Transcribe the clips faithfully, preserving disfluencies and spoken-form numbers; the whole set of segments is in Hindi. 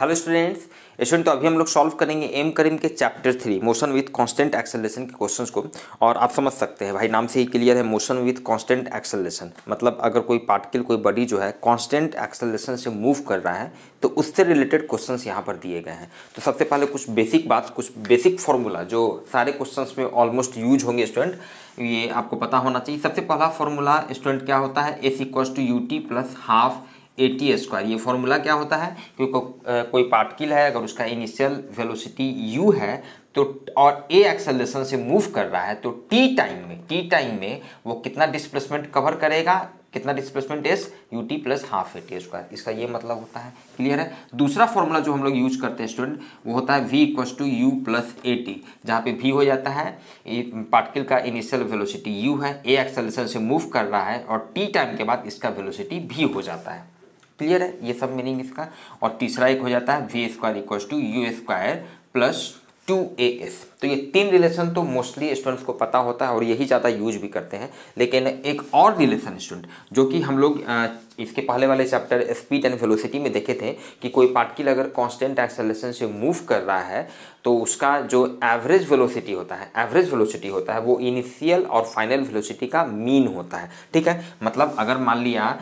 हेलो स्टूडेंट्स स्टूडेंट तो अभी हम लोग सॉल्व करेंगे एम करीम के chapter three motion with constant acceleration के क्वेश्चंस को। और आप समझ सकते हैं भाई, नाम से ही क्लियर है, मोशन विद कांस्टेंट एक्सेलरेशन मतलब अगर कोई पार्टिकल कोई बॉडी जो है कांस्टेंट एक्सेलरेशन से मूव कर रहा है तो उससे रिलेटेड क्वेश्चंस यहाँ पर दिए गए हैं। तो सबसे पहले कुछ बेसिक बात, कुछ बेसिक फॉर्मूला जो सारे क्वेश्चंस में ऑलमोस्ट यूज होंगे स्टूडेंट, ये आपको पता होना चाहिए। सबसे पहला फॉर्मूला स्टूडेंट क्या होता है, S equals to U T plus half A T square. ये फॉर्मूला क्या होता है, क्योंकि कोई पार्टिकल है अगर उसका इनिशियल वेलोसिटी u है तो और a एक्सेलरेशन से मूव कर रहा है तो t टाइम में t टाइम में वो कितना डिस्प्लेसमेंट कवर करेगा, कितना displacement S U T plus half A T square, इसका ये मतलब होता है। क्लियर है। दूसरा फॉर्मूला जो हम लोग यूज करते हैं स्टूडेंट वो होता है v equal to you plus A T, जहाँ पे v हो जाता है पार्टिकल का इनिशियल वेलोसिटी u है, a एक्सेलरेशन से मूव कर रहा है और t टाइम के बाद इसका वेलोसिटी v हो जाता है। क्लियर है, ये सब मीनिंग इसका। और तीसरा एक हो जाता है V square equal to you square plus two A S. तो ये तीन रिलेशन तो मोस्टली स्टूडेंट्स को पता होता है और यही ज़्यादा यूज भी करते हैं। लेकिन एक और रिलेशन स्टूडेंट जो कि हम लोग इसके पहले वाले चैप्टर स्पीड एंड वेलोसिटी में देखे थे कि कोई पार्टिकल अगर कांस्टेंट एक्सेलरेशन से मूव कर रहा है तो उसका जो एवरेज वेलोसिटी होता है, एवरेज वेलोसिटी होता है वो इनिशियल और फाइनल वेलोसिटी का मीन होता है। ठीक है, मतलब अगर मान लिया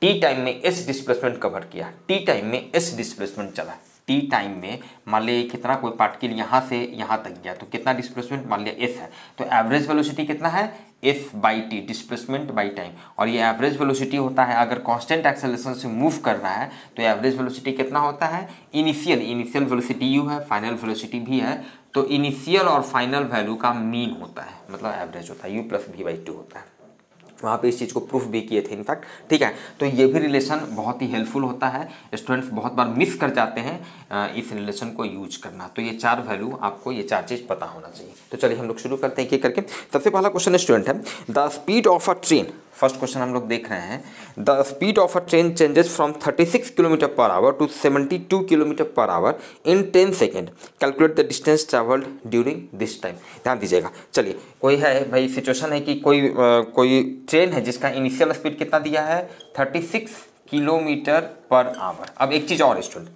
टी टाइम में एस डिस्प्लेसमेंट कवर किया, टी टाइम में एस डिस्प्लेसमेंट चला, टी टाइम में मान लिया कितना कोई पार्टिकल यहाँ से यहाँ तक गया तो कितना डिस्प्लेसमेंट मान लिया एस है, तो एवरेज वेलोसिटी कितना है S by T, displacement by time. और ये एवरेज वेलोसिटी होता है अगर कांस्टेंट एक्सेलरेशन से मूव कर रहा है तो एवरेज वेलोसिटी कितना होता है, इनिशियल इनिशियल वेलोसिटी यू है, फाइनल वेलोसिटी भी है, तो इनिशियल और फाइनल वैल्यू का मीन होता है, मतलब एवरेज होता है, U plus we by two होता है। वहाँ पे इस चीज़ को प्रूफ भी किए थे इनफैक्ट। ठीक है, तो ये भी रिलेशन बहुत ही हेल्पफुल होता है, स्टूडेंट्स बहुत बार मिस कर जाते हैं इस रिलेशन को यूज करना। तो ये चार वैल्यू आपको, ये चार चीज़ पता होना चाहिए। तो चलिए हम लोग शुरू करते हैं कि करके। सबसे पहला क्वेश्चन स्टूडेंट है the speed of a train, first question हम लोग देख रहे हैं, the speed of a train changes from thirty six kilometre per hour to seventy two kilometre per hour in ten second, calculate the distance travelled during this time. ध्यान दीजिएगा, चलिए कोई है भाई, सिचुएशन है कि कोई आ, कोई ट्रेन है जिसका इनिशियल स्पीड कितना दिया है thirty six kilometre per hour. अब एक चीज़ और स्टूडेंट,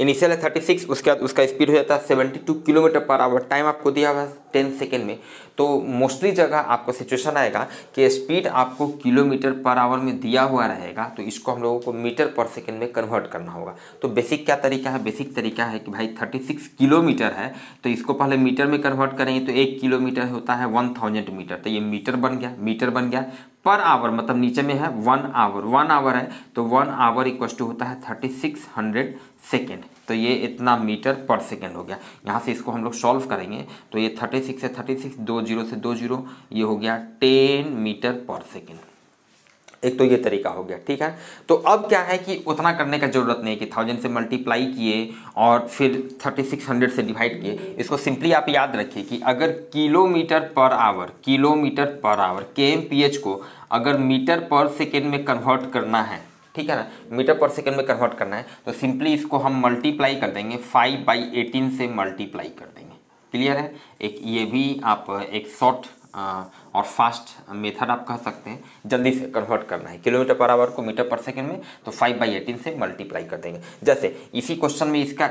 इनिशियल है थर्टी सिक्स, उसके बाद उसका स्पीड हो जाता है seventy two kilometre per hour, time आपको दिया हुआ है टेन सेकेंड में। तो मोस्टली जगह आपको सिचुएशन आएगा कि स्पीड आपको किलोमीटर पर आवर में दिया हुआ रहेगा तो इसको हम लोगों को मीटर पर सेकेंड में कन्वर्ट करना होगा। तो बेसिक क्या तरीका है, बेसिक तरीका है कि भाई थर्टी सिक्स किलोमीटर है तो इसको पहले मीटर में कन्वर्ट करेंगे तो एक किलोमीटर होता है वन थाउजेंड मीटर, तो ये मीटर बन गया, मीटर बन गया पर आवर मतलब नीचे में है वन आवर, वन आवर है तो वन आवर इक्वल टू होता है थर्टी सिक्स हंड्रेड सेकेंड, तो ये इतना मीटर पर सेकेंड हो गया। यहाँ से इसको हम लोग सॉल्व करेंगे तो ये थर्टी सिक्स है, थर्टी सिक्स दो जीरो से दो जीरो, ये हो गया टेन मीटर पर सेकेंड। एक तो ये तरीका हो गया। ठीक है, तो अब क्या है कि उतना करने का ज़रूरत नहीं कि थाउजेंड से मल्टीप्लाई किए और फिर थर्टी सिक्स हंड्रेड से डिवाइड किए, इसको सिंपली आप याद रखिए कि अगर kilometre per hour, kilometre per hour के एम पी एच को अगर मीटर पर सेकेंड में कन्वर्ट करना है, ठीक है ना, मीटर पर सेकेंड में कन्वर्ट करना है तो सिंपली इसको हम मल्टीप्लाई कर देंगे, फाइव बाई एटीन से मल्टीप्लाई कर देंगे। क्लियर है, एक ये भी आप एक शॉर्ट और फास्ट मेथड आप कह सकते हैं, जल्दी से कन्वर्ट करना है किलोमीटर पर आवर को मीटर पर सेकेंड में तो फाइव बाई एटीन से मल्टीप्लाई कर देंगे। जैसे इसी क्वेश्चन में इसका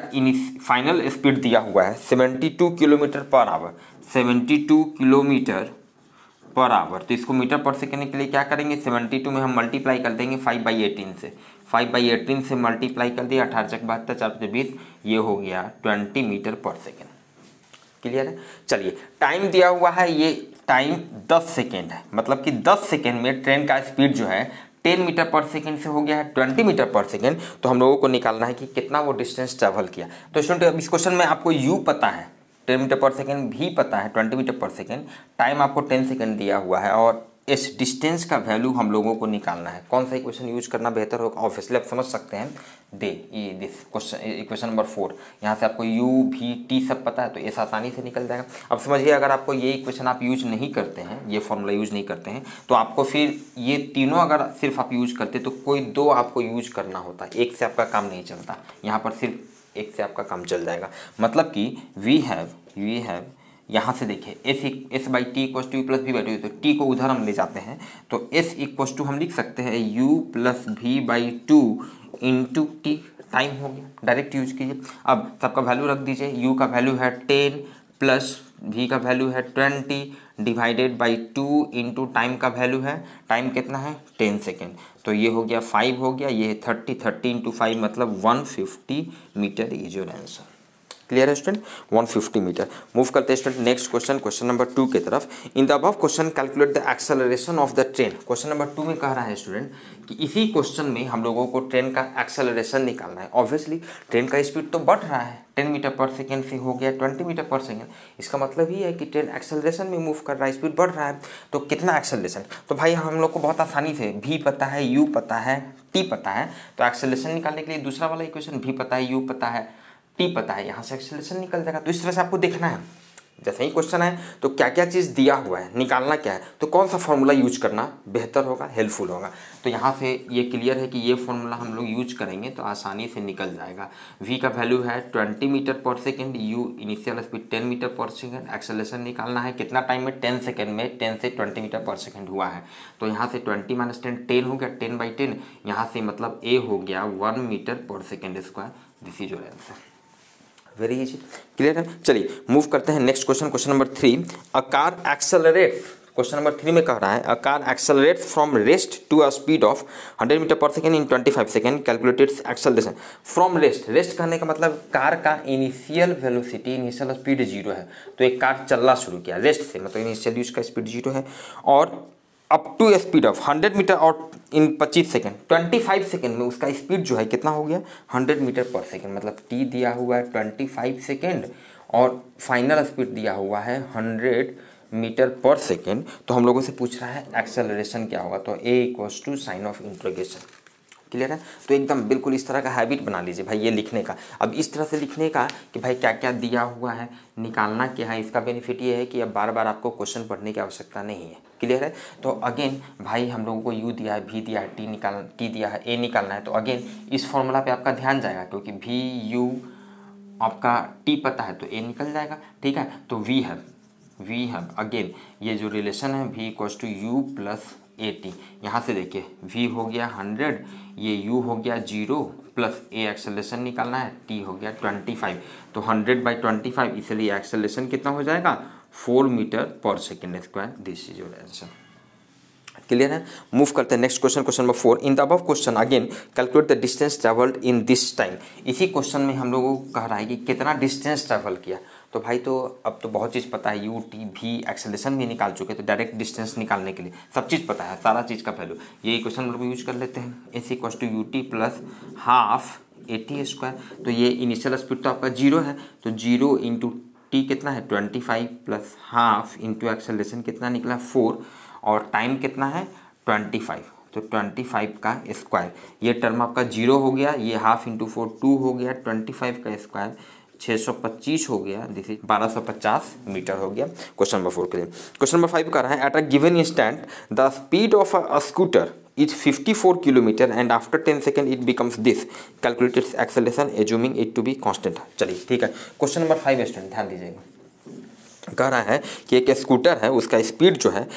फाइनल स्पीड दिया हुआ है seventy two kilometre per hour, seventy two kilometre per hour, तो इसको मीटर पर सेकेंड के लिए क्या करेंगे, सेवेंटी टू में हम मल्टीप्लाई कर देंगे फाइव बाई एटीन से, फाइव बाई एटीन से मल्टीप्लाई कर दिया, अठारह चक बहत्तर चार सौ बीस, ये हो गया ट्वेंटी मीटर पर सेकेंड। क्लियर है। चलिए टाइम दिया हुआ है, ये टाइम दस सेकेंड है, मतलब कि दस सेकेंड में ट्रेन का स्पीड जो है टेन मीटर पर सेकेंड से हो गया है ट्वेंटी मीटर पर सेकेंड, तो हम लोगों को निकालना है कि कितना वो डिस्टेंस ट्रैवल किया। तो स्टूडेंट इस क्वेश्चन में आपको यू पता है, टेन मीटर पर सेकेंड भी पता है, ट्वेंटी मीटर पर सेकेंड, टाइम आपको टेन सेकेंड दिया हुआ है और इस डिस्टेंस का वैल्यू हम लोगों को निकालना है। कौन सा इक्वेशन यूज करना बेहतर होगा, ऑब्वियसली आप समझ सकते हैं दे, ये this question equation number four, यहाँ से आपको यू भी टी सब पता है तो ये आसानी से निकल जाएगा। अब समझिए अगर आपको ये इक्वेशन आप यूज नहीं करते हैं, ये फॉर्मूला यूज नहीं करते हैं तो आपको फिर ये तीनों अगर सिर्फ आप यूज करते तो कोई दो आपको यूज करना होता, एक से आपका काम नहीं चलता, यहाँ पर सिर्फ एक से आपका काम चल जाएगा। मतलब कि वी हैव वी हैव यहाँ से देखिए S S by T equals to you plus we by two, तो टी को उधर हम ले जाते हैं तो एस इक्वस टू हम लिख सकते हैं U plus we by two into T, time हो गया, डायरेक्ट यूज कीजिए। अब सबका वैल्यू रख दीजिए, यू का वैल्यू है टेन प्लस वी का वैल्यू है twenty divided by two into time का वैल्यू है, टाइम कितना है टेन सेकेंड, तो ये हो गया फाइव हो गया, ये थर्टी, थर्टी इंटू फाइव मतलब one fifty metre is your answer. Clear है student, one fifty metre. Move करते हैं student next question, question number two की तरफ। In the above question calculate the acceleration of the train. Question number two में कह रहा है स्टूडेंट कि इसी क्वेश्चन में हम लोगों को ट्रेन का एक्सेलरेशन निकालना है। ऑब्वियसली ट्रेन का स्पीड तो बढ़ रहा है, टेन मीटर पर सेकेंड से हो गया ट्वेंटी मीटर पर सेकेंड, इसका मतलब ये है कि ट्रेन एक्सेलरेशन में मूव कर रहा है, स्पीड बढ़ रहा है, तो कितना एक्सेलरेशन। तो भाई हम लोग को बहुत आसानी से v पता है, u पता है, t पता है, तो एक्सेलरेशन निकालने के लिए दूसरा वाला इक्वेशन v पता है, u पता है, टी पता है, यहाँ से एक्सेलरेशन निकल जाएगा। तो इस तरह से आपको देखना है, जैसे ही क्वेश्चन है तो क्या क्या चीज़ दिया हुआ है, निकालना क्या है, तो कौन सा फॉर्मूला यूज करना बेहतर होगा, हेल्पफुल होगा। तो यहाँ से ये क्लियर है कि ये फॉर्मूला हम लोग यूज करेंगे तो आसानी से निकल जाएगा। v का वैल्यू है ट्वेंटी मीटर पर second, u initial speed ten metre पर सेकेंड, एक्सेलरेशन निकालना है कितना टाइम में, टेन सेकेंड में, टेन से ट्वेंटी मीटर पर सेकेंड हुआ है, तो यहाँ से ट्वेंटी माइनस टेन टेन हो गया, टेन बाई टेन यहाँ से मतलब ए हो गया वन मीटर पर second square. This is your answer, very easy. Clear है, चलिए मूव करते हैं next question, question number three. A car accelerates, question number three में कह रहा है a car accelerates from rest to a speed of hundred metre पर second in twenty five second, calculated acceleration. From rest, rest कहने का मतलब कार का initial velocity, initial speed zero है, तो एक कार चलना शुरू किया रेस्ट से, मतलब इनिशियल उसका स्पीड जीरो है, और up to speed of hundred metre और इन पच्चीस सेकेंड, ट्वेंटी फाइव सेकेंड में उसका स्पीड जो है कितना हो गया हंड्रेड मीटर पर सेकेंड, मतलब टी दिया हुआ है ट्वेंटी फाइव सेकेंड और फाइनल स्पीड दिया हुआ है हंड्रेड मीटर पर सेकेंड। तो हम लोगों से पूछ रहा है एक्सेलरेशन क्या होगा, तो A equals to sign of interrogation. Clear है, तो एकदम बिल्कुल इस तरह का हैबिट बना लीजिए भाई ये लिखने का। अब इस तरह से लिखने का कि भाई क्या क्या दिया हुआ है, निकालना क्या है, इसका बेनिफिट ये है कि अब बार बार आपको क्वेश्चन पढ़ने की आवश्यकता नहीं है। क्लियर है, तो अगेन भाई हम लोगों को यू दिया है, भी दिया है, टी निकाल टी दिया है, ए निकालना है, तो अगेन इस फॉर्मूला पे आपका ध्यान जाएगा क्योंकि भी यू आपका टी पता है तो ए निकल जाएगा। ठीक है, तो वी है वी है अगेन ये जो रिलेशन है V equals to you plus A T, यहाँ से देखिए v हो गया हंड्रेड, ये u हो गया जीरो प्लस a एक्सेलरेशन निकालना है, t हो गया ट्वेंटी फाइव, तो हंड्रेड बाई ट्वेंटी फाइव, इसलिए एक्सेलरेशन कितना हो जाएगा फोर मीटर पर second square. This is your answer. Clear है, मूव करते हैं next question, question number four. In the above question again calculate the distance travelled in this time. इसी क्वेश्चन में हम लोगों को कह रहा है कि कितना डिस्टेंस ट्रेवल किया, तो भाई तो अब तो बहुत चीज़ पता है, यू टी भी एक्सेलरेशन भी निकाल चुके, तो डायरेक्ट डिस्टेंस निकालने के लिए सब चीज़ पता है, सारा चीज़ का वैल्यू, यही क्वेश्चन हम लोग यूज कर लेते हैं। S equal to U T plus half A T square, तो ये इनिशियल स्पीड तो आपका जीरो है, तो जीरो इंटू टी कितना है twenty five plus half into acceleration कितना निकला फोर और टाइम कितना है ट्वेंटी फाइव, तो ट्वेंटी फाइव का स्क्वायर, ये टर्म आपका जीरो हो गया, ये हाफ इंटू फोर टू हो गया, ट्वेंटी फाइव का square six hundred twenty five हो गया, this is twelve fifty metre हो गया। क्वेश्चन नंबर फोर के लिए, क्वेश्चन नंबर फाइव का रहा है at a given instant the speed of a scooter is fifty four kilometre and after ten second it becomes this, calculate its acceleration assuming it to be constant. चलिए ठीक है, क्वेश्चन नंबर फाइव स्टूडेंट ध्यान दीजिएगा, कह रहा है कि एक स्कूटर है उसका स्पीड जो है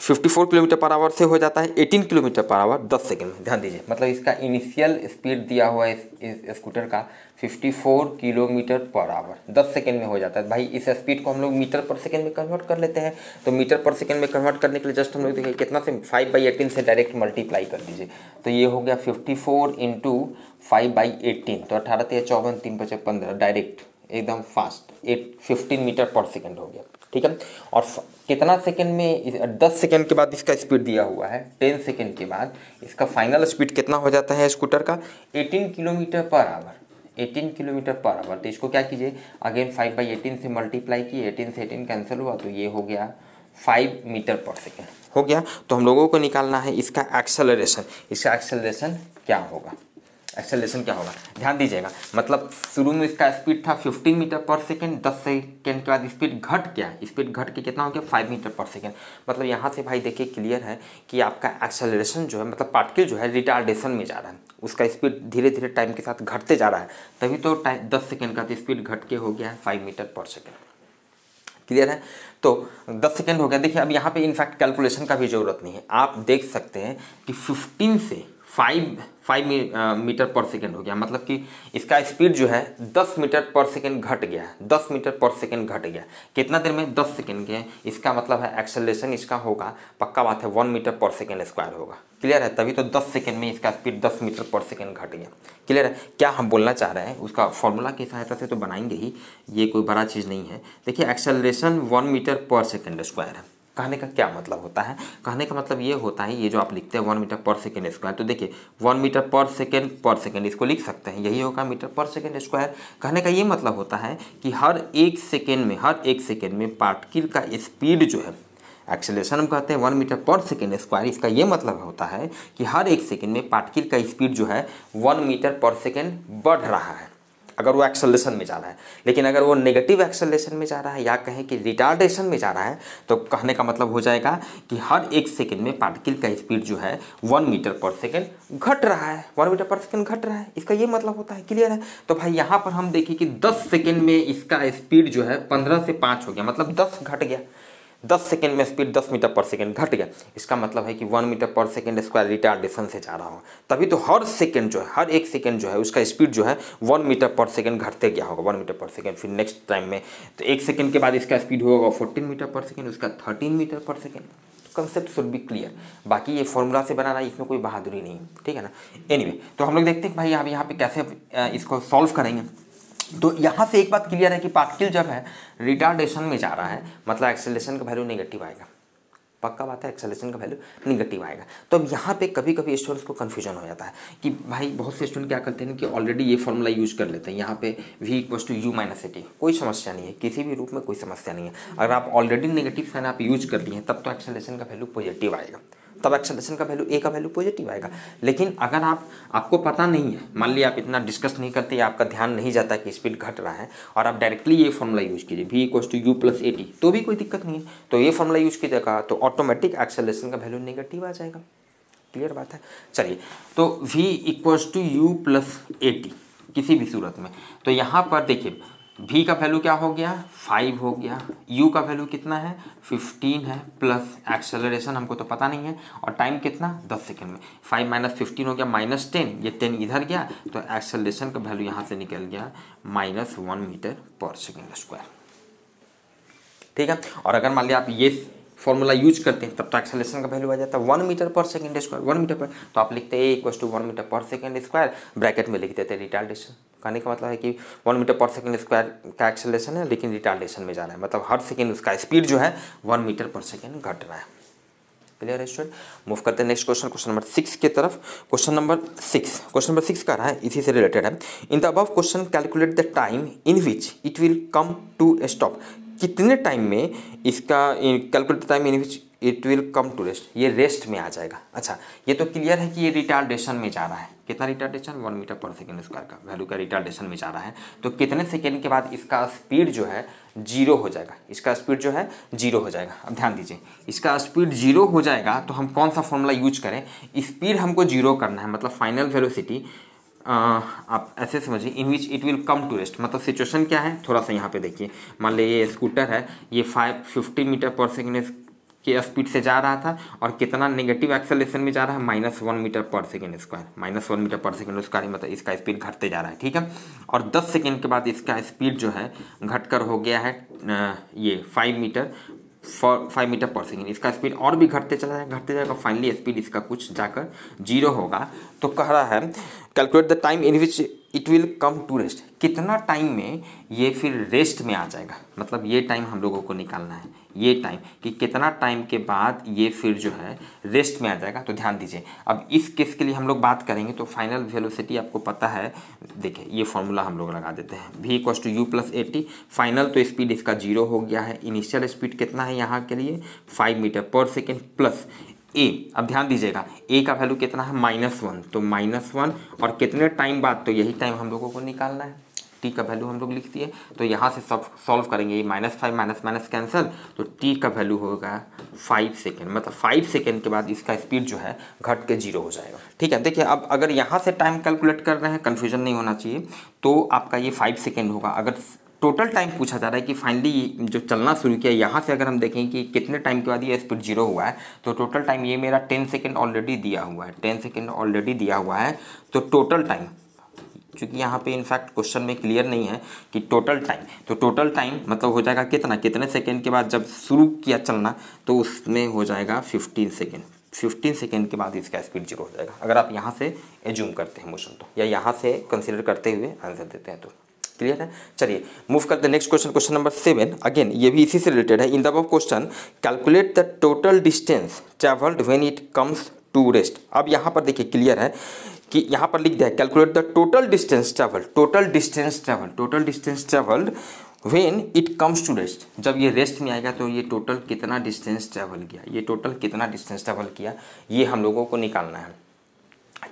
fifty four kilometre per hour से हो जाता है एटीन किलोमीटर पर आवर दस सेकेंड में। ध्यान दीजिए, मतलब इसका इनिशियल स्पीड दिया हुआ है स्कूटर का fifty four kilometre per hour दस सेकेंड में हो जाता है। भाई इस स्पीड को हम लोग मीटर पर सेकेंड में कन्वर्ट कर लेते हैं, तो मीटर पर सेकेंड में कन्वर्ट करने के लिए जस्ट हम लोग देखिए कितना से फाइव बाई एटीन से डायरेक्ट मल्टीप्लाई कर दीजिए, तो ये हो गया fifty four into five by eighteen, तो अठारह तेरह चौवन तीन पचास पंद्रह, डायरेक्ट एकदम फास्ट एट फिफ्टीन मीटर पर सेकेंड हो गया। ठीक है, और कितना सेकंड में दस सेकंड के बाद इसका स्पीड दिया हुआ है, टेन सेकंड के बाद इसका फाइनल स्पीड कितना हो जाता है स्कूटर का eighteen kilometre per hour, eighteen kilometre per hour. तो इसको क्या कीजिए, अगेन फाइव बाई एटीन से मल्टीप्लाई किए, एटीन से एटीन कैंसिल हुआ, तो ये हो गया फाइव मीटर पर सेकेंड हो गया। तो हम लोगों को निकालना है इसका एक्सेलरेशन, इसका एक्सेलरेशन क्या होगा, एक्सेलरेशन क्या होगा ध्यान दीजिएगा, मतलब शुरू में इसका स्पीड था फिफ्टीन मीटर पर सेकेंड, दस सेकेंड के बाद स्पीड घट गया, स्पीड घट के कितना हो गया फाइव मीटर पर सेकेंड, मतलब यहाँ से भाई देखिए क्लियर है कि आपका एक्सेलरेशन जो है मतलब पार्टिकल जो है रिटार्डेशन में जा रहा है, उसका स्पीड धीरे धीरे टाइम के साथ घटते जा रहा है, तभी तो टाइम दस सेकेंड का स्पीड घट के हो गया है फाइव मीटर पर सेकेंड। क्लियर है, तो दस सेकेंड हो गया। देखिए अब यहाँ पर इनफैक्ट कैलकुलेशन का भी ज़रूरत नहीं है, आप देख सकते हैं कि फिफ्टीन से फाइव फाइव मीटर पर सेकेंड हो गया, मतलब कि इसका स्पीड जो है दस मीटर पर सेकेंड घट गया है, दस मीटर पर सेकेंड घट गया कितना देर में, दस सेकेंड के। इसका मतलब है एक्सेलरेशन इसका होगा, पक्का बात है, वन मीटर पर सेकेंड स्क्वायर होगा, क्लियर है। तभी तो दस सेकेंड में इसका स्पीड दस मीटर पर सेकेंड घट गया, क्लियर है। क्या हम बोलना चाह रहे हैं उसका फॉर्मूला की सहायता से तो बनाएंगे ही, ये कोई बड़ा चीज़ नहीं है। देखिए एक्सेलरेशन वन मीटर पर सेकेंड स्क्वायर है, कहने का क्या मतलब होता है, कहने का मतलब ये होता है, ये जो आप लिखते हैं वन मीटर पर सेकेंड स्क्वायर, तो देखिए वन मीटर पर सेकेंड पर सेकेंड इसको लिख सकते हैं, यही होगा मीटर पर सेकेंड स्क्वायर। कहने का ये मतलब होता है कि हर एक सेकेंड में हर एक सेकेंड में पार्टिकल का स्पीड जो है, एक्सेलरेशन हम कहते हैं वन मीटर पर सेकेंड स्क्वायर, इसका ये मतलब होता है कि हर एक सेकेंड में पार्टिकल का स्पीड जो है वन मीटर पर सेकेंड बढ़ रहा है अगर वो एक्सेलरेशन में जा रहा है। लेकिन अगर वो नेगेटिव एक्सेलरेशन में जा रहा है या कहें कि रिटार्डेशन में जा रहा है तो कहने का मतलब हो जाएगा कि हर एक सेकंड में पार्टिकल का स्पीड जो है वन मीटर पर सेकंड घट रहा है, वन मीटर पर सेकंड घट रहा है, इसका ये मतलब होता है, क्लियर है। तो भाई यहाँ पर हम देखिए कि दस सेकेंड में इसका स्पीड जो है पंद्रह से पाँच हो गया, मतलब दस घट गया, दस सेकेंड में स्पीड दस मीटर पर सेकेंड घट गया, इसका मतलब है कि वन मीटर पर सेकेंड स्क्वायर रिटार्डेशन से जा रहा हो, तभी तो हर सेकेंड जो है हर एक सेकेंड जो है उसका स्पीड जो है वन मीटर पर सेकेंड घटते गया होगा, वन मीटर पर सेकेंड। फिर नेक्स्ट टाइम में तो एक सेकेंड के बाद इसका स्पीड होगा फोर्टीन मीटर पर सेकेंड, उसका थर्टीन मीटर पर second. Concept should be clear, बाकी ये फॉर्मूला से बनाना इसमें कोई बहादुरी नहीं, ठीक है ना। एनीवे anyway, तो हम लोग देखते हैं भाई आप यहाँ पर कैसे इसको सॉल्व करेंगे। तो यहाँ से एक बात क्लियर है कि पार्टिकल जब है रिटार्डेशन में जा रहा है, मतलब एक्सेलरेशन का वैल्यू नेगेटिव आएगा, पक्का बात है, एक्सेलरेशन का वैल्यू नेगेटिव आएगा। तो अब यहाँ पे कभी कभी स्टूडेंट्स को कन्फ्यूजन हो जाता है कि भाई बहुत से स्टूडेंट क्या करते हैं कि ऑलरेडी ये फॉर्मूला यूज कर लेते हैं, यहाँ पे V equal to you minus A T, कोई समस्या नहीं है, किसी भी रूप में कोई समस्या नहीं है। अगर आप ऑलरेडी नेगेटिव साइन आप यूज कर दिए तब तो एक्सेलरेशन का वैल्यू पॉजिटिव आएगा, तब एक्सेलरेशन का वैल्यू ए का वैल्यू पॉजिटिव आएगा। लेकिन अगर आप आपको पता नहीं है, मान लिया आप इतना डिस्कस नहीं करते, आपका ध्यान नहीं जाता कि स्पीड घट रहा है और आप डायरेक्टली ये फॉर्मूला यूज कीजिए V equals to you plus A T, तो भी कोई दिक्कत नहीं है। तो ये फॉर्मूला यूज कीजिएगा तो ऑटोमेटिक एक्सेलरेशन का वैल्यू नेगेटिव आ जाएगा, क्लियर बात है। चलिए तो V equals to you plus A T किसी भी सूरत में, तो यहाँ पर देखिए v का वैल्यू क्या हो गया फाइव हो गया, u का वैल्यू कितना है फिफ्टीन है, प्लस एक्सेलरेशन हमको तो पता नहीं है, और टाइम कितना दस सेकेंड में, फाइव माइनस फिफ्टीन हो गया माइनस टेन, ये टेन इधर गया तो एक्सेलरेशन का वैल्यू यहाँ से निकल गया माइनस वन मीटर पर सेकेंड स्क्वायर, ठीक है। और अगर मान लिया आप ये फॉर्मूला यूज करते हैं तब तो एक्सेलरेशन का वैल्यू आ जाता है वन मीटर पर second square, one metre per, तो आप लिखते हैं A equal to one metre पर सेकेंड स्क्वायर, ब्रैकेट में लिख देते हैं रिटार्डेशन। कहने का मतलब है कि वन मीटर पर सेकेंड स्क्वायर का एक्सेलरेशन है लेकिन रिटार्डेशन में जा रहा है, मतलब हर सेकेंड उसका स्पीड जो है वन मीटर पर सेकेंड घट रहा है, क्लियर है स्टूडेंट। मूव करते हैं next question, question number six की तरफ। Question number six, question number six का रहा है, इसी से रिलेटेड है। In the above question calculate the time in which it will come to stop, कितने टाइम में इसका calculate time in which it will come to rest, ये रेस्ट में आ जाएगा। अच्छा ये तो क्लियर है कि ये रिटार्डेशन में जा रहा है, कितना रिटार्डेशन वन मीटर पर सेकेंड स्क्वायर का वैल्यू का रिटार्डेशन में जा रहा है, तो कितने सेकेंड के बाद इसका स्पीड जो है जीरो हो जाएगा, इसका स्पीड जो है जीरो हो जाएगा। अब ध्यान दीजिए, इसका स्पीड जीरो हो जाएगा तो हम कौन सा फॉर्मूला यूज करें, स्पीड हमको जीरो करना है, मतलब फाइनल वेलोसिटी, आ, आप ऐसे समझिए in which it will come to rest, मतलब सिचुएशन क्या है थोड़ा सा यहाँ पे देखिए। मान लीजिए ये स्कूटर है, ये फाइव फिफ्टी मीटर पर सेकेंड के स्पीड से जा रहा था और कितना नेगेटिव एक्सेलरेशन में जा रहा है माइनस वन मीटर पर second square, minus one metre पर सेकेंड स्क्वायर, मतलब इसका स्पीड घटते जा रहा है, ठीक है। और दस सेकेंड के बाद इसका स्पीड जो है घटकर हो गया है ये five metre for five metre पर सेकेंड, इसका स्पीड और भी घटते चला जाएगा घटते जाएगा फाइनली स्पीड इसका कुछ जाकर जीरो होगा। तो कह रहा है calculate the time in which it will come to rest, कितना टाइम में ये फिर रेस्ट में आ जाएगा, मतलब ये टाइम हम लोगों को निकालना है, ये टाइम कि कितना टाइम के बाद ये फिर जो है रेस्ट में आ जाएगा। तो ध्यान दीजिए अब इस केस के लिए हम लोग बात करेंगे तो फाइनल वेलोसिटी आपको पता है, देखिए ये फॉर्मूला हम लोग लगा देते हैं v equals to you plus A t, final तो स्पीड इसका जीरो हो गया है, इनिशियल स्पीड कितना है यहाँ के लिए फाइव मीटर पर सेकेंड, प्लस ए, अब ध्यान दीजिएगा ए का वैल्यू कितना है माइनस वन, तो माइनस वन और कितने टाइम बाद, तो यही टाइम हम लोगों को निकालना है, टी का वैल्यू हम लोग लिखती है तो यहाँ से सब सॉल्व करेंगे, ये minus five minus minus cancel, तो टी का वैल्यू होगा फाइव सेकेंड, मतलब फाइव सेकेंड के बाद इसका स्पीड जो है घट के जीरो हो जाएगा, ठीक है। देखिए अब अगर यहाँ से टाइम कैलकुलेट कर रहे हैं, कन्फ्यूजन नहीं होना चाहिए, तो आपका ये फाइव सेकेंड होगा, अगर टोटल टाइम पूछा जा रहा है कि फाइनली जो चलना शुरू किया यहाँ से अगर हम देखें कि कितने टाइम के बाद ये स्पीड जीरो हुआ है, तो टोटल टाइम ये मेरा टेन सेकेंड ऑलरेडी दिया हुआ है, टेन सेकेंड ऑलरेडी दिया हुआ है। तो टोटल टाइम, क्योंकि यहाँ पे इनफैक्ट क्वेश्चन में क्लियर नहीं है कि टोटल टाइम, तो टोटल टाइम मतलब हो जाएगा कितना, कितने सेकेंड के बाद जब शुरू किया चलना, तो उसमें हो जाएगा फिफ्टीन सेकेंड। फिफ्टीन सेकेंड के बाद इसका स्पीड जीरो हो जाएगा, अगर आप यहाँ से एज्यूम करते हैं मोशन तो, या यहाँ से कंसिडर करते हुए आंसर देते हैं तो। क्लियर है, चलिए मूव करते हैं next question, question number seven. Again ये भी इसी से रिलेटेड है। In the above question calculate the total distance travelled when it comes to rest. अब यहाँ पर देखिए क्लियर है कि यहाँ पर लिख दिया है calculate the total distance travelled, total distance travelled, total distance travelled when it comes to rest. जब ये रेस्ट में आएगा तो ये टोटल कितना डिस्टेंस ट्रेवल किया, ये टोटल कितना डिस्टेंस ट्रेवल किया, ये हम लोगों को निकालना है।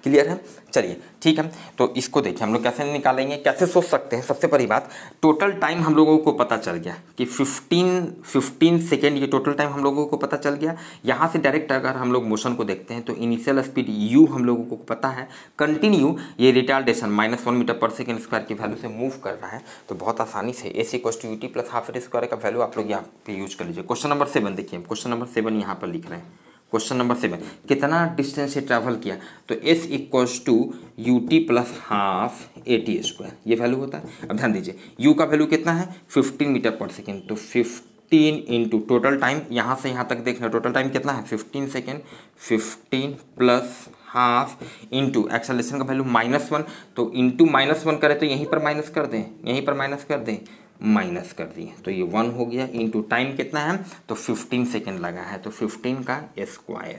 क्लियर है, चलिए ठीक है। तो इसको देखिए हम लोग कैसे निकालेंगे, कैसे सोच सकते हैं। सबसे पहली बात, टोटल टाइम हम लोगों को पता चल गया कि फिफ्टीन फिफ्टीन सेकेंड ये टोटल टाइम हम लोगों को पता चल गया। यहाँ से डायरेक्ट अगर हम लोग मोशन को देखते हैं तो इनिशियल स्पीड यू हम लोगों को पता है, कंटिन्यू ये रिटार्डेशन माइनस वन मीटर पर सेकेंड स्क्वायर की वैल्यू से मूव कर रहा है। तो बहुत आसानी से a c equals to U T plus half a square का वैल्यू आप लोग यहाँ पे यूज कर लीजिए। क्वेश्चन नंबर सेवन देखिए, क्वेश्चन नंबर सेवन यहाँ पर लिख रहे हैं, क्वेश्चन नंबर सेवन कितना डिस्टेंस से ट्रैवल किया, तो S equals to U T plus half A T square ये वैल्यू होता है। अब ध्यान दीजिए यू का वैल्यू कितना है, फिफ्टीन मीटर पर सेकेंड। तो फिफ्टीन इंटू टोटल टाइम, यहाँ से यहाँ तक देखना टोटल टाइम कितना है fifteen second, fifteen plus half into acceleration का वैल्यू माइनस वन, तो इंटू माइनस वन करें तो यहीं पर माइनस कर दें, यहीं पर माइनस कर दें, माइनस कर दिए तो ये वन हो गया। इंटू टाइम कितना है, तो फिफ्टीन सेकेंड लगा है, तो फिफ्टीन का स्क्वायर।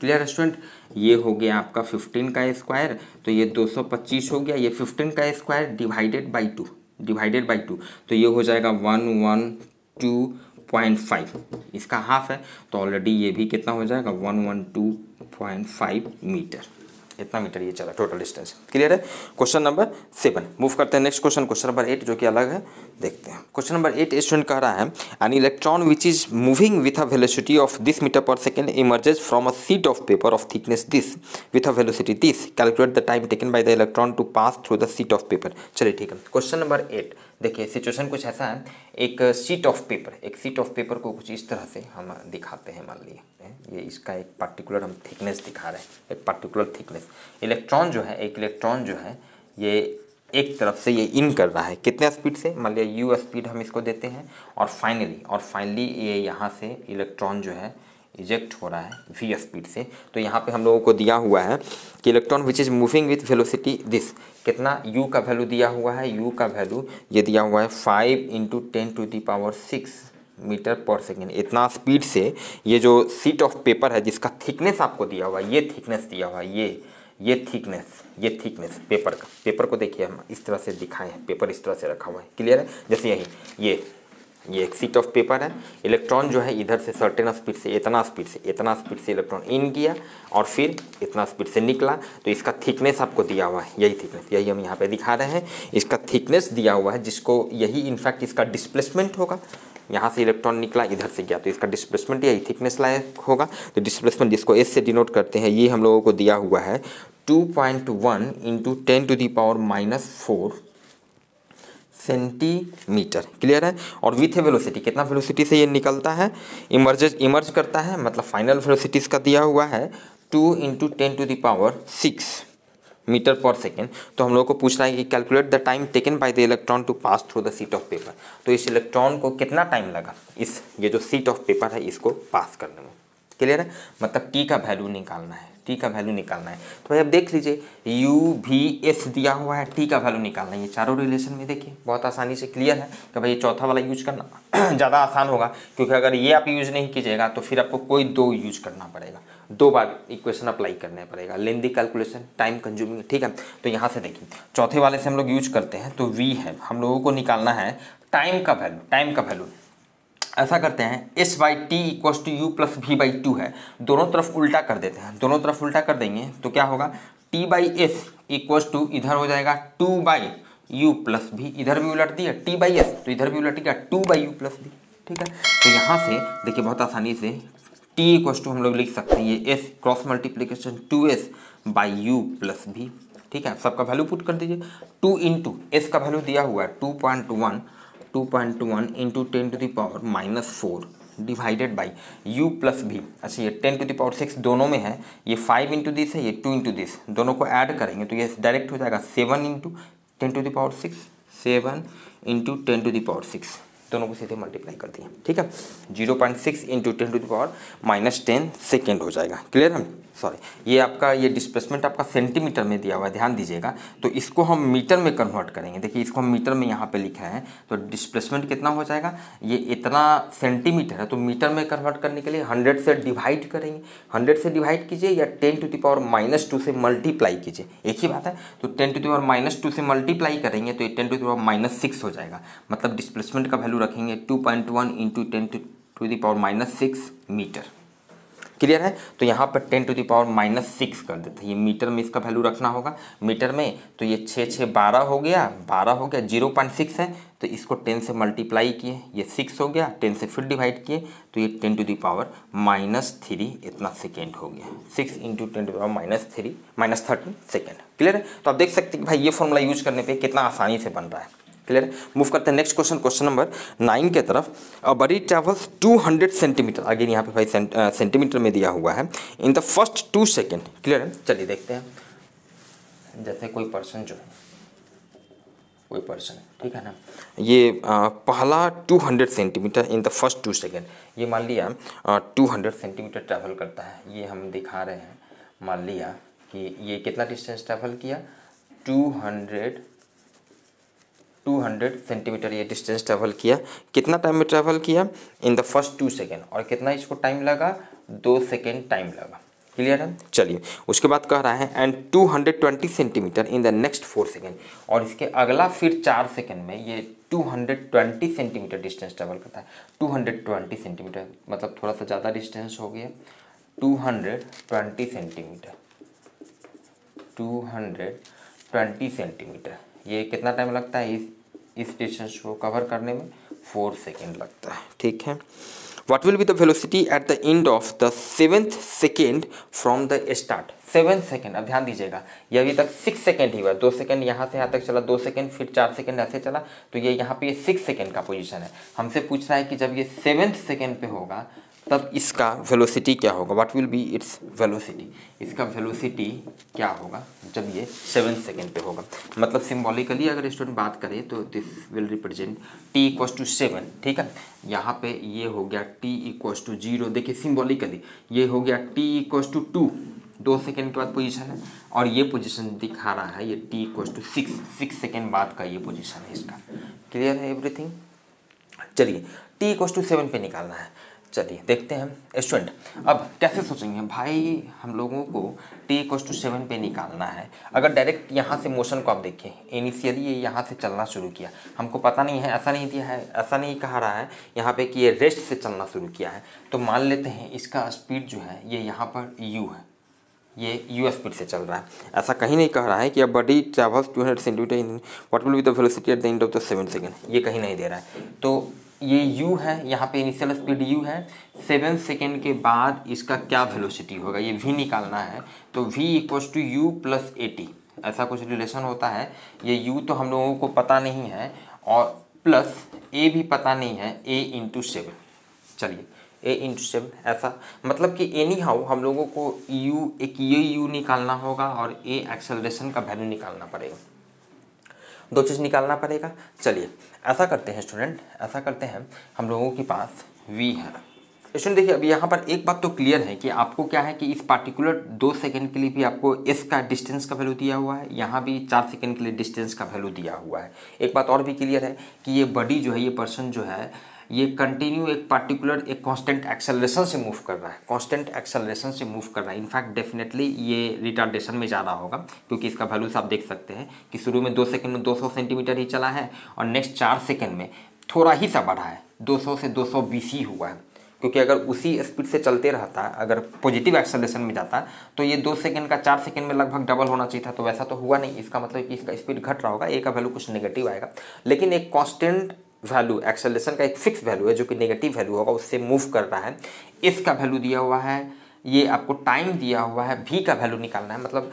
क्लियर स्टूडेंट, ये हो गया आपका फिफ्टीन का स्क्वायर, तो ये दो सौ पच्चीस हो गया। ये फिफ्टीन का square divided by two, divided by two तो ये हो जाएगा one one two point five, इसका हाफ है तो ऑलरेडी ये भी कितना हो जाएगा one one two point five metre. इतना मीटर ये चला टोटल डिस्टेंस। क्लियर है, क्वेश्चन नंबर सेवन। मूव करते हैं next question, question number eight जो कि अलग है, देखते हैं। क्वेश्चन नंबर एट स्टूडेंट कह रहा है an electron which is moving with a velocity of this metre पर second emerges from a sheet of paper of thickness this with a velocity this, calculate the time taken by the electron to pass through the sheet of paper. चलिए ठीक है, क्वेश्चन नंबर एट देखिए सिचुएशन कुछ ऐसा है, एक शीट ऑफ पेपर, एक शीट ऑफ पेपर को कुछ इस तरह से हम दिखाते हैं। मान लीजिए ये इसका एक पार्टिकुलर हम थिकनेस दिखा रहे हैं, एक पार्टिकुलर थिकनेस। इलेक्ट्रॉन जो है, एक इलेक्ट्रॉन जो है ये एक तरफ से ये इन कर रहा है, कितने स्पीड से, मान लिया यू स्पीड हम इसको देते हैं, और फाइनली और फाइनली ये यहाँ से इलेक्ट्रॉन जो है इजेक्ट हो रहा है वी स्पीड से। तो यहाँ पे हम लोगों को दिया हुआ है कि electron which is moving with velocity this, कितना u का वैल्यू दिया हुआ है, u का वैल्यू ये दिया हुआ है five into ten to the power six metre पर सेकेंड। इतना स्पीड से ये जो शीट ऑफ पेपर है जिसका थिकनेस आपको दिया हुआ है, ये थिकनेस दिया हुआ है, ये ये थिकनेस, ये थिकनेस पेपर का, पेपर को देखिए हम इस तरह से दिखाए हैं, पेपर इस तरह से रखा हुआ है। क्लियर है, जैसे यही ये ये एक शीट ऑफ पेपर है, इलेक्ट्रॉन जो है इधर से सर्टेन स्पीड से, इतना स्पीड से, इतना स्पीड से इलेक्ट्रॉन इन किया और फिर इतना स्पीड से निकला। तो इसका थिकनेस आपको दिया हुआ है, यही थिकनेस, यही हम यहाँ पे दिखा रहे हैं, इसका थिकनेस दिया हुआ है, जिसको यही इनफैक्ट इसका डिस्प्लेसमेंट होगा। यहाँ से इलेक्ट्रॉन निकला इधर से गया तो इसका डिस्प्लेसमेंट यही थिकनेस लायक होगा। तो डिस्प्लेसमेंट जिसको एस से डिनोट करते हैं, ये हम लोगों को दिया हुआ है two point one into ten to the power minus four centimetre. Clear है, और विथ वेलोसिटी, कितना वेलोसिटी से ये निकलता है, इमर्ज इमर्ज करता है, मतलब फाइनल वेलोसिटी इसका दिया हुआ है two into ten to the power six metre पर सेकेंड। तो हम लोग को पूछ रहा है कि calculate the time taken by the electron to pass through the sheet of paper, तो इस इलेक्ट्रॉन को कितना टाइम लगा इस ये जो शीट ऑफ पेपर है इसको पास करने में। क्लियर है, मतलब टी का वैल्यू निकालना है, टी का वैल्यू निकालना है। तो भाई अब देख लीजिए यू भी एस दिया हुआ है, टी का वैल्यू निकालना है, ये चारों रिलेशन में देखिए बहुत आसानी से क्लियर है कि भाई ये चौथा वाला यूज करना ज़्यादा आसान होगा, क्योंकि अगर ये आप यूज नहीं कीजिएगा तो फिर आपको कोई दो यूज करना पड़ेगा, दो बार इक्वेशन अप्लाई करना पड़ेगा, लेंदी कैलकुलेशन, टाइम कंज्यूमिंग। ठीक है, तो यहाँ से देखिए चौथे वाले से हम लोग यूज करते हैं, तो वी है हम लोगों को निकालना है टाइम का वैल्यू, टाइम का वैल्यू ऐसा करते हैं s by T equals to you plus we by two है, दोनों तरफ उल्टा कर देते हैं, दोनों तरफ उल्टा कर देंगे तो क्या होगा, t by s equals to इधर हो जाएगा टू बाई यू प्लस भी, इधर भी उलट दिया टी बाई एस तो इधर भी उलट गया two by u plus v. ठीक है, तो यहाँ से देखिए बहुत आसानी से टी इक्वस टू हम लोग लिख सकते हैं ये s cross multiplication two s by u plus v. ठीक है, सबका वैल्यू पुट कर दीजिए। टू इंटू एस का वैल्यू दिया हुआ है two point one two point one into ten to the power minus four divided by u plus v. अच्छा ये ten to the power six दोनों में है, ये फाइव इंटू दिस है, ये टू इंटू दिस, दोनों को ऐड करेंगे तो ये डायरेक्ट हो जाएगा seven into ten to the power six, seven into ten to the power six, दोनों को सीधे मल्टीप्लाई कर दिए। ठीक है, zero point six into ten to the power minus ten second हो जाएगा। क्लियर है? सॉरी ये आपका ये डिस्प्लेसमेंट आपका सेंटीमीटर में दिया हुआ है, ध्यान दीजिएगा, तो इसको हम मीटर में कन्वर्ट करेंगे। देखिए इसको हम मीटर में यहाँ पे लिखा है, तो डिस्प्लेसमेंट कितना हो जाएगा, ये इतना सेंटीमीटर है, तो मीटर में कन्वर्ट करने के लिए हंड्रेड से डिवाइड करेंगे। हंड्रेड से डिवाइड कीजिए या ten to the power minus two से मल्टीप्लाई कीजिए, एक ही बात है। तो ten to the power minus two से मल्टीप्लाई करेंगे तो ये ten to the power minus six हो जाएगा। मतलब डिस्प्लेसमेंट का वैल्यू रखेंगे two point one into ten to the power minus six metre. Clear है? तो यहाँ पर ten to the power minus six कर देते हैं, ये मीटर में इसका वैल्यू रखना होगा मीटर में। तो ये छः छः बारह हो गया, बारह हो गया, जीरो पॉइंट सिक्स है तो इसको टेन से मल्टीप्लाई किए, ये सिक्स हो गया, टेन से फिर डिवाइड किए तो ये ten to the power minus three इतना सेकेंड हो गया, six into ten to the power minus three minus thirteen second. Clear है? तो आप देख सकते हैं भाई ये फॉर्मूला यूज करने पर कितना आसानी से बन रहा है। क्लियर है? मूव करते हैं next question, question number nine के तरफ। A body travels two hundred centimetre, again यहाँ पे भाई सेंट, आ, सेंटीमीटर में दिया हुआ है in the first two second. Clear है? चलिए देखते हैं। जैसे कोई पर्सन जो है कोई पर्सन ठीक है ना, ये आ, पहला two hundred centimetre in the first two second, ये मान लिया आ, टू हंड्रेड सेंटीमीटर ट्रैवल करता है, ये हम दिखा रहे हैं। मान लिया कि ये कितना डिस्टेंस ट्रैवल किया, two hundred two hundred centimetre ये डिस्टेंस ट्रैवल किया। कितना टाइम में ट्रैवल किया, in the first two second, और कितना इसको टाइम लगा, दो सेकेंड टाइम लगा। क्लियर है? चलिए उसके बाद कह रहा है and two hundred twenty centimetre in the next four second, और इसके अगला फिर चार सेकेंड में ये two hundred twenty centimetre distance travel करता है। टू हंड्रेड ट्वेंटी सेंटीमीटर मतलब थोड़ा सा ज़्यादा डिस्टेंस हो गया, two hundred twenty centimetre, two hundred twenty centimetre, ये कितना टाइम लगता है इस इस डिस्टेंस को कवर करने में, फोर सेकेंड लगता है। ठीक है, what will be the velocity at the end of the seventh second from the start, seven second. अब ध्यान दीजिएगा ये अभी तक सिक्स सेकेंड ही हुआ, दो सेकेंड यहाँ से यहाँ तक चला, दो सेकेंड फिर चार सेकेंड ऐसे चला, तो ये यहाँ पे ये सिक्स सेकेंड का पोजीशन है। हमसे पूछ रहा है कि जब ये सेवेंथ सेकेंड पे होगा तब इसका वेलोसिटी क्या होगा, what will be its velocity, इसका वेलोसिटी क्या होगा जब ये सेवन सेकेंड पे होगा। मतलब सिंबॉलिकली अगर स्टूडेंट बात करें तो this will represent t equal to seven. ठीक है, यहाँ पे ये हो गया टी इक्व टू जीरो, देखिए सिंबॉलिकली ये हो गया टी इक्व टू टू, दो सेकेंड के बाद पोजीशन है, और ये पोजीशन दिखा रहा है ये t equal to six, six second बाद का ये पोजीशन है इसका। क्लियर है एवरीथिंग? चलिए टी इक्व टू सेवन पे निकालना है। चलिए देखते हैं स्टूडेंट, अब कैसे सोचेंगे भाई, हम लोगों को टी इक्व टू सेवन पे निकालना है। अगर डायरेक्ट यहाँ से मोशन को आप देखिए, इनिशियली ये यहाँ से चलना शुरू किया, हमको पता नहीं है, ऐसा नहीं दिया है, ऐसा नहीं कहा रहा है यहाँ पे कि ये रेस्ट से चलना शुरू किया है, तो मान लेते हैं इसका स्पीड जो है ये यहाँ पर यू है, ये यू स्पीड से चल रहा है। ऐसा कहीं नहीं कह रहा है कि अब body travels two hundred centimetre in what will be the velocity at the end of the seven second, ये कहीं नहीं दे रहा है। तो ये u है, यहाँ पे इनिशियल स्पीड u है, सेवन सेकेंड के बाद इसका क्या वेलोसिटी होगा ये v निकालना है, तो v equals to you plus a t, ऐसा कुछ रिलेशन होता है। ये u तो हम लोगों को पता नहीं है और प्लस a भी पता नहीं है, a इंटू सेवन, चलिए a इंटू सेवन, ऐसा मतलब कि एनी हाउ हम लोगों को u एक ये u निकालना होगा और a एक्सेलरेशन का वैल्यू निकालना पड़ेगा, दो चीज़ निकालना पड़ेगा। चलिए ऐसा करते हैं स्टूडेंट, ऐसा करते हैं, हम लोगों के पास v है। स्टूडेंट देखिए अभी यहाँ पर एक बात तो क्लियर है कि आपको क्या है कि इस पार्टिकुलर दो सेकंड के लिए भी आपको s का डिस्टेंस का वैल्यू दिया हुआ है, यहाँ भी चार सेकंड के लिए डिस्टेंस का वैल्यू दिया हुआ है। एक बात और भी क्लियर है कि ये बॉडी जो है, ये पर्सन जो है, ये कंटिन्यू एक पार्टिकुलर एक कांस्टेंट एक्सेलरेशन से मूव कर रहा है, कांस्टेंट एक्सेलरेशन से मूव कर रहा है। इनफैक्ट डेफिनेटली ये रिटार्डेशन में जा रहा होगा, क्योंकि इसका वैल्यूज आप देख सकते हैं कि शुरू में दो सेकंड में दो सौ सेंटीमीटर ही चला है और नेक्स्ट चार सेकंड में थोड़ा ही सा बढ़ा है, दो सौ से दो सौ बीस ही हुआ है। क्योंकि अगर उसी स्पीड से चलते रहता, अगर पॉजिटिव एक्सेलरेशन में जाता तो ये दो सेकंड का चार सेकंड में लगभग डबल होना चाहिए था, तो वैसा तो हुआ नहीं, इसका मतलब कि इसका स्पीड घट रहा होगा, ए का वैल्यू कुछ नेगेटिव आएगा। लेकिन एक कॉन्स्टेंट वैल्यू एक्सेलरेशन का एक फिक्स वैल्यू है जो कि नेगेटिव वैल्यू होगा, उससे मूव कर रहा है, इसका वैल्यू दिया हुआ है, ये आपको टाइम दिया हुआ है, भी का वैल्यू निकालना है। मतलब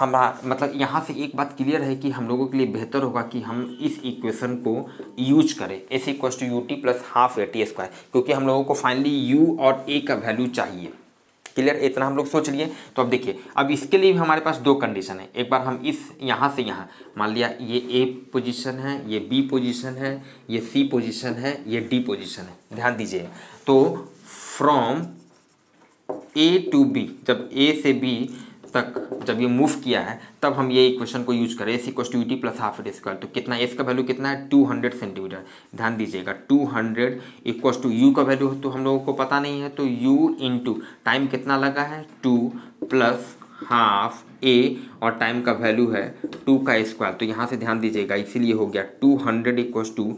हमारा मतलब यहाँ से एक बात क्लियर है कि हम लोगों के लिए बेहतर होगा कि हम इस इक्वेशन को यूज करें, s equal to U T plus half A T square, क्योंकि हम लोगों को फाइनली यू और ए का वैल्यू चाहिए। क्लियर, इतना हम लोग सोच लिए। तो अब देखिए, अब इसके लिए भी हमारे पास दो कंडीशन है। एक बार हम इस यहाँ से यहाँ मान लिया ये ए पोजीशन है, ये बी पोजीशन है, ये सी पोजीशन है, ये डी पोजीशन है, ध्यान दीजिए। तो फ्रॉम ए टू बी, जब ए से बी तक जब ये मूव किया है तब हम ये इक्वेशन को यूज करें, s equal to U T plus half a square. तो कितना, एस का वैल्यू कितना है टू हंड्रेड सेंटीमीटर, ध्यान दीजिएगा two hundred equal to u का वैल्यू तो हम लोगों को पता नहीं है, तो u इंटू टाइम कितना लगा है टू प्लस हाफ a और टाइम का वैल्यू है टू का स्क्वायर। तो यहाँ से ध्यान दीजिएगा, इसीलिए हो गया two hundred equal to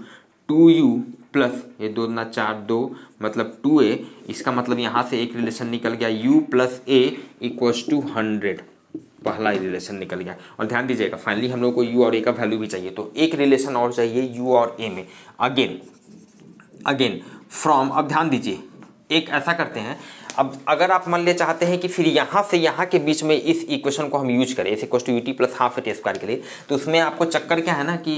two you plus ये दो ना चार दो मतलब टू ए, इसका मतलब यहाँ से एक रिलेशन निकल गया u plus a equals to hundred, पहला रिलेशन निकल गया। और ध्यान दीजिएगा फाइनली हम लोग को u और a का वैल्यू भी चाहिए, तो एक रिलेशन और चाहिए u और a में। अगेन अगेन फ्रॉम, अब ध्यान दीजिए एक ऐसा करते हैं, अब अगर आप मान ले चाहते हैं कि फिर यहाँ से यहाँ के बीच में इस इक्वेशन को हम यूज करें, इस equal to U T plus half A T square के लिए, तो उसमें आपको चक्कर क्या है ना कि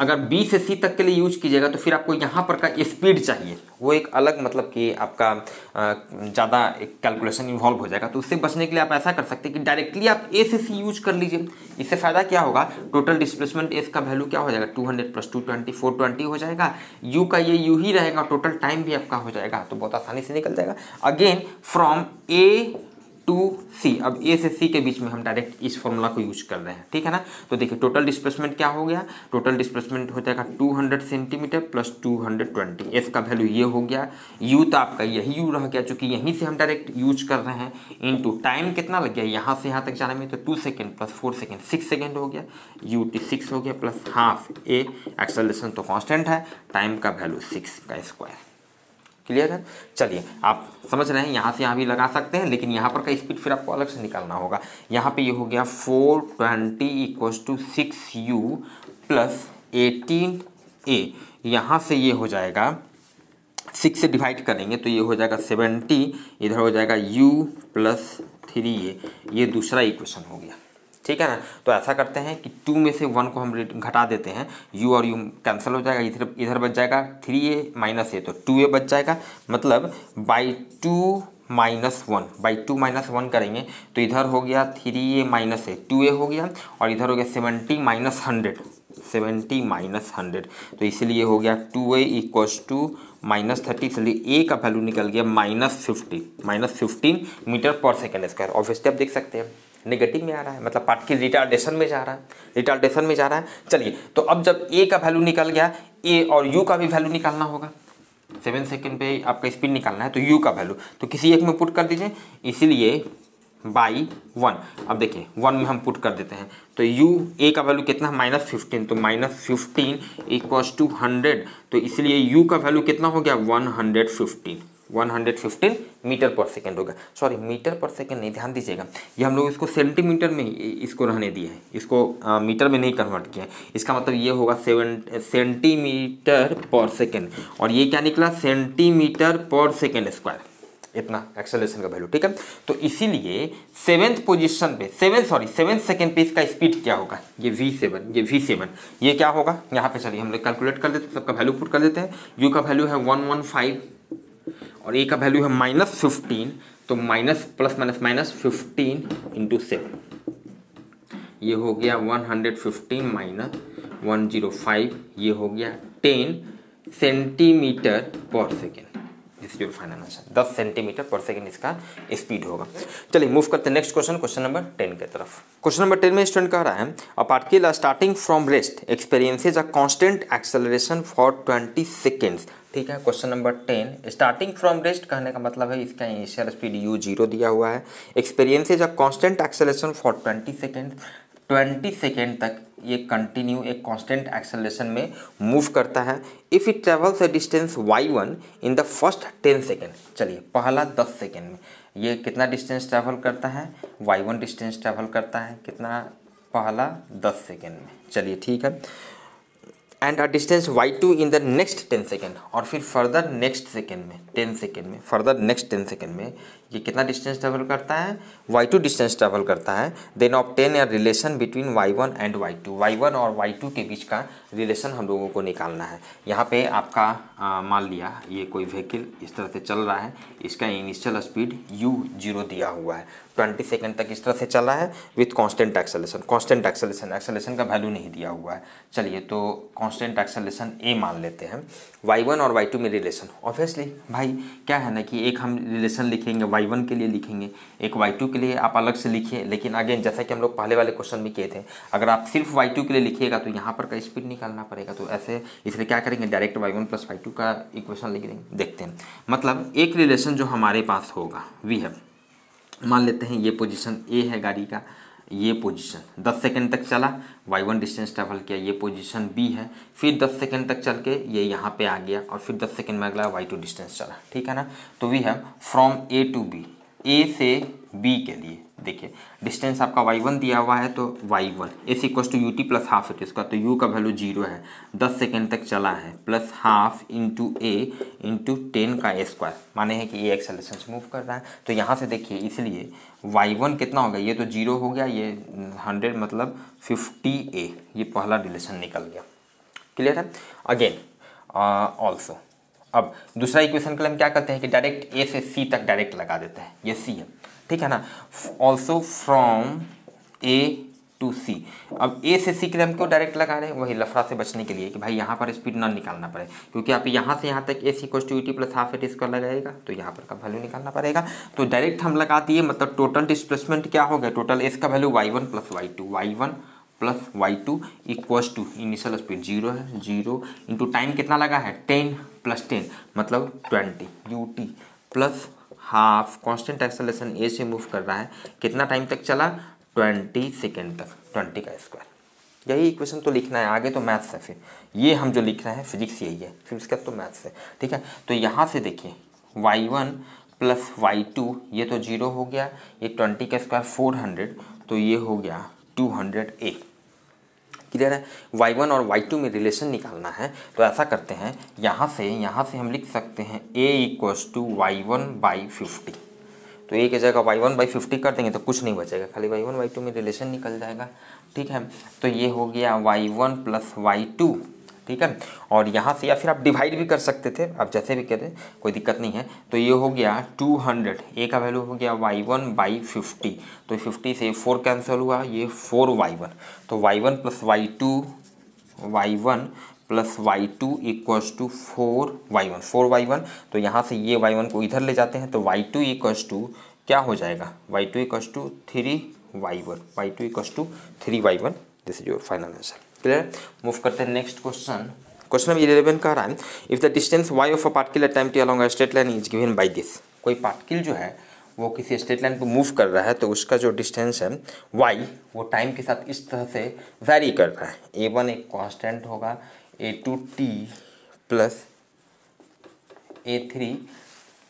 अगर बी से सी तक के लिए यूज कीजिएगा तो फिर आपको यहाँ पर का स्पीड चाहिए, वो एक अलग मतलब कि आपका ज़्यादा कैलकुलेशन इन्वॉल्व हो जाएगा। तो उससे बचने के लिए आप ऐसा कर सकते हैं कि डायरेक्टली आप ए से सी यूज कर लीजिए। इससे फ़ायदा क्या होगा, टोटल डिस्प्लेसमेंट एस का वैल्यू क्या हो जाएगा two hundred plus two twenty four twenty हो जाएगा, यू का ये यू ही रहेगा, टोटल टाइम भी आपका हो जाएगा, तो बहुत आसानी से निकल जाएगा। अगेन फ्रॉम ए टू सी, अब ए से सी के बीच में हम डायरेक्ट इस फॉर्मूला को यूज कर रहे हैं, ठीक है ना। तो देखिए टोटल डिस्प्लेसमेंट क्या हो गया, टोटल डिस्प्लेसमेंट हो जाएगा two hundred centimetre plus two hundred twenty, s का वैल्यू ये हो गया, यू तो आपका यही यू रह गया चूँकि यहीं से हम डायरेक्ट यूज कर रहे हैं, इनटू टाइम कितना लग गया यहाँ से यहाँ तक जाने में, तो two second plus four second six second हो गया, यू टी सिक्स हो गया प्लस हाफ ए, एक्सेलरेशन तो कॉन्स्टेंट है, टाइम का वैल्यू सिक्स का स्क्वायर। क्लियर है, चलिए आप समझ रहे हैं, यहाँ से यहाँ भी लगा सकते हैं लेकिन यहाँ पर का स्पीड फिर आपको अलग से निकालना होगा। यहाँ पे ये यह हो गया four twenty equal to six u plus eighteen a, यहाँ से ये यह हो जाएगा सिक्स से डिवाइड करेंगे तो ये हो जाएगा सेवेंटी, इधर हो जाएगा u प्लस थ्री ए, ये दूसरा इक्वेशन हो गया, ठीक है ना। तो ऐसा करते हैं कि टू में से वन को हम घटा देते हैं, u और u कैंसिल हो जाएगा, इधर इधर बच जाएगा थ्री ए माइनस ए तो टू ए बच जाएगा, मतलब by two minus one, by two minus one करेंगे तो इधर हो गया three a minus a two a हो गया, और इधर हो गया seventy minus hundred, seventy minus hundred तो इसीलिए हो गया two a equals to minus thirty, इसलिए ए का वैल्यू निकल गया minus fifteen, minus fifteen metre पर सेकेंड स्क्वायर। ऑब्वियसली आप देख सकते हैं नेगेटिव में आ रहा है, मतलब पार्ट की रिटार्डेशन में जा रहा है, रिटार्डेशन में जा रहा है। चलिए तो अब जब ए का वैल्यू निकल गया, ए और यू का भी वैल्यू निकालना होगा, सेवन सेकेंड पे आपका स्पीड निकालना है, तो यू का वैल्यू तो किसी एक में पुट कर दीजिए, इसीलिए बाई वन, अब देखिए वन में हम पुट कर देते हैं तो u a का वैल्यू कितना है माइनस फिफ्टीन, तो minus fifteen equals to hundred, तो इसलिए u का वैल्यू कितना हो गया one hundred fifteen, one hundred fifteen metre पर सेकेंड होगा, सॉरी मीटर पर सेकेंड नहीं, ध्यान दीजिएगा ये हम लोग इसको सेंटीमीटर में इसको रहने दिए हैं, इसको आ, मीटर में नहीं कन्वर्ट किया है, इसका मतलब ये होगा सेवन सेंटीमीटर पर सेकेंड, और ये क्या निकला सेंटीमीटर पर सेकेंड स्क्वायर, इतना एक्सेलरेशन का वैल्यू, ठीक है। तो इसीलिए सेवेंथ पोजीशन पे सेवन सॉरी सेवन सेकेंड पे इसका स्पीड क्या होगा, ये वी सेवन ये वी सेवन ये क्या होगा यहाँ पे, चलिए हम लोग कैलकुलेट कर देते हैं, सबका वैल्यू पुट कर देते हैं, यू का वैल्यू है वन वन फाइव और ए का वैल्यू है माइनस फिफ्टीन, तो minus plus minus minus fifteen into seven, ये हो गया one hundred fifteen minus one zero five, ये हो गया टेन सेंटीमीटर पर सेकेंड, इसलिए फाइनल आंसर दस सेंटीमीटर पर सेकेंड इसका स्पीड होगा। चलिए मूव करते हैं next question, question number ten की तरफ। क्वेश्चन नंबर टेन में स्टूडेंट कह रहा है a particle starting from rest experiences a constant acceleration for twenty seconds, ठीक है। Question number ten, starting from rest कहने का मतलब है इसका इनिशियल स्पीड यू जीरो दिया हुआ है, experiences a constant acceleration for twenty second, twenty second तक ये कंटिन्यू एक कांस्टेंट एक्सेलरेशन में मूव करता है, if it travels a distance y one in the first ten second. चलिए पहला दस सेकेंड में ये कितना डिस्टेंस ट्रैवल करता है, वाई वन डिस्टेंस ट्रैवल करता है, कितना, पहला दस सेकेंड में। चलिए ठीक है, and a distance y two in the next ten second, और फिर फर्दर नेक्स्ट सेकेंड में टेन सेकेंड में फर्दर नेक्स्ट टेन सेकेंड में ये कितना डिस्टेंस ट्रेवल करता है, वाई टू डिस्टेंस ट्रेवल करता है। Then obtain a relation between y one and y two, y one और वाई टू के बीच का रिलेशन हम लोगों को निकालना है। यहाँ पे आपका मान लिया ये कोई व्हीकल इस तरह से चल रहा है, इसका इनिशियल स्पीड यू जीरो दिया हुआ है, ट्वेंटी सेकेंड तक इस तरह से चला है with constant acceleration, constant acceleration acceleration का वैल्यू नहीं दिया हुआ है। चलिए तो कांस्टेंट एक्सेलेरेशन ए मान लेते हैं। वाई वन और वाई टू में रिलेशन, ऑब्वियसली भाई क्या है ना कि एक हम रिलेशन लिखेंगे वाई वन के लिए लिखेंगे, एक वाई टू के लिए आप अलग से लिखिए, लेकिन अगेन जैसा कि हम लोग पहले वाले क्वेश्चन में किए थे, अगर आप सिर्फ वाई टू के लिए लिखिएगा तो यहाँ पर का स्पीड निकालना पड़ेगा, तो ऐसे इसलिए क्या करेंगे direct y one plus y two का इक्वेशन लिख देंगे। देखते हैं मतलब एक रिलेशन जो हमारे पास होगा, वी है मान लेते हैं ये पोजीशन ए है गाड़ी का, ये पोजीशन दस सेकंड तक चला वाई वन डिस्टेंस ट्रैवल किया, ये पोजीशन बी है, फिर दस सेकंड तक चल के ये यहाँ पे आ गया और फिर दस सेकंड में अगला वाई टू डिस्टेंस चला, ठीक है ना। तो वी है from A to B, A से बी के लिए देखिए डिस्टेंस आपका वाई वन दिया हुआ है, तो y one is equal to U T plus half it, इसका तो u का वैल्यू जीरो है, दस सेकेंड तक चला है plus half into a into ten का स्क्वायर, माने है कि ये एक्सेलेरेशन से मूव कर रहा है। तो यहाँ से देखिए इसलिए वाई वन कितना होगा, ये तो जीरो हो गया, ये हंड्रेड मतलब फिफ्टी ए, ये पहला रिलेशन निकल गया, क्लियर है। अगेन ऑल्सो अब दूसरा इक्वेशन के लिए हम क्या करते हैं कि डायरेक्ट ए से सी तक डायरेक्ट लगा देते हैं, ये सी है, ठीक है ना। ऑल्सो फ्रॉम ए टू सी, अब ए से सी के लिए हम क्यों डायरेक्ट लगा रहे हैं, वही लफड़ा से बचने के लिए कि भाई यहाँ पर स्पीड ना निकालना पड़े, क्योंकि आप यहाँ से यहाँ तक A C equal to U T plus half at इसका लगाएगा तो यहाँ पर का वैल्यू निकालना पड़ेगा, तो डायरेक्ट हम लगा दिए, मतलब टोटल डिस्प्लेसमेंट क्या हो गया, टोटल एस का value y one plus y two, y one plus y two equals to initial speed zero है, जीरो इंटू टाइम कितना लगा है टेन प्लस टेन मतलब twenty, u T plus half constant acceleration a से मूव कर रहा है, कितना टाइम तक चला ट्वेंटी सेकेंड तक, ट्वेंटी का स्क्वायर। यही इक्वेशन तो लिखना है, आगे तो मैथ्स है, फिर ये हम जो लिख रहे हैं फिजिक्स यही है, फिर उसका तो मैथ्स है, ठीक है। तो यहाँ से देखिए y one plus y two ये तो जीरो हो गया, ये ट्वेंटी का स्क्वायर फोर हंड्रेड, तो ये हो गया टू हंड्रेड ए, क्लियर है। वाई वन और वाई टू में रिलेशन निकालना है तो ऐसा करते हैं, यहाँ से यहाँ से हम लिख सकते हैं a equals to y one by fifty, तो a की जगह वाई वन बाई फिफ्टी कर देंगे तो कुछ नहीं बचेगा, खाली वाई वन वाई टू में रिलेशन निकल जाएगा, ठीक है। तो ये हो गया y one plus y two, ठीक है। और यहाँ से या फिर आप डिवाइड भी कर सकते थे, आप जैसे भी कहते कोई दिक्कत नहीं है। तो ये हो गया टू हंड्रेड ए का वैल्यू हो गया वाई वन बाई फिफ्टी, तो फिफ्टी से फोर कैंसिल हुआ, ये फोर वाई वन, तो y one plus y two y one plus y two equals to four y one, four y one, तो यहाँ से ये वाई वन को इधर ले जाते हैं तो वाई टू इक्वल्स टू क्या हो जाएगा, y two equals to three y one, y two equals to three y one, this is your final answer, clear. Move करते हैं next question, question number eleven कह रहा है if the distance y of a particle time t along a straight line is given by this, कोई पार्टिकल जो है वो किसी स्ट्रेट लाइन पर मूव कर रहा है तो उसका जो डिस्टेंस है वाई वो टाइम के साथ इस तरह से वैरी कर रहा है, ए वन एक कॉन्स्टेंट होगा, a two t plus a three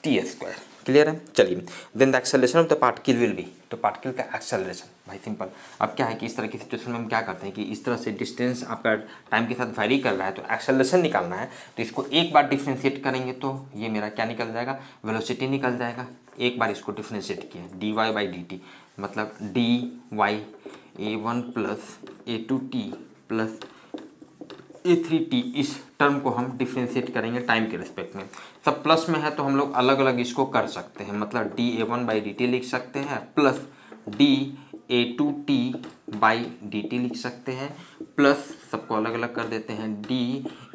t square, clear है। चलिए then the acceleration of the particle will be, तो पार्टिकल का एक्सेलरेशन भाई सिंपल, अब क्या है कि इस तरह की सिचुएशन में हम क्या करते हैं कि इस तरह से डिस्टेंस आपका टाइम के साथ वैरी कर रहा है तो एक्सेलरेशन निकालना है, तो इसको एक बार डिफ्रेंशिएट करेंगे तो ये मेरा क्या निकल जाएगा, वेलोसिटी निकल जाएगा। एक बार इसको डिफ्रेंशिएट किया d Y by D T मतलब d y a one plus a two t plus a three t, इस टर्म को हम डिफ्रेंशिएट करेंगे टाइम के रिस्पेक्ट में, सब प्लस में है तो हम लोग अलग अलग इसको कर सकते हैं, मतलब d a one by D t लिख सकते हैं plus d a two t by D t लिख सकते हैं प्लस सबको अलग अलग कर देते हैं d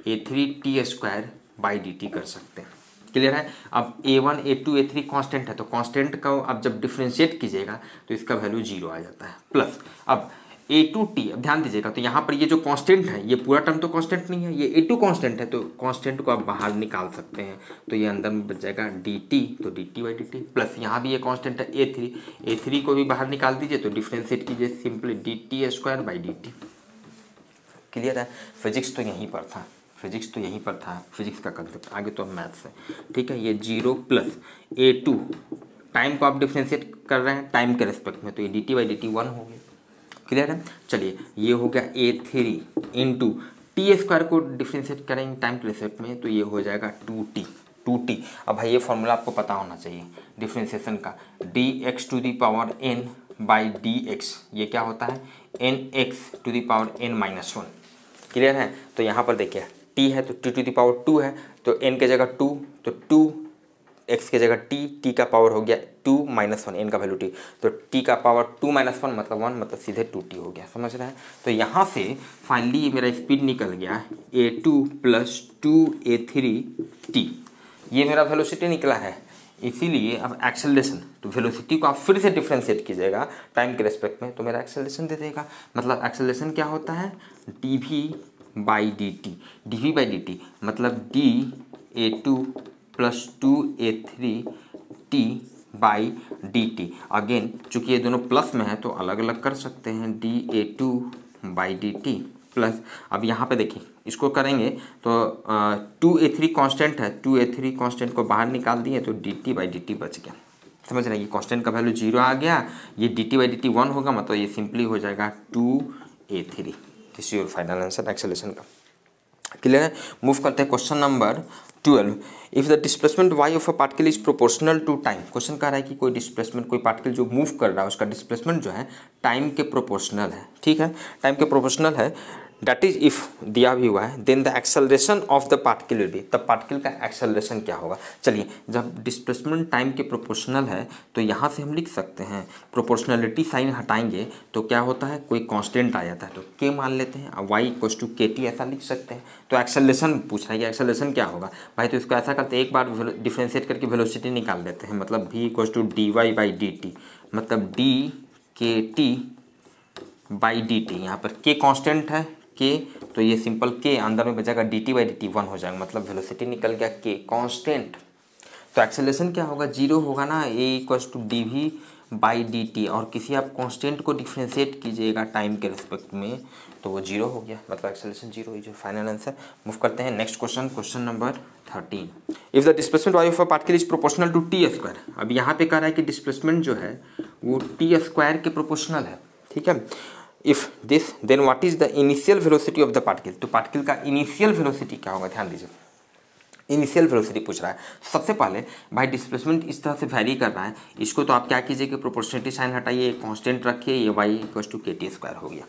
a three t square by D t कर सकते हैं, क्लियर है। अब a one a two a three constant है तो कॉन्स्टेंट का आप जब डिफ्रेंशिएट कीजिएगा तो इसका वैल्यू जीरो आ जाता है प्लस अब ए टू टी, अब ध्यान दीजिएगा तो यहाँ पर ये जो कांस्टेंट है ये पूरा टर्म तो कांस्टेंट नहीं है, ये ए टू कांस्टेंट है तो कांस्टेंट को आप बाहर निकाल सकते हैं तो ये अंदर में बच जाएगा डी टी, तो d t by D t plus यहाँ भी ये कांस्टेंट है ए थ्री, ए थ्री को भी बाहर निकाल दीजिए तो डिफ्रेंशिएट कीजिए simply d t square by D t, clear है। फिजिक्स तो यहीं पर था, फिजिक्स तो यहीं पर था, फिजिक्स का कंसेप्ट, आगे तो मैथ्स है, ठीक है। ये zero plus a two, time को आप डिफ्रेंशिएट कर रहे हैं टाइम के रेस्पेक्ट में तो ये d t by D t one हो गया, क्लियर है। चलिए ये हो गया a three into t square को डिफ्रेंशिएट करेंगे टाइम के रिस्पेक्ट में तो ये हो जाएगा टू टी टू टी अब भाई ये फॉर्मूला आपको पता होना चाहिए डिफ्रेंशिएशन का, d x to the power n by d x, ये क्या होता है n x to the power n minus one. Clear है? तो यहाँ पर देखिए टी है तो t to the power two है तो एन के जगह टू, तो टू एक्स के जगह टी, टी का पावर हो गया टू माइनस वन, एन का वैल्यू टी, तो टी का पावर टू माइनस वन मतलब वन, मतलब सीधे टू टी हो गया। समझ रहे हैं? तो यहाँ से फाइनली मेरा स्पीड निकल गया a two plus two a three t, ये मेरा वेलोसिटी निकला है। इसीलिए अब एक्सेलरेशन, तो वेलोसिटी को आप फिर से डिफ्रेंशिएट कीजिएगा टाइम के रेस्पेक्ट में तो मेरा एक्सेलरेशन दे देगा। मतलब एक्सेलरेशन क्या होता है d v by D t, d v by D T मतलब d a two plus two a three t by D t. Again चूँकि ये दोनों प्लस में है तो अलग अलग कर सकते हैं, d a two by D t plus, अब यहाँ पे देखिए इसको करेंगे तो टू ए थ्री कॉन्स्टेंट है, टू ए थ्री कॉन्स्टेंट को बाहर निकाल दिए तो d t by D t बच गया। समझ रहे हैं? ये कॉन्स्टेंट का वैल्यू जीरो आ गया, ये d t by D t one होगा, मतलब ये सिंपली हो जाएगा two a three. This your final answer acceleration का। क्लियर है? मूव करते हैं question number twelve. If the displacement y of a particle is proportional to time, question कह रहा है कि कोई डिस्प्लेसमेंट, कोई पार्टिकल जो मूव कर रहा है उसका डिस्प्लेसमेंट जो है टाइम के प्रोपोर्शनल है। ठीक है, टाइम के प्रोपोर्शनल है, दैट इज इफ दिया भी हुआ है, then the acceleration of the particle will be, तब पार्टिकल का एक्सेलरेशन क्या होगा। चलिए, जब डिस्प्लेसमेंट टाइम के प्रोपोर्शनल है तो यहाँ से हम लिख सकते हैं, प्रोपोर्शनलिटी साइन हटाएंगे तो क्या होता है कोई कांस्टेंट आ जाता है तो के मान लेते हैं, अब y equals to k t ऐसा लिख सकते हैं। तो एक्सेलरेशन पूछ रहा है कि एक्सेलरेशन क्या होगा भाई, तो इसको ऐसा करते एक बार डिफ्रेंशिएट करके वेलोसिटी निकाल लेते हैं। मतलब v equals to d Y by D T, मतलब d k t by D t, यहाँ पर के कॉन्स्टेंट है के, तो ये सिंपल के अंदर में बचेगा d t by D t one हो जाएगा, मतलब वेलोसिटी निकल गया के कांस्टेंट। तो एक्सेलरेशन क्या होगा, जीरो होगा ना, a equals to d v by D t, और किसी आप कांस्टेंट को डिफ्रेंशिएट कीजिएगा टाइम के रिस्पेक्ट में तो वो जीरो हो गया, मतलब acceleration zero is final answer. Move करते हैं next question, question number thirteen. If the displacement y of a particle is proportional to T square, अब यहाँ पे कह रहा है कि डिस्प्लेसमेंट जो है वो टी स्क्वायर के प्रोपोर्शनल है। ठीक है, if this then what is the initial velocity of the particle, तो पार्टिकल का इनिशियल वेलोसिटी क्या होगा, ध्यान दीजिए इनिशियल वेलोसिटी पूछ रहा है। सबसे पहले भाई डिस्प्लेसमेंट इस तरह से वेरी कर रहा है, इसको तो आप क्या कीजिए कि प्रोपोर्शनलिटी साइन हटाइए, कांस्टेंट रखिए, ये y equals to k t square हो गया।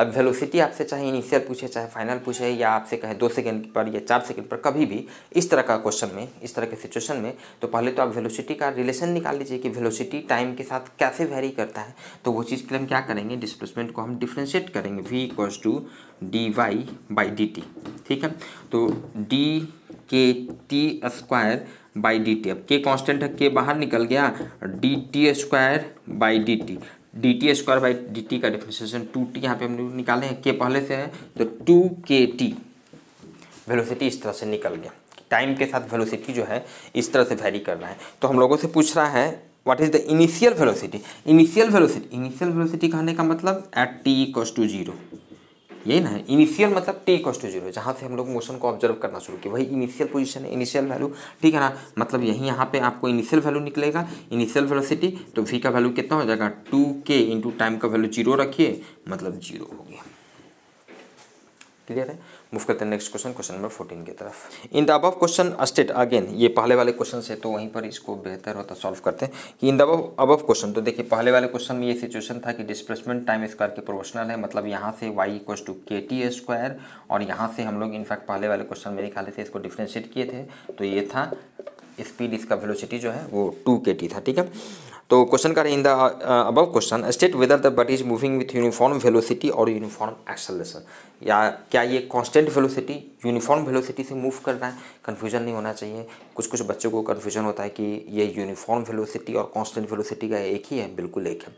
अब वेलोसिटी आपसे चाहे इनिशियल पूछे चाहे फाइनल पूछे या आपसे कहे दो सेकंड पर या चार सेकंड पर, कभी भी इस तरह का क्वेश्चन में, इस तरह के सिचुएशन में, तो पहले तो आप वेलोसिटी का रिलेशन निकाल लीजिए कि वेलोसिटी टाइम के साथ कैसे वेरी करता है। तो वो चीज़ के लिए हम क्या करेंगे, डिस्प्लेसमेंट को हम डिफ्रेंशिएट करेंगे v equals to d Y by D t. ठीक है, तो d k t square by D t, अब के कॉन्स्टेंट है, के बाहर निकल गया, d t square by D t, d t square by D T का डिफ्रेंशिएशन टू टी, यहाँ पे हम निकाले हैं के पहले से है तो टू के टी, वेलोसिटी इस तरह से निकल गया। टाइम के साथ वेलोसिटी जो है इस तरह से वेरी कर रहा है। तो हम लोगों से पूछ रहा है what is the initial velocity, initial velocity, initial velocity कहने का मतलब at t equals to zero, यही ना है इनिशियल मतलब टी इक्वल्स टू जीरो, जहाँ से हम लोग मोशन को ऑब्जर्व करना शुरू किया वही इनिशियल पोजीशन है, इनिशियल वैल्यू। ठीक है ना, मतलब यही यहाँ पे आपको इनिशियल वैल्यू निकलेगा, इनिशियल वेलोसिटी, तो वी का वैल्यू कितना हो जाएगा टू के इंटू टाइम का वैल्यू जीरो रखिए, मतलब जीरो हो गया। क्लियर है? मूव करते हैं next question, question number fourteen की तरफ। In the above question state, again ये पहले वाले क्वेश्चन से तो वहीं पर इसको बेहतर होता सॉल्व करते हैं कि in the above above question, तो देखिए पहले वाले क्वेश्चन में ये सिचुएशन था कि डिस्प्लेसमेंट टाइम स्क्वायर के प्रोपोर्शनल है, मतलब यहाँ से y equals to k t square, और यहाँ से हम लोग इनफैक्ट पहले वाले क्वेश्चन में निकाले थे, इसको डिफ्रेंशिएट किए थे, तो ये था स्पीड, इसका वेलोसिटी जो है वो टू के टी था। ठीक है, तो क्वेश्चन का in the above question state whether the body is moving with uniform velocity और यूनिफॉर्म एक्सेलरेशन, या क्या ये कांस्टेंट वेलोसिटी यूनिफॉर्म वेलोसिटी से मूव कर रहा है। कन्फ्यूजन नहीं होना चाहिए, कुछ कुछ बच्चों को कन्फ्यूजन होता है कि ये यूनिफॉर्म वेलोसिटी और कांस्टेंट वेलोसिटी का एक ही है, बिल्कुल एक है।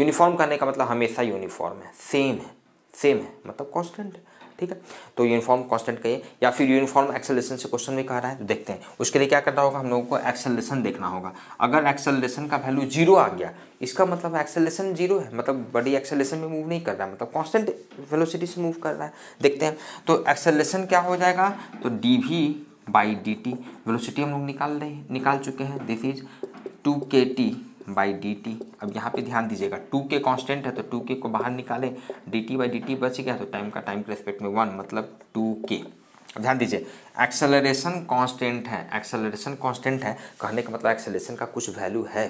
यूनिफॉर्म करने का मतलब हमेशा यूनिफॉर्म है, सेम है, सेम है मतलब कांस्टेंट है। ठीक है, तो यूनिफॉर्म कांस्टेंट कहिए, या फिर यूनिफॉर्म एक्सेलरेशन से क्वेश्चन में कह रहा है तो देखते हैं। उसके लिए क्या करना होगा, हम लोगों को एक्सेलरेशन देखना होगा। अगर एक्सेलरेशन का वैल्यू जीरो आ गया, इसका मतलब एक्सेलरेशन जीरो है, मतलब बॉडी एक्सेलरेशन में मूव नहीं कर रहा है, मतलब कांस्टेंट वेलोसिटी से मूव कर रहा है। देखते हैं तो एक्सेलरेशन क्या हो जाएगा, तो d v by D t, velocity हम लोग निकाल रहे निकाल चुके हैं, this is two k t by D t. अब यहाँ पे ध्यान दीजिएगा टू के कॉन्स्टेंट है तो टू के को बाहर निकालें, d t by D t बच गया तो टाइम का टाइम के रेस्पेक्ट में वन मतलब टू के। अब ध्यान दीजिए एक्सेलरेशन कांस्टेंट है, एक्सेलरेशन कांस्टेंट है कहने का मतलब एक्सेलरेशन का कुछ वैल्यू है,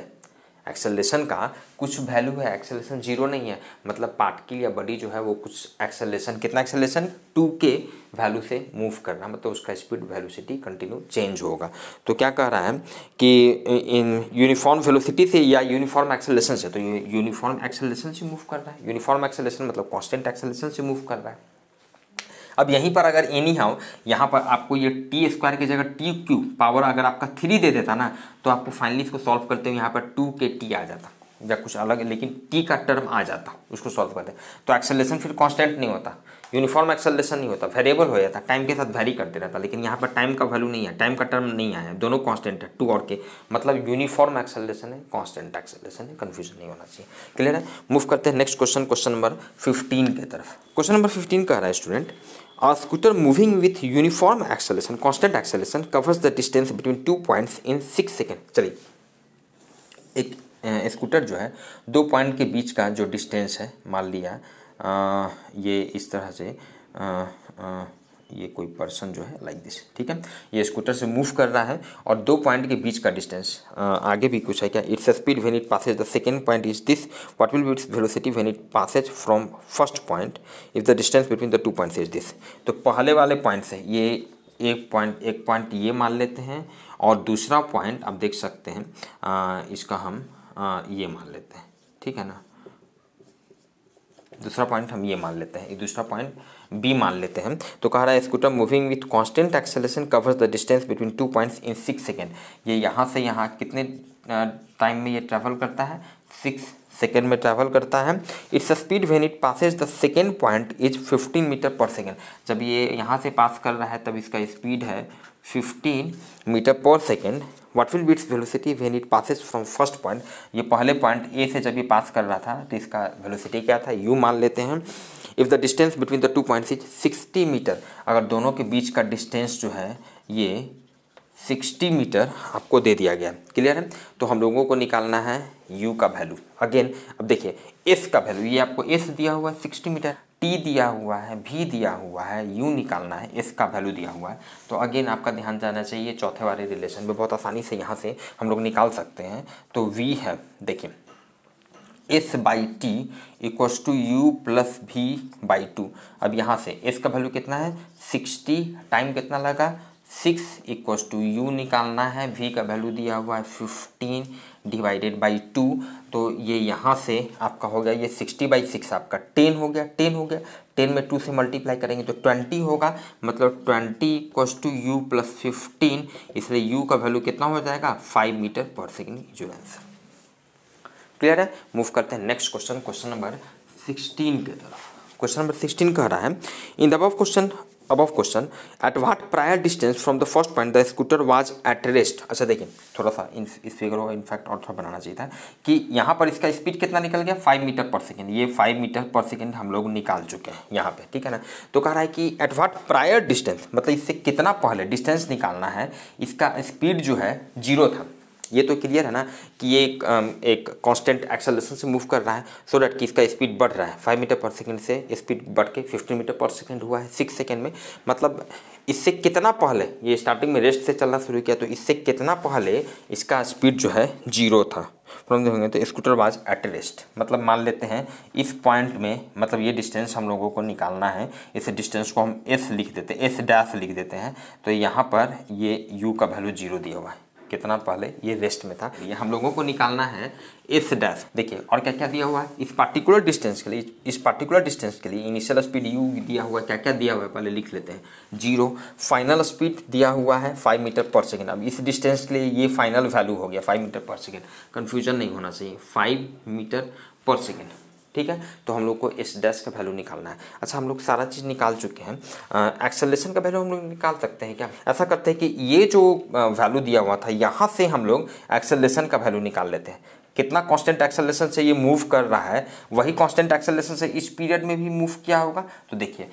एक्सेलरेशन का कुछ वैल्यू है, एक्सेलरेशन जीरो नहीं है। मतलब पार्टिकल या बॉडी जो है वो कुछ एक्सेलरेशन, कितना एक्सेलरेशन टू के वैल्यू से मूव कर रहा है, मतलब उसका स्पीड वेलोसिटी कंटिन्यू चेंज होगा। तो क्या कह रहा है कि इन यूनिफॉर्म वेलोसिटी से या यूनिफॉर्म एक्सेलरेशन से, तो यूनिफॉर्म एक्सेलरेशन से मूव कर रहा है, यूनिफॉर्म एक्सेलरेशन मतलब कॉन्स्टेंट एक्सेलरेशन से मूव कर रहा है। अब यहीं पर अगर एनी हाउ यहाँ पर आपको ये टी स्क्वायर की जगह टी क्यू पावर अगर आपका थ्री दे देता ना तो आपको फाइनली इसको सॉल्व करते हुए यहाँ पर टू के टी आ जाता या कुछ अलग, लेकिन टी का टर्म आ जाता उसको सॉल्व करते तो एक्सेलरेशन फिर कांस्टेंट नहीं होता, यूनिफॉर्म एक्सेलरेशन नहीं होता, वेरिएबल हो जाता, टाइम के साथ वेरी करते रहता। लेकिन यहाँ पर टाइम का वैल्यू नहीं है, टाइम का टर्म नहीं आया, दोनों कांस्टेंट है टू और के, मतलब यूनिफॉर्म एक्सेलरेशन है, कांस्टेंट एक्सेलरेशन है, कन्फ्यूजन नहीं होना चाहिए। क्लियर है? मूव करते हैं next question, question number fifteen की तरफ। क्वेश्चन नंबर फिफ्टीन कह रहा है student A scooter moving with uniform acceleration, constant acceleration covers the distance between two points in six second. चलिए एक स्कूटर जो है दो पॉइंट के बीच का जो डिस्टेंस है मान लिया आ, ये इस तरह से आ, आ, ये कोई पर्सन जो है लाइक दिस, ठीक है, ये स्कूटर से मूव कर रहा है और दो पॉइंट के बीच का डिस्टेंस। आगे भी कुछ है क्या? Its speed when it passes the second point is this, what will be its velocity when it passes from first point if the distance between the two points is this. तो पहले वाले पॉइंट से ये एक पॉइंट एक पॉइंट ये मान लेते हैं और दूसरा पॉइंट आप देख सकते हैं आ, इसका हम आ, ये मान लेते हैं, ठीक है ना, दूसरा पॉइंट हम ये मान लेते हैं, दूसरा पॉइंट बी मान लेते हैं। तो कह रहा है scooter moving with constant acceleration covers the distance between two points in six second. ये यहाँ से यहाँ कितने टाइम में ये ट्रैवल करता है? सिक्स सेकेंड में ट्रैवल करता है। Its speed when it passes the second point is fifteen metre पर सेकेंड। जब ये यहाँ से पास कर रहा है तब इसका स्पीड है फिफ्टीन मीटर पर second. What will be its velocity when it passes from first point, ये पहले पॉइंट ए से जब ये पास कर रहा था तो इसका वेलोसिटी क्या था, यू मान लेते हैं। If the distance between the two points is sixty metre, अगर दोनों के बीच का डिस्टेंस जो है ये सिक्सटी मीटर आपको दे दिया गया। क्लियर है? तो हम लोगों को निकालना है यू का वैल्यू। अगेन अब देखिए एस का वैल्यू, ये आपको एस दिया हुआ है सिक्सटी मीटर, टी दिया हुआ है, भी दिया हुआ है, यू निकालना है, एस का वैल्यू दिया हुआ है। तो अगेन आपका ध्यान जाना चाहिए चौथे वाले रिलेशन में, बहुत आसानी से यहाँ से हम लोग निकाल सकते हैं। तो वी है, देखिए s by T equals to you plus we by two. अब यहाँ से एस का वैल्यू कितना है सिक्सटी, टाइम कितना लगा सिक्स, इक्वस टू यू निकालना है, वी का वैल्यू दिया हुआ है फिफ्टीन डिवाइडेड बाई टू। तो ये यहाँ से आपका हो गया, ये सिक्सटी बाई सिक्स आपका टेन हो गया, टेन हो गया, टेन में टू से मल्टीप्लाई करेंगे तो ट्वेंटी होगा, मतलब twenty equals to you plus fifteen, इसलिए यू का वैल्यू कितना हो जाएगा फाइव मीटर पर सेकेंड जो आंसर। क्लियर है? मूव करते हैं next question, question number sixteen की तरफ। क्वेश्चन नंबर सिक्सटीन कह रहा है in the above question above question at what prior distance from the first point the scooter was at rest. अच्छा देखिए थोड़ा सा इन इस फिगर को इनफैक्ट और थोड़ा बनाना चाहिए था कि यहाँ पर इसका स्पीड कितना निकल गया फाइव मीटर पर सेकेंड, ये फाइव मीटर पर सेकेंड हम लोग निकाल चुके हैं यहाँ पे, ठीक है ना। तो कह रहा है कि एट व्हाट प्रायर डिस्टेंस, मतलब इससे कितना पहले डिस्टेंस निकालना है, इसका स्पीड जो है जीरो था, ये तो क्लियर है ना कि ये एक एक कांस्टेंट एक्सेलरेशन से मूव कर रहा है, सो डैट कि इसका स्पीड बढ़ रहा है, फाइव मीटर पर सेकंड से स्पीड बढ़ के फिफ्टीन मीटर पर सेकंड हुआ है सिक्स सेकंड में। मतलब इससे कितना पहले, ये स्टार्टिंग में रेस्ट से चलना शुरू किया तो इससे कितना पहले इसका स्पीड जो है जीरो था। फ्रॉम देखेंगे तो स्कूटर वाज एट रेस्ट, मतलब मान लेते हैं इस पॉइंट में, मतलब ये डिस्टेंस हम लोगों को निकालना है, इस डिस्टेंस को हम एस लिख देते हैं, एस डैश लिख देते हैं। तो यहाँ पर ये यू का वैल्यू जीरो दिया हुआ है, कितना पहले ये रेस्ट में था, ये हम लोगों को निकालना है एस डैश। देखिए और क्या क्या दिया हुआ है इस पार्टिकुलर डिस्टेंस के लिए, इस पार्टिकुलर डिस्टेंस के लिए इनिशियल स्पीड यू दिया हुआ है, क्या क्या दिया हुआ है पहले लिख लेते हैं जीरो, फाइनल स्पीड दिया हुआ है फाइव मीटर पर सेकेंड। अब इस डिस्टेंस के लिए ये फाइनल वैल्यू हो गया फाइव मीटर पर सेकेंड, कन्फ्यूजन नहीं होना चाहिए, फाइव मीटर पर सेकेंड, ठीक है। तो हम लोग को एस डैश का वैल्यू निकालना है। अच्छा हम लोग सारा चीज़ निकाल चुके हैं, एक्सेलरेशन का वैल्यू हम लोग निकाल सकते हैं क्या? ऐसा करते हैं कि ये जो वैल्यू दिया हुआ था यहाँ से हम लोग एक्सेलरेशन का वैल्यू निकाल लेते हैं, कितना कांस्टेंट एक्सेलरेशन से ये मूव कर रहा है, वही कांस्टेंट एक्सेलरेशन से इस पीरियड में भी मूव किया होगा। तो देखिए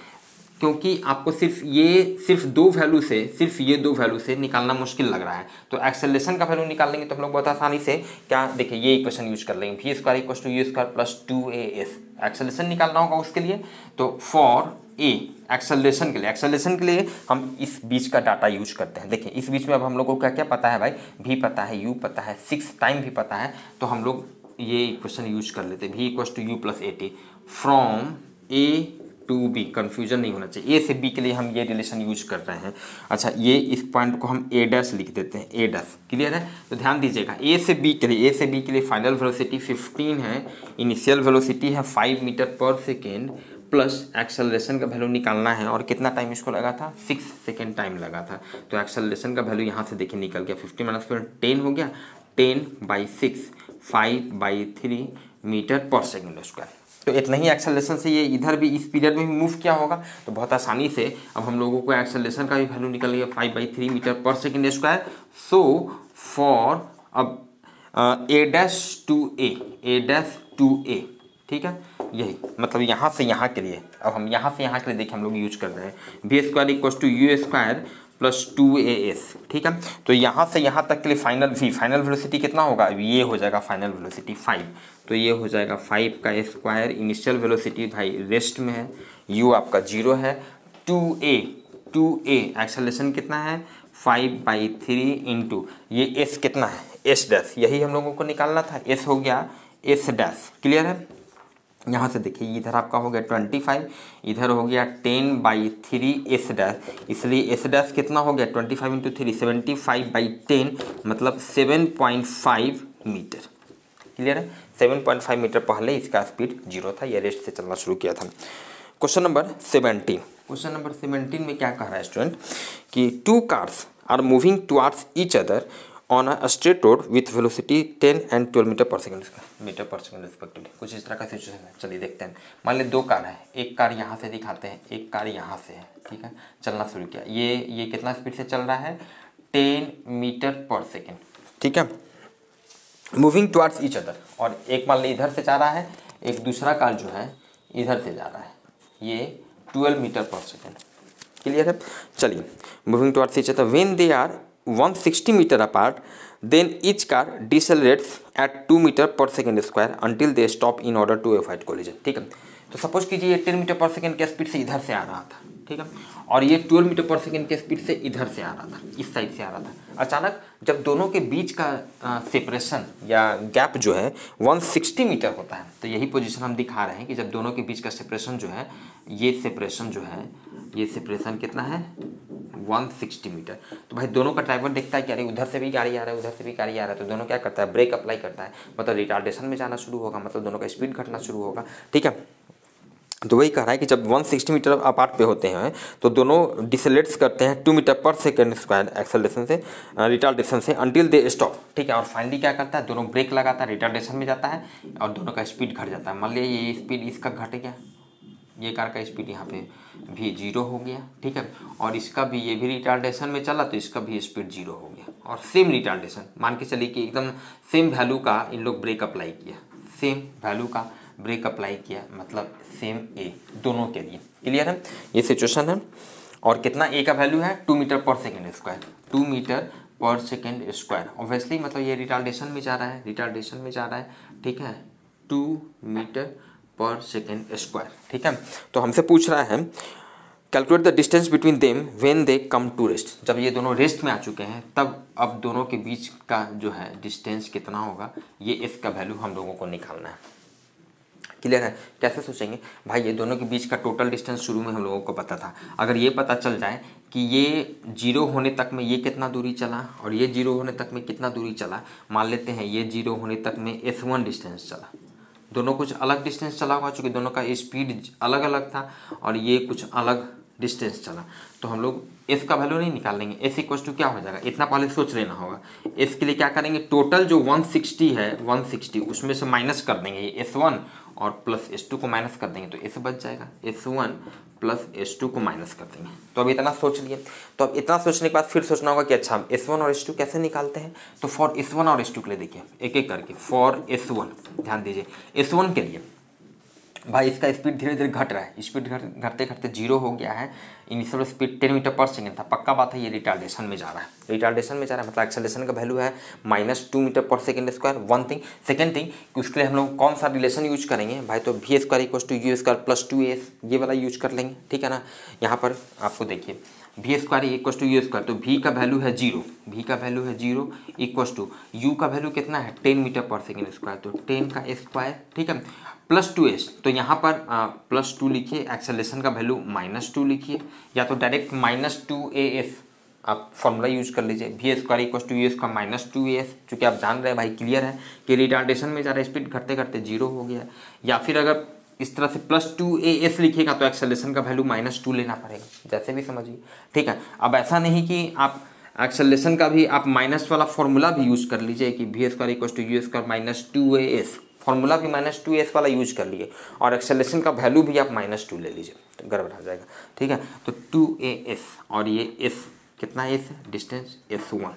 क्योंकि आपको सिर्फ ये सिर्फ दो वैल्यू से सिर्फ ये दो वैल्यू से निकालना मुश्किल लग रहा है। तो एक्सेलरेशन का वैल्यू निकाल लेंगे तो हम लोग बहुत आसानी से क्या देखिए ये इक्वेशन यूज कर लेंगे v square equal to u square plus two A s. Acceleration निकालना होगा उसके लिए तो फॉर ए एक्सेलरेशन के लिए एक्सेलरेशन के लिए हम इस बीच का डाटा यूज करते हैं। देखिए इस बीच में अब हम लोग को क्या क्या पता है भाई, भी पता है, यू पता है, सिक्स टाइम भी पता है, तो हम लोग ये इक्वेशन यूज कर लेते हैं v equals to you plus A t from A to b. Confusion नहीं होना चाहिए, ए से बी के लिए हम ये रिलेशन यूज कर रहे हैं। अच्छा ये इस पॉइंट को हम ए डैश लिख देते हैं, ए डैश क्लियर है। तो ध्यान दीजिएगा ए से बी के लिए ए से बी के लिए फाइनल वेलोसिटी फिफ्टीन है, इनिशियल वेलोसिटी है फाइव मीटर पर सेकेंड, प्लस एक्सेलरेशन का वैल्यू निकालना है और कितना टाइम इसको लगा था, सिक्स सेकेंड टाइम लगा था। तो एक्सेलरेशन का वैल्यू यहाँ से देखिए निकल गया, फिफ्टी माइनस फिर टेन हो गया, ten by six five by three metre पर सेकेंड स्क्वायर। तो इतना ही एक्सेलरेशन से ये इधर भी इस पीरियड में भी मूव किया होगा। तो बहुत आसानी से अब हम लोगों को एक्सेलरेशन का भी वैल्यू निकल गया फाइव बाई थ्री मीटर पर सेकेंड स्क्वायर। सो फॉर अब a dash two a a dash two a ठीक है, यही मतलब यहाँ से यहाँ के लिए अब हम यहाँ से यहाँ के लिए देखिए हम लोग यूज कर रहे हैं b square equals to you square plus two A s ठीक है। तो यहाँ से यहाँ तक के लिए फाइनल वी फाइनल वेलोसिटी कितना होगा, अब ये हो जाएगा फाइनल वेलोसिटी फाइव, तो ये हो जाएगा फाइव का स्क्वायर। इनिशियल वेलोसिटी भाई रेस्ट में है, यू आपका जीरो है, two a two a acceleration कितना है फाइव बाई थ्री इंटू ये एस कितना है एस डैश, यही हम लोगों को निकालना था, एस हो गया एस डैश क्लियर है। यहाँ से देखिए इधर आपका हो गया ट्वेंटी फाइव, इधर हो गया ten by three s dash, इसलिए एस डैश कितना हो गया twenty five into three seventy five by ten मतलब seven point five metre clear है। सेवन पॉइंट फाइव मीटर पहले इसका स्पीड जीरो था, यह रेस्ट से चलना शुरू किया था। Question number seventeen question number seventeen में क्या कह रहा है स्टूडेंट कि two cars are moving towards each other on a straight road with velocity ten and twelve metre per second metre per second respectively. कुछ इस तरह का सिचुएशन है। चलिए देखते हैं, मान लें दो कार है, एक कार यहाँ से दिखाते हैं, एक कार यहाँ से है ठीक है। चलना शुरू किया, ये ये कितना स्पीड से चल रहा है टेन मीटर पर सेकंड ठीक है, मूविंग टुवर्ड्स ईच अदर। और एक मान लें इधर से जा रहा है, एक दूसरा कार जो है इधर से जा रहा है, ये ट्वेल्व मीटर पर सेकेंड क्लियर है। चलिए moving towards each other when they are one sixty metre apart then each car decelerates at two metre पर second square until they stop in order to avoid collision ठीक है। तो सपोज कीजिए टेन मीटर पर सेकेंड के स्पीड से इधर से आ रहा था ठीक है, और ये ट्वेल्व मीटर पर सेकेंड के स्पीड से इधर से आ रहा था, इस साइड से आ रहा था। अचानक जब दोनों के बीच का सेपरेशन या गैप जो है वन सिक्सटी मीटर होता है, तो यही पोजीशन हम दिखा रहे हैं कि जब दोनों के बीच का सेपरेशन जो है ये सेपरेशन जो है ये सेपरेशन कितना है वन सिक्सटी मीटर। तो भाई दोनों का ड्राइवर देखता है कि अरे उधर से भी गाड़ी आ रहा है उधर से भी गाड़ी आ रहा है, तो दोनों क्या करता है ब्रेक अप्लाई करता है, मतलब रिटार्डेशन में जाना शुरू होगा, मतलब दोनों का स्पीड घटना शुरू होगा ठीक है। तो वही कह रहा है कि जब वन सिक्सटी मीटर अपार्ट पे होते हैं तो दोनों डिसेलेट्स करते हैं टू मीटर पर सेकेंड स्क्वायर एक्सेलरेशन से रिटार्डेशन से अंटिल दे स्टॉप ठीक है। और फाइनली क्या करता है दोनों ब्रेक लगाता है, रिटार्डेशन में जाता है और दोनों का स्पीड घट जाता है। मान लिया ये स्पीड इसका घट गया, ये कार का स्पीड यहाँ पे भी जीरो हो गया ठीक है, और इसका भी ये भी रिटार्डेशन में चला तो इसका भी स्पीड जीरो हो गया। और सेम रिटार्डेशन मान के चलिए कि एकदम सेम वैल्यू का इन लोग ब्रेक अप्लाई किया, सेम वैल्यू का ब्रेक अप्लाई किया मतलब सेम ए दोनों के लिए क्लियर है। ये सिचुएशन है और कितना ए का वैल्यू है टू मीटर पर सेकेंड स्क्वायर, टू मीटर पर सेकेंड स्क्वायर। ऑब्वियसली मतलब ये रिटार्डेशन में जा रहा है रिटार्डेशन में जा रहा है ठीक है, टू मीटर पर सेकेंड स्क्वायर ठीक है। तो हमसे पूछ रहा है calculate the distance between them when they come to rest. जब ये दोनों रेस्ट में आ चुके हैं तब अब दोनों के बीच का जो है डिस्टेंस कितना होगा, ये इसका वैल्यू हम लोगों को निकालना है क्लियर है। कैसे सोचेंगे भाई, ये दोनों के बीच का टोटल डिस्टेंस शुरू में हम लोगों को पता था, अगर ये पता चल जाए कि ये जीरो होने तक में ये कितना दूरी चला और ये जीरो होने तक में कितना दूरी चला, मान लेते हैं ये जीरो होने तक में एस वन डिस्टेंस चला, दोनों कुछ अलग डिस्टेंस चला हुआ चूँकि दोनों का स्पीड अलग अलग था और ये कुछ अलग डिस्टेंस चला, तो हम लोग एस का वैल्यू नहीं निकालेंगे। एस इक्वल टू क्या हो जाएगा, इतना पहले सोच लेना होगा। एस के लिए क्या करेंगे, टोटल जो वन सिक्सटी है वन सिक्सटी उसमें से माइनस कर देंगे ये एस वन और प्लस एस टू को माइनस कर देंगे तो एस बच जाएगा, s one plus S two को माइनस कर देंगे। तो अब इतना सोच लिए, तो अब इतना सोचने के बाद फिर सोचना होगा कि अच्छा हम एस वन और एस टू कैसे निकालते हैं। तो फॉर एस वन और एस टू के लिए देखिए एक एक करके, फॉर एस वन ध्यान दीजिए, एस वन के लिए भाई इसका स्पीड धीरे धीरे घट रहा है, स्पीड घटते घटते जीरो हो गया है। इनिशियल स्पीड टेन मीटर पर सेकेंड था, पक्का बात है ये रिटार्डेशन में जा रहा है, रिटार्डेशन में जा रहा है मतलब एक्सेलेरेशन का वैल्यू है माइनस टू मीटर पर second square. One thing, second thing कि उसके लिए हम लोग कौन सा रिलेशन यूज करेंगे भाई, तो we square equal to you square plus two s, ये वाला यूज कर लेंगे, ठीक है ना। यहाँ पर आपको देखिए v square equal to you square, तो वी का वैल्यू है जीरो, वी का वैल्यू है जीरो इक्वल टू यू का वैल्यू कितना है टेन मीटर पर सेकेंड स्क्वायर, तो टेन का स्क्वायर, ठीक है, प्लस टू एस, तो यहाँ पर प्लस टू लिखिए, एक्सेलेरेशन का वैल्यू माइनस टू लिखिए, या तो डायरेक्ट माइनस टू ए एस आप फॉर्मूला यूज कर लीजिए, v square equal to you square minus two A s, चूँकि आप जान रहे हैं भाई क्लियर है कि रिटार्डेशन में ज़्यादा स्पीड घटते घटते जीरो हो गया। या फिर अगर इस तरह से प्लस टू ए एस लिखिएगा तो एक्सेलेरेशन का वैल्यू माइनस टू लेना पड़ेगा, जैसे भी समझिए, ठीक है। अब ऐसा नहीं कि आप एक्सेलेरेशन का भी आप माइनस वाला फॉर्मूला भी यूज कर लीजिए कि v square equal to you square minus two A s, formula भी माइनस टू एस वाला यूज कर लिए और एक्सेलेरेशन का वैल्यू भी आप माइनस टू ले लीजिए, तो गड़बड़ आ जाएगा, ठीक है। तो टू ए एस और ये एस कितना एस है, डिस्टेंस एस वन,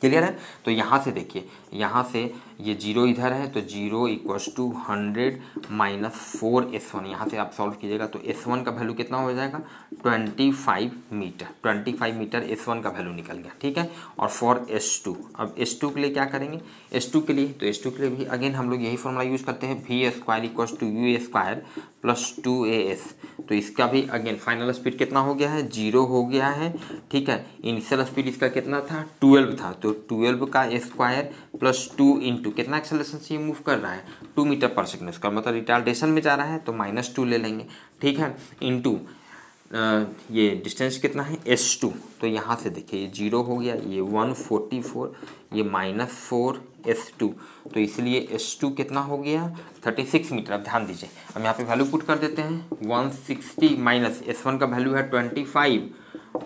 क्लियर है। तो यहाँ से देखिए, यहाँ से ये जीरो इधर है तो zero equals to hundred minus four S one, यहाँ से आप सॉल्व कीजिएगा तो एस वन का वैल्यू कितना हो जाएगा twenty five metre, twenty five metre S one का वैल्यू निकल गया, ठीक है। और फोर एस टू, अब एस टू के लिए क्या करेंगे, एस टू के लिए तो एस टू के लिए भी अगेन हम लोग यही फॉर्मूला यूज़ करते हैं, V square equals to you square plus two A S, तो इसका भी अगेन फाइनल स्पीड कितना हो गया है जीरो हो गया है, ठीक है। इनिशियल स्पीड इसका कितना था ट्वेल्व था, तो ट्वेल्व का स्क्वायर प्लस टू इंटू कितना एक्सेलेरेशन से मूव कर रहा है टू मीटर पर सेकेंड स्क्वायर, मतलब रिटार्डेशन में जा रहा है तो माइनस टू ले लेंगे, ठीक है, इंटू ये डिस्टेंस कितना है एस टू, तो यहाँ से देखिए ये जीरो हो गया, ये वन फोर्टी फोर, ये माइनस फोर एस टू, तो इसलिए एस टू कितना हो गया थर्टी सिक्स मीटर। अब ध्यान दीजिए, हम यहाँ पे वैल्यू पुट कर देते हैं, one sixty minus S one का वैल्यू है ट्वेंटी फाइव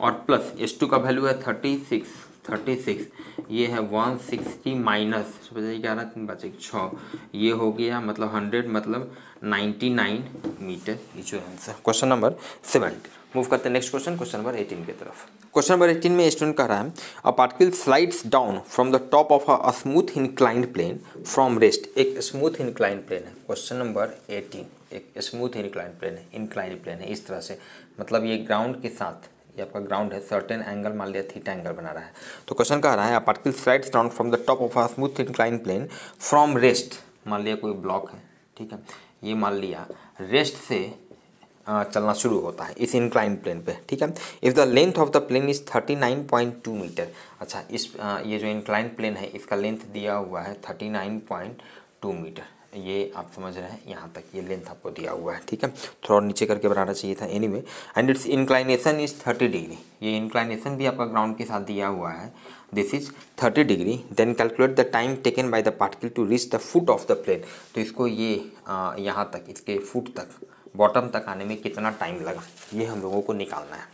और प्लस एस टू का वैल्यू है थर्टी सिक्स, थर्टी सिक्स ये है वन सिक्सटी माइनस ग्यारह तीन बचे छः, ये हो गया मतलब हंड्रेड मतलब नाइन्टी नाइन मीटर, ये जो answer question number seventy. Move करते हैं next question, question number eighteen की तरफ। क्वेश्चन नंबर एटीन में स्टूडेंट कह रहा है a particle slides down from the top of a smooth inclined plane from rest, एक स्मूथ इनक्लाइंड प्लेन है, क्वेश्चन नंबर एटीन एक स्मूथ इनक्लाइंड प्लेन है, इनक्लाइंड प्लेन है इस तरह से, मतलब ये ग्राउंड के साथ, ये आपका ग्राउंड है, सर्टेन एंगल मान लिया थीटा एंगल बना रहा है। तो क्वेश्चन कह रहा है particle slides down from the top of a smooth incline plane from rest, मान लिया कोई ब्लॉक है, ठीक है, ये मान लिया रेस्ट से चलना शुरू होता है इस इंक्लाइन प्लेन पे, ठीक है। If the length of the plane is thirty nine point two metre, अच्छा इस ये जो इंक्लाइन प्लेन है इसका लेंथ दिया हुआ है thirty nine point two metre, ये आप समझ रहे हैं, यहाँ तक ये लेंथ आपको दिया हुआ है, ठीक है, थोड़ा नीचे करके बनाना चाहिए था, anyway and its inclination is thirty degree, ये इंक्लाइनेशन भी आपका ग्राउंड के साथ दिया हुआ है, this is thirty degree, then calculate the time taken by the particle to reach the foot of the plane, तो इसको ये आ, यहाँ तक इसके फुट तक बॉटम तक आने में कितना टाइम लगा, ये हम लोगों को निकालना है।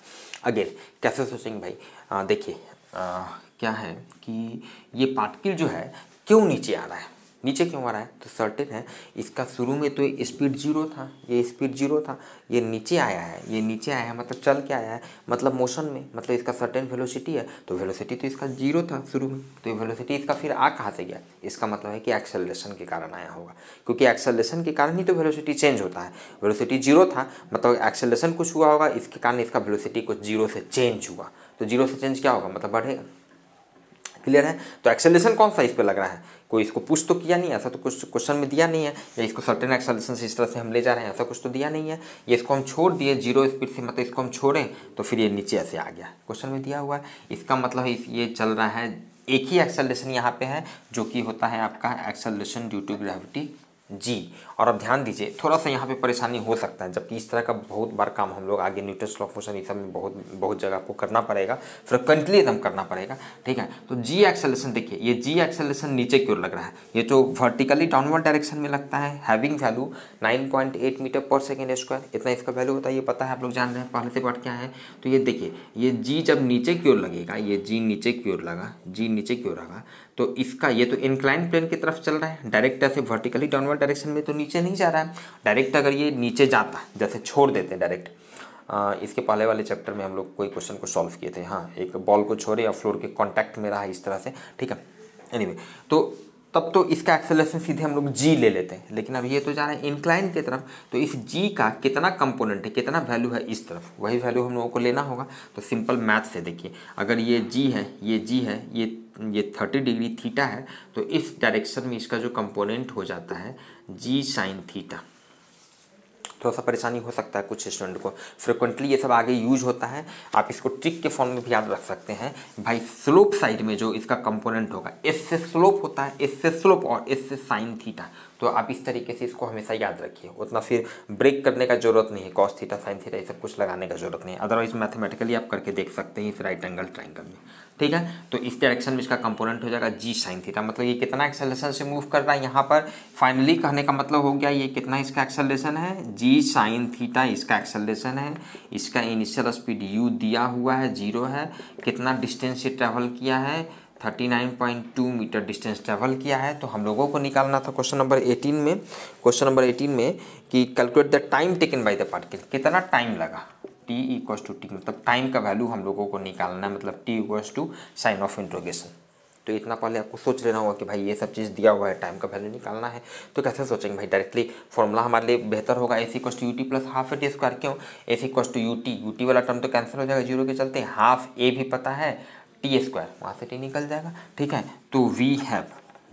अगेन कैसे सोचेंगे भाई, देखिए क्या है कि ये पार्टिकल जो है क्यों नीचे आ रहा है, नीचे क्यों आ रहा है, तो सर्टेन है इसका शुरू में तो स्पीड जीरो था, ये स्पीड जीरो था, ये नीचे आया है, ये नीचे आया है मतलब चल के आया है, मतलब मोशन में, मतलब इसका सर्टेन वेलोसिटी है, तो वेलोसिटी तो इसका जीरो था शुरू में, तो ये वेलोसिटी इसका फिर आ कहाँ से गया, इसका मतलब है कि एक्सेलरेशन के कारण आया होगा, क्योंकि एक्सेलरेशन के कारण ही तो वेलोसिटी चेंज होता है, वेलोसिटी जीरो था मतलब एक्सेलरेशन कुछ हुआ होगा, इसके कारण इसका वेलोसिटी कुछ जीरो से चेंज हुआ, तो जीरो से चेंज क्या होगा मतलब बढ़ेगा, क्लियर है। तो एक्सेलरेशन कौन सा इस पे लग रहा है, कोई इसको पुश तो किया नहीं, ऐसा तो कुछ क्वेश्चन में दिया नहीं है, या इसको सर्टेन एक्सेलरेशन से इस तरह से हम ले जा रहे हैं ऐसा कुछ तो दिया नहीं है, ये इसको हम छोड़ दिए जीरो स्पीड से, मतलब इसको हम छोड़ें तो फिर ये नीचे ऐसे आ गया, क्वेश्चन में दिया हुआ है, इसका मतलब ये चल रहा है, एक ही एक्सेलरेशन यहाँ पे है जो कि होता है आपका acceleration due to gravity G. और अब ध्यान दीजिए, थोड़ा सा यहाँ पे परेशानी हो सकता है, जबकि इस तरह का बहुत बार काम हम लोग आगे न्यूटन लॉ ऑफ मोशन ये सब में बहुत बहुत जगह आपको करना पड़ेगा, फ्रिक्वेंटली एकदम करना पड़ेगा, ठीक है। तो जी एक्सेलरेशन देखिए, ये जी एक्सेलरेशन नीचे की ओर लग रहा है, ये जो वर्टिकली डाउनवर्ड डायरेक्शन में लगता है, having value nine point eight metre पर सेकेंड स्क्वायर, इतना इसका वैल्यू होता है, ये पता है आप लोग जान रहे हैं पहले से पार्ट क्या है। तो ये देखिए, ये जी जब नीचे की ओर लगेगा, ये जी नीचे की ओर लगा, जी नीचे की ओर लगा, तो इसका ये तो इंक्लाइन प्लेन की तरफ चल रहा है, डायरेक्ट ऐसे वर्टिकली डाउनवर्ड डायरेक्शन में तो नीचे नहीं जा रहा है, डायरेक्ट अगर ये नीचे जाता जैसे छोड़ देते हैं डायरेक्ट, इसके पहले वाले चैप्टर में हम लोग कोई क्वेश्चन को सॉल्व किए थे, हाँ एक बॉल को छोड़े या फ्लोर के कॉन्टैक्ट में रहा इस तरह से, ठीक है, एनीवे anyway, तो तब तो इसका एक्सेलरेशन सीधे हम लोग जी ले लेते हैं। लेकिन अब ये तो जा रहे हैं इंक्लाइन की तरफ, तो इस जी का कितना कंपोनेंट है, कितना वैल्यू है इस तरफ, वही वैल्यू हम लोगों को लेना होगा। तो सिंपल मैथ से देखिए, अगर ये जी है, ये जी है, ये ये थर्टी डिग्री थीटा है, तो इस डायरेक्शन में इसका जो कंपोनेंट हो जाता है जी साइन थीटा। थोड़ा सा परेशानी हो सकता है कुछ स्टूडेंट को, फ्रिक्वेंटली ये सब आगे यूज होता है। आप इसको ट्रिक के फॉर्म में भी याद रख सकते हैं भाई। स्लोप साइड में जो इसका कंपोनेंट होगा, एस से स्लोप होता है, एस से स्लोप और एस से साइन थीटा। तो आप इस तरीके से इसको हमेशा याद रखिए, उतना फिर ब्रेक करने का जरूरत नहीं है, कॉस थीटा साइन थीटा ये सब कुछ लगाने का जरूरत नहीं है। अदरवाइज मैथमेटिकली आप करके देख सकते हैं इस राइट एंगल ट्राइंगल में, ठीक है। तो इस डायरेक्शन में इसका कंपोनेंट हो जाएगा जी साइन थीटा। मतलब ये कितना एक्सेलरेशन से मूव कर रहा है यहाँ पर, फाइनली कहने का मतलब हो गया ये कितना इसका एक्सेलरेशन है, जी साइन थीटा इसका एक्सेलरेशन है। इसका इनिशियल स्पीड यू दिया हुआ है, जीरो है, कितना डिस्टेंस से ट्रैवल किया है, उनतालीस पॉइंट दो मीटर डिस्टेंस ट्रैवल किया है। तो हम लोगों को निकालना था क्वेश्चन नंबर अठारह में, क्वेश्चन नंबर अठारह में कि calculate the time taken by the particle, कितना टाइम लगा, टी इक्वल्स टू टी, मतलब टाइम का वैल्यू हम लोगों को निकालना है, मतलब T equals to sign of interrogation. तो इतना पहले आपको सोच लेना होगा कि भाई ये सब चीज़ दिया हुआ है, टाइम का वैल्यू निकालना है, तो कैसे सोचेंगे भाई, डायरेक्टली फॉर्मूला हमारे लिए बेहतर होगा, S equals to U T plus half A T square. क्यों S equals to you T, U T वाला टर्म तो कैंसिल हो जाएगा जीरो के चलते, हाफ ए भी पता है, टी स्क्वायर वहाँ से टी निकल जाएगा, ठीक है। तो वी हैव,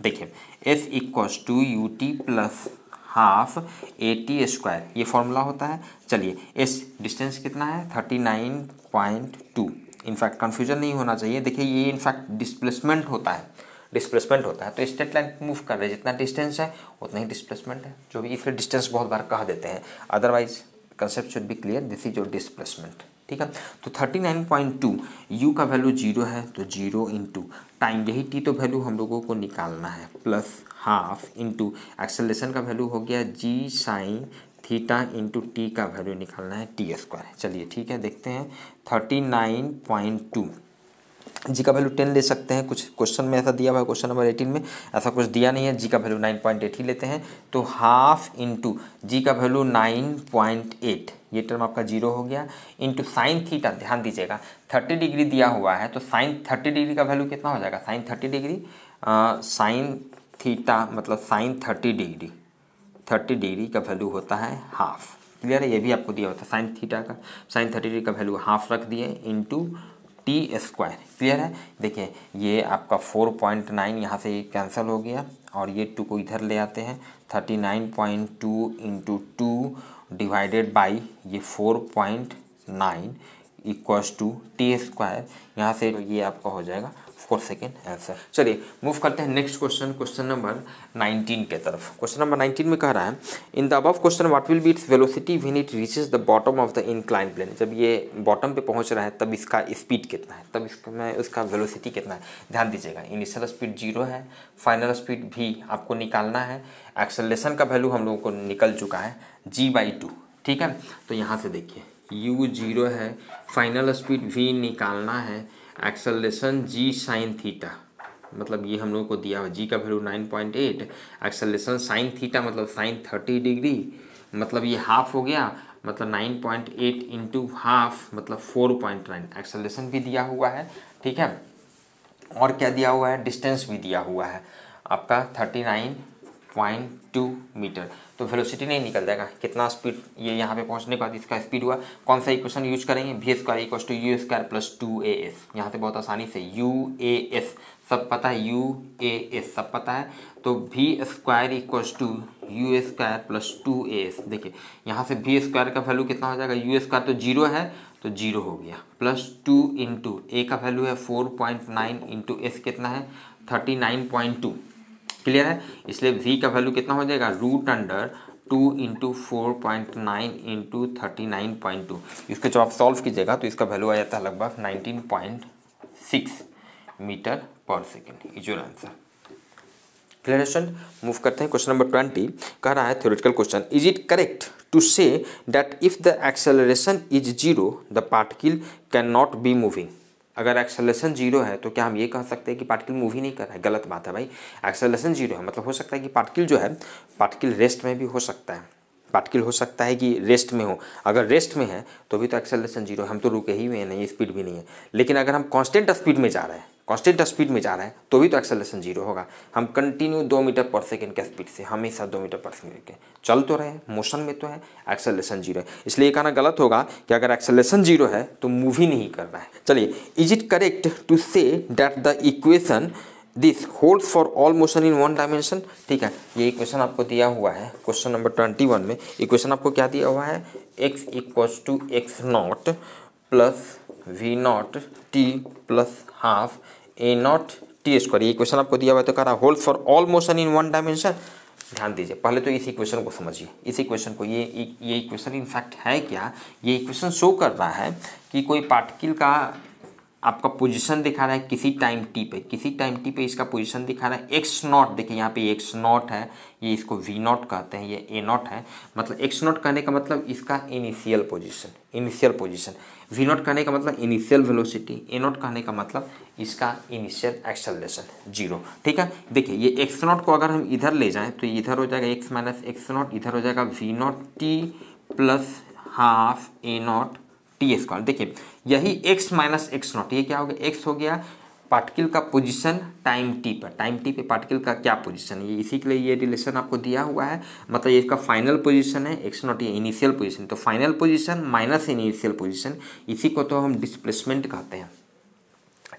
देखिए S equals to U T plus half A T square, ये फॉर्मूला होता है। चलिए एस डिस्टेंस कितना है, उनतालीस पॉइंट दो। इनफैक्ट कन्फ्यूजन नहीं होना चाहिए, देखिए ये इनफैक्ट डिस्प्लेसमेंट होता है, डिस्प्लेसमेंट होता है। तो स्ट्रेट लाइन मूव कर रहे हैं, जितना डिस्टेंस है उतना ही डिस्प्लेसमेंट है, जो भी इसलिए डिस्टेंस बहुत बार कह देते हैं, otherwise concept should be clear, this is your displacement, ठीक है। तो उनतालीस पॉइंट दो, u का वैल्यू जीरो है, तो जीरो इंटू टाइम, यही t तो वैल्यू हम लोगों को निकालना है, प्लस हाफ इंटू एक्सेलरेशन का वैल्यू हो गया g sine theta into T का वैल्यू निकालना है टी स्क्वायर। चलिए ठीक है, देखते हैं उनतालीस पॉइंट दो, जी का वैल्यू दस ले सकते हैं, कुछ क्वेश्चन में ऐसा दिया हुआ है, क्वेश्चन नंबर अठारह में ऐसा कुछ दिया नहीं है, जी का वैल्यू नौ पॉइंट आठ ही लेते हैं। तो हाफ इंटू जी का वैल्यू नौ पॉइंट आठ, ये टर्म आपका जीरो हो गया, इंटू साइन थीटा, ध्यान दीजिएगा तीस डिग्री दिया हुआ है, तो साइन तीस डिग्री का वैल्यू कितना हो जाएगा, साइन तीस डिग्री साइन थीटा, मतलब साइन तीस डिग्री, तीस डिग्री का वैल्यू होता है हाफ, क्लियर है। ये भी आपको दिया होता है, साइन थीटा का, साइन तीस डिग्री का वैल्यू हाफ रख दिए, इंटू टी स्क्वायर, क्लियर है। देखिए ये आपका चार पॉइंट नौ यहाँ से कैंसिल हो गया, और ये टू को इधर ले आते हैं, उनतालीस पॉइंट दो इंटू टू डिवाइडेड बाई ये चार पॉइंट नौ इक्वल्स टू टी स्क्वायर, यहाँ से ये आपका हो जाएगा फोर सेकेंड आंसर। चलिए मूव करते हैं next question, question number nineteen के तरफ। क्वेश्चन नंबर नाइनटीन में कह रहा है in the above question what will be its velocity when it reaches the bottom of the incline plane, जब ये बॉटम पे पहुंच रहा है तब इसका स्पीड कितना है, तब इसमें उसका वेलोसिटी कितना है। ध्यान दीजिएगा इनिशियल स्पीड जीरो है, फाइनल स्पीड भी आपको निकालना है, एक्सेलरेशन का वैल्यू हम लोगों को निकल चुका है जी बाई टू, ठीक है। तो यहाँ से देखिए u जीरो है, फाइनल स्पीड v निकालना है, एक्सेलरेशन g साइन थीटा, मतलब ये हम लोगों को दिया हुआ, g का वैल्यू नौ पॉइंट आठ, एक्सेलरेशन साइन थीटा मतलब साइन तीस डिग्री, मतलब ये हाफ हो गया, मतलब नौ पॉइंट आठ इंटू हाफ मतलब चार पॉइंट नौ, एक्सेलरेशन भी दिया हुआ है, ठीक है। और क्या दिया हुआ है, डिस्टेंस भी दिया हुआ है आपका उनतालीस पॉइंट दो मीटर। तो वेलोसिटी नहीं निकल जाएगा, कितना स्पीड ये यहाँ पे पहुँचने के बाद इसका स्पीड हुआ, कौन सा इक्वेशन यूज करेंगे, V square equals to you square plus two A S. यहाँ से बहुत आसानी से यू ए एस सब पता है, यू ए एस सब पता है, तो we square equals to you square plus two A S. देखिए यहाँ से वी स्क्वायर का वैल्यू कितना हो जाएगा, यू स्क्वायर तो जीरो है तो जीरो हो गया, प्लस टू इंटू ए का वैल्यू है चार पॉइंट नौ इंटू एस कितना है उनतालीस पॉइंट दो, क्लियर है। इसलिए v का वैल्यू कितना हो जाएगा, root under two into four point nine into thirty nine point two. इसको जब आप सॉल्व कीजिएगा तो इसका वैल्यू आ जाता है लगभग नाइनटीन पॉइंट सिक्स मीटर पर second, is your answer, clear student. Move करते हैं क्वेश्चन नंबर ट्वेंटी, कह रहा है theoretical question, is it correct to say that if the acceleration is zero the particle can not be moving. अगर एक्सेलरेशन जीरो है तो क्या हम ये कह सकते हैं कि पार्टिकल मूव ही नहीं कर रहा है, गलत बात है भाई। एक्सेलरेशन जीरो है मतलब हो सकता है कि पार्टिकल जो है, पार्टिकल रेस्ट में भी हो सकता है, पार्टिकल हो सकता है कि रेस्ट में हो, अगर रेस्ट में है तो भी तो एक्सेलरेशन जीरो है, हम तो रुके ही हुए हैं, नहीं स्पीड भी नहीं है। लेकिन अगर हम कांस्टेंट स्पीड में जा रहे हैं, कांस्टेंट स्पीड में जा रहा है तो भी तो एक्सेलरेशन जीरो होगा। हम कंटिन्यू दो मीटर पर सेकेंड के स्पीड से हमेशा दो मीटर पर सेकेंड के चल तो रहे हैं, मोशन में तो है, एक्सेलरेशन जीरो है। इसलिए ये कहना गलत होगा कि अगर एक्सेलरेशन जीरो है तो मूव ही नहीं कर रहा है। चलिए, is it correct to say that the equation this hold for all motion in one dimension? ठीक है, ये इक्वेशन आपको दिया हुआ है क्वेश्चन नंबर ट्वेंटी वन में। इक्वेशन आपको क्या दिया हुआ है? X equals to X not plus V not T plus half A not T square. ये इक्वेशन आपको दिया हुआ है तो कह रहा है hold for all motion in one dimension. ध्यान दीजिए, पहले तो इस इक्वेशन को समझिए, इस इक्वेशन को ये ये इक्वेशन इनफैक्ट है क्या? ये इक्वेशन शो कर रहा है कि कोई पार्टिकल का आपका पोजीशन दिखा रहा है किसी टाइम टी पे, किसी टाइम टी पे इसका पोजीशन दिखा रहा है एक्स नॉट। देखिए यहाँ पे एक्स नॉट है, ये इसको वी नॉट कहते हैं, ये ए नॉट है। मतलब एक्स नॉट कहने का मतलब इसका initial position, initial position, V not कहने का मतलब इनिशियल वेलोसिटी, ए नॉट कहने का मतलब इसका इनिशियल एक्सेलरेशन जीरो। ठीक है, देखिए ये एक्स नॉट को अगर हम इधर ले जाएँ तो इधर हो जाएगा एक्स माइनस एक्स नॉट, इधर हो जाएगा V not T plus half A not T square. देखिए यही x माइनस एक्स नॉट, ये क्या हो गया? x हो गया पार्टिकल का पोजीशन टाइम t पर, टाइम t पे पार्टिकल का क्या पोजीशन है, इसी के लिए ये रिलेशन आपको दिया हुआ है। मतलब ये इसका फाइनल पोजीशन है, x नॉट ये इनिशियल पोजीशन, तो final position minus initial position, इसी को तो हम डिस्प्लेसमेंट कहते हैं।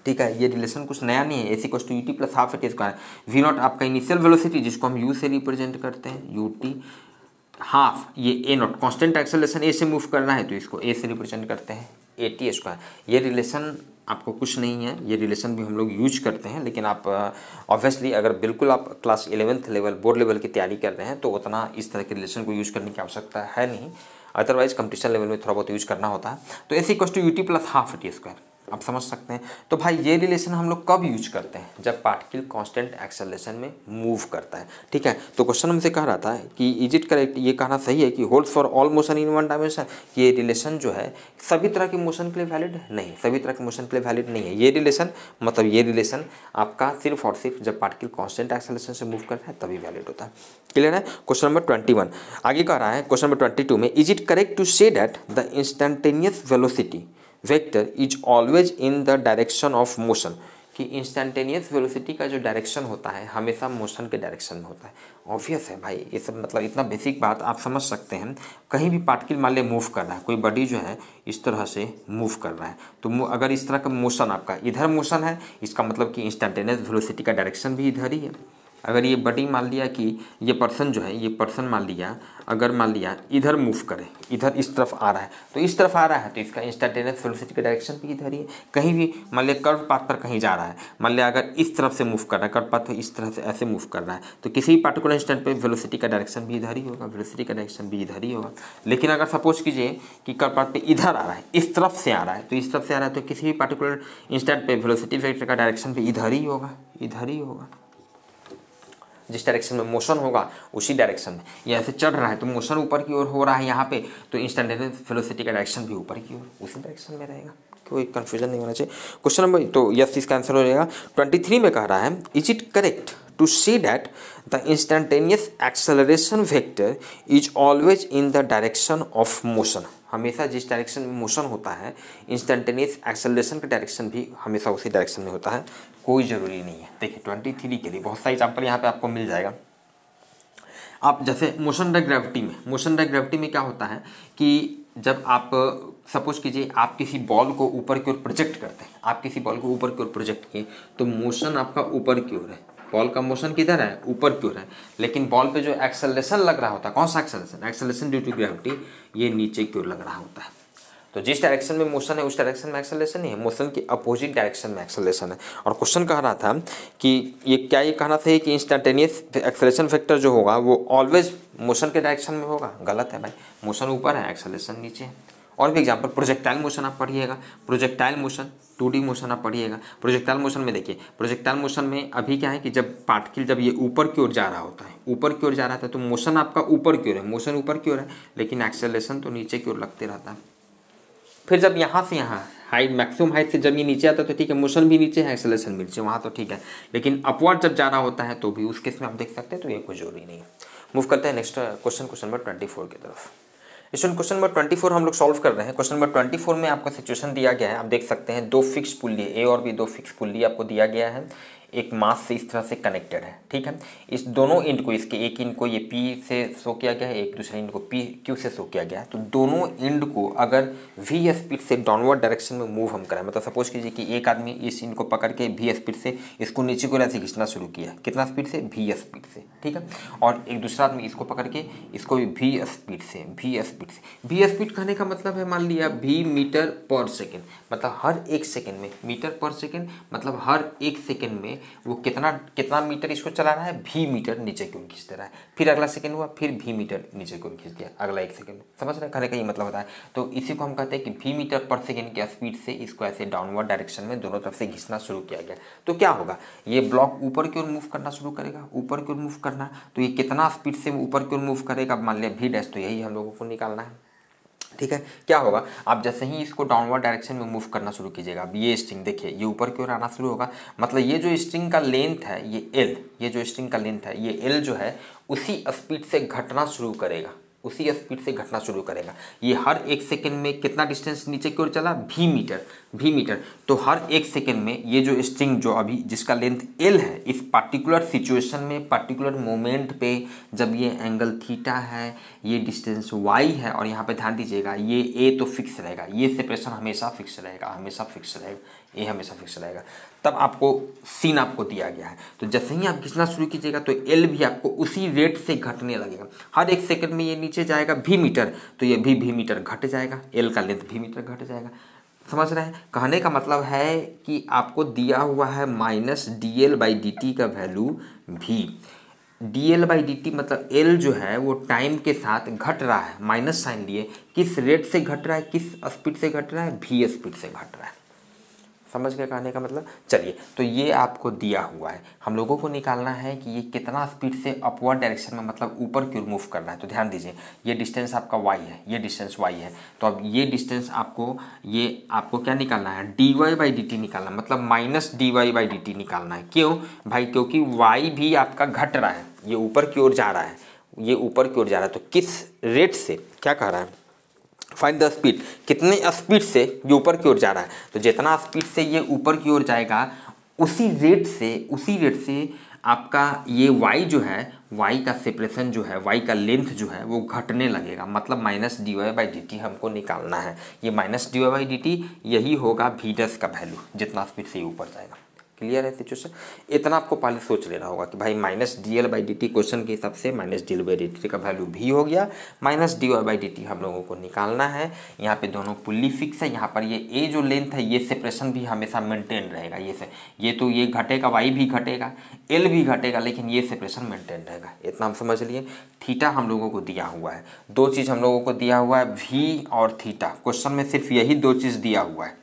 ठीक है, ये रिलेशन कुछ नया नहीं है। S equals to U T plus half A T square, V not आपका इनिशियल वेलोसिटी जिसको हम u से रिप्रेजेंट करते हैं, यू टी हाफ ये A not, constant acceleration A से मूव करना है तो इसको ए से रिप्रेजेंट करते हैं, ए टी स्क्वायर। ये रिलेशन आपको कुछ नहीं है, ये रिलेशन भी हम लोग यूज करते हैं, लेकिन आप ऑब्वियसली अगर बिल्कुल आप class eleventh level board level की तैयारी कर रहे हैं तो उतना इस तरह के रिलेशन को यूज करने की आवश्यकता है नहीं, अदरवाइज कंपटीशन लेवल में थोड़ा बहुत यूज करना होता है। तो S equals to U T plus half A T square, आप समझ सकते हैं। तो भाई ये रिलेशन हम लोग कब यूज करते हैं? जब पार्टिकल कांस्टेंट एक्सेलरेशन में मूव करता है। ठीक है, तो क्वेश्चन हमसे कह रहा था कि इज इट करेक्ट, ये कहना सही है कि holds for all motion in one dimension. ये रिलेशन जो है सभी तरह के मोशन के लिए वैलिड नहीं, सभी तरह के मोशन के लिए वैलिड नहीं है ये रिलेशन। मतलब ये रिलेशन आपका सिर्फ और सिर्फ जब पार्टिकल कॉन्स्टेंट एक्सेलरेशन से मूव करता है तभी वैलिड होता है। क्लियर है? क्वेश्चन नंबर ट्वेंटी वन आगे कह रहा है, क्वेश्चन नंबर ट्वेंटी टू में is it correct to say that the instantaneous velocity vector is always in the direction of motion? कि इंस्टेंटेनियस वेलोसिटी का जो डायरेक्शन होता है हमेशा मोशन के डायरेक्शन में होता है। ऑब्वियस है भाई, ये सब मतलब इतना बेसिक बात आप समझ सकते हैं। कहीं भी पार्टिकल मान ले मूव कर रहा है, कोई बॉडी जो है इस तरह से मूव कर रहा है, तो अगर इस तरह का मोशन आपका इधर मोशन है, इसका मतलब कि इंस्टेंटेनियस वेलोसिटी का डायरेक्शन भी इधर ही है। अगर ये बॉडी मान लिया कि ये पर्सन जो है, ये पर्सन मान लिया अगर मान लिया इधर मूव करे, इधर इस तरफ आ रहा है तो इस तरफ आ रहा है, तो इसका इंस्टेंटेनियस वेलोसिटी का डायरेक्शन भी इधर ही है। कहीं भी मान लिया कर्व पाथ पर कहीं जा रहा है, मान लिया अगर इस तरफ से मूव कर रहा है, कर्व पाथ पर इस तरह से ऐसे मूव कर रहा है, तो किसी भी पार्टिकुलर इंस्टेंट पर वेलोसिटी का डायरेक्शन भी इधर ही होगा, वेलोसिटी का डायरेक्शन भी इधर ही होगा। लेकिन अगर सपोज कीजिए कि कर्व पाथ पर इधर आ रहा है, इस तरफ से आ रहा है, तो इस तरफ से आ रहा है तो किसी भी पार्टिकुलर इंस्टेंट पर वेलोसिटी वेक्टर का डायरेक्शन भी इधर ही होगा, इधर ही होगा। जिस डायरेक्शन में मोशन होगा उसी डायरेक्शन में, यहाँ से चढ़ रहा है तो मोशन ऊपर की ओर हो रहा है यहाँ पे, तो इंस्टेंटेनियस वेलोसिटी का डायरेक्शन भी ऊपर की ओर उसी डायरेक्शन में रहेगा। कोई कन्फ्यूजन नहीं होना चाहिए। क्वेश्चन नंबर तो यस इसका आंसर हो जाएगा। ट्वेंटी थ्री में कह रहा है is it correct to say that the instantaneous acceleration vector is always in the direction of motion? हमेशा जिस डायरेक्शन में मोशन होता है इंस्टेंटेनियस एक्सेलरेशन का डायरेक्शन भी हमेशा उसी डायरेक्शन में होता है, कोई ज़रूरी नहीं है। देखिए ट्वेंटी थ्री के लिए बहुत सारे एग्जाम्पल यहाँ पे आपको मिल जाएगा। आप जैसे मोशन अंडर ग्रेविटी में, मोशन अंडर ग्रेविटी में क्या होता है कि जब आप सपोज कीजिए आप किसी बॉल को ऊपर की ओर प्रोजेक्ट करते हैं, आप किसी बॉल को ऊपर की ओर प्रोजेक्ट किए तो मोशन आपका ऊपर की ओर है, बॉल का मोशन किधर है? ऊपर की ओर है। लेकिन बॉल पे जो एक्सेलरेशन लग रहा होता है, कौन सा acceleration? Acceleration due to gravity, ये नीचे की ओर लग रहा होता है। तो जिस डायरेक्शन में मोशन है उस डायरेक्शन में एक्सेलरेशन नहीं है, मोशन के अपोजिट डायरेक्शन में एक्सेलरेशन है। और क्वेश्चन कह रहा था कि ये क्या ये कहना सही कि इंस्टेंटेनियस एक्सेलरेशन फैक्टर जो होगा वो ऑलवेज मोशन के डायरेक्शन में होगा? गलत है भाई, मोशन ऊपर है, एक्सेलरेशन नीचे है। और भी एग्जांपल प्रोजेक्टाइल मोशन आप पढ़िएगा, projectile motion two D motion आप पढ़िएगा। प्रोजेक्टाइल मोशन में देखिए, प्रोजेक्टाइल मोशन में अभी क्या है कि जब पार्टिकल जब ये ऊपर की ओर जा रहा होता है, ऊपर की ओर जा रहा था तो मोशन आपका ऊपर की ओर है, मोशन ऊपर की ओर है, लेकिन एक्सेलरेशन तो नीचे की ओर लगते रहता है। फिर जब यहाँ से यहाँ हाइट मैक्सिमम हाइट से जब ये नीचे आता है तो ठीक है, मोशन भी नीचे है, एक्सेलरेशन भी नीचे, वहाँ तो ठीक है। लेकिन अपवर्ड जब जा रहा होता है तो भी उस केस में आप देख सकते हैं, तो ये कोई जरूरी नहीं है। मूव करते हैं next question, question number twenty four की तरफ। स्टूडेंट क्वेश्चन नंबर चौबीस हम लोग सॉल्व कर रहे हैं। क्वेश्चन नंबर चौबीस में आपको सिचुएशन दिया गया है, आप देख सकते हैं दो फिक्स पुल्ली ए और बी, दो फिक्स पुल्ली आपको दिया गया है, एक मास से इस तरह से कनेक्टेड है, ठीक है। इस दोनों इंड को, इसके एक इंड को ये P से शो किया गया है, एक दूसरे इंड को P Q से शो किया गया है। तो दोनों इंड को अगर V स्पीड से डाउनवर्ड डायरेक्शन में मूव हम करें, मतलब सपोज कीजिए कि एक आदमी इस इंड को पकड़ के V स्पीड से इसको नीचे को ऐसे खींचना शुरू किया, कितना स्पीड से? V स्पीड से, ठीक है। और एक दूसरा आदमी इसको पकड़ के इसको भी V स्पीड से V स्पीड से V स्पीड कहने का मतलब है, मान लिया V मीटर पर सेकेंड, मतलब हर एक सेकेंड में मीटर पर सेकेंड, मतलब हर एक सेकेंड में वो कितना कितना मीटर इसको चला रहा है, भी मीटर नीचे की ओर खींचते रहा है। फिर अगला सेकंड हुआ, फिर भी मीटर नीचे की ओर खींच दिया अगला एक सेकंड, समझ रहे हैं कहने का ये मतलब होता है। तो इसी को हम कहते हैं कि भी मीटर पर सेकंड की स्पीड से इसको ऐसे डाउनवर्ड डायरेक्शन में दोनों तरफ से घिसना शुरू किया गया। तो क्या होगा, ये ब्लॉक ऊपर की ओर मूव करना शुरू करेगा, ऊपर की ओर मूव करना, तो ये कितना स्पीड से ऊपर की ओर मूव करेगा, मान लिया भी डैश, तो यही हम लोगों को निकालना है, ठीक है। क्या होगा, आप जैसे ही इसको डाउनवर्ड डायरेक्शन में मूव करना शुरू कीजिएगा, अब ये स्ट्रिंग देखिए ये ऊपर की ओर आना शुरू होगा, मतलब ये जो स्ट्रिंग का लेंथ है ये एल, ये जो स्ट्रिंग का लेंथ है ये एल जो है उसी स्पीड से घटना शुरू करेगा, उसी स्पीड से घटना शुरू करेगा। ये हर एक सेकेंड में कितना डिस्टेंस नीचे की ओर चला, भी मीटर, भी मीटर। तो हर एक सेकेंड में ये जो स्ट्रिंग जो अभी जिसका लेंथ एल है, इस पार्टिकुलर सिचुएशन में पार्टिकुलर मोमेंट पे जब ये एंगल थीटा है, ये डिस्टेंस वाई है, और यहाँ पे ध्यान दीजिएगा ये ए तो फिक्स रहेगा, ये सेपरेशन हमेशा फिक्स रहेगा, हमेशा फिक्स रहेगा, ए हमेशा फिक्स रहेगा। तब आपको सीन आपको दिया गया है, तो जैसे ही आप खींचना शुरू कीजिएगा तो एल भी आपको उसी रेट से घटने लगेगा, हर एक सेकेंड में ये नीचे जाएगा भी मीटर, तो ये भी भी मीटर घट जाएगा, एल का लेंथ भी मीटर घट जाएगा, समझ रहे हैं। कहने का मतलब है कि आपको दिया हुआ है minus D L by D T का वैल्यू भी, D L by D T मतलब एल जो है वो टाइम के साथ घट रहा है, माइनस साइन लिए, किस रेट से घट रहा है, किस स्पीड से घट रहा है, भी स्पीड से घट रहा है, समझ के कहने का मतलब। चलिए, तो ये आपको दिया हुआ है, हम लोगों को निकालना है कि ये कितना स्पीड से अपवर्ड डायरेक्शन में, मतलब ऊपर की ओर मूव कर रहा है। तो ध्यान दीजिए ये डिस्टेंस आपका y है, ये डिस्टेंस y है, तो अब ये डिस्टेंस आपको, ये आपको क्या निकालना है, dy बाई डी टी निकालना, मतलब minus dy by D T निकालना है। क्यों भाई, क्योंकि y भी आपका घट रहा है, ये ऊपर की ओर जा रहा है, ये ऊपर की ओर जा रहा है, तो किस रेट से, क्या कह रहा है, फाइंड द स्पीड, कितने स्पीड से ये ऊपर की ओर जा रहा है, तो जितना स्पीड से ये ऊपर की ओर जाएगा उसी रेट से, उसी रेट से आपका ये y जो है, y का सेपरेशन जो है, y का लेंथ जो है वो घटने लगेगा, मतलब minus D Y by D T हमको निकालना है। ये minus D Y by D T यही होगा भी डैश का वैल्यू, जितना स्पीड से ये ऊपर जाएगा। क्लियर है सिचुएशन, इतना आपको पहले सोच लेना होगा कि भाई minus D L by D t question के हिसाब से minus D L by D T का वैल्यू भी हो गया, minus D Y by D t हम लोगों को निकालना है। यहाँ पे दोनों पुल्ली फिक्स है, यहाँ पर ये ए जो लेंथ है ये सेपरेशन भी हमेशा मेंटेन रहेगा, ये से ये तो ये घटेगा, वाई भी घटेगा, एल भी घटेगा, लेकिन ये सेपरेशन मेंटेन रहेगा, इतना हम समझ लिए। थीटा हम लोगों को दिया हुआ है, दो चीज़ हम लोगों को दिया हुआ है, वी और थीटा, क्वेश्चन में सिर्फ यही दो चीज़ दिया हुआ है,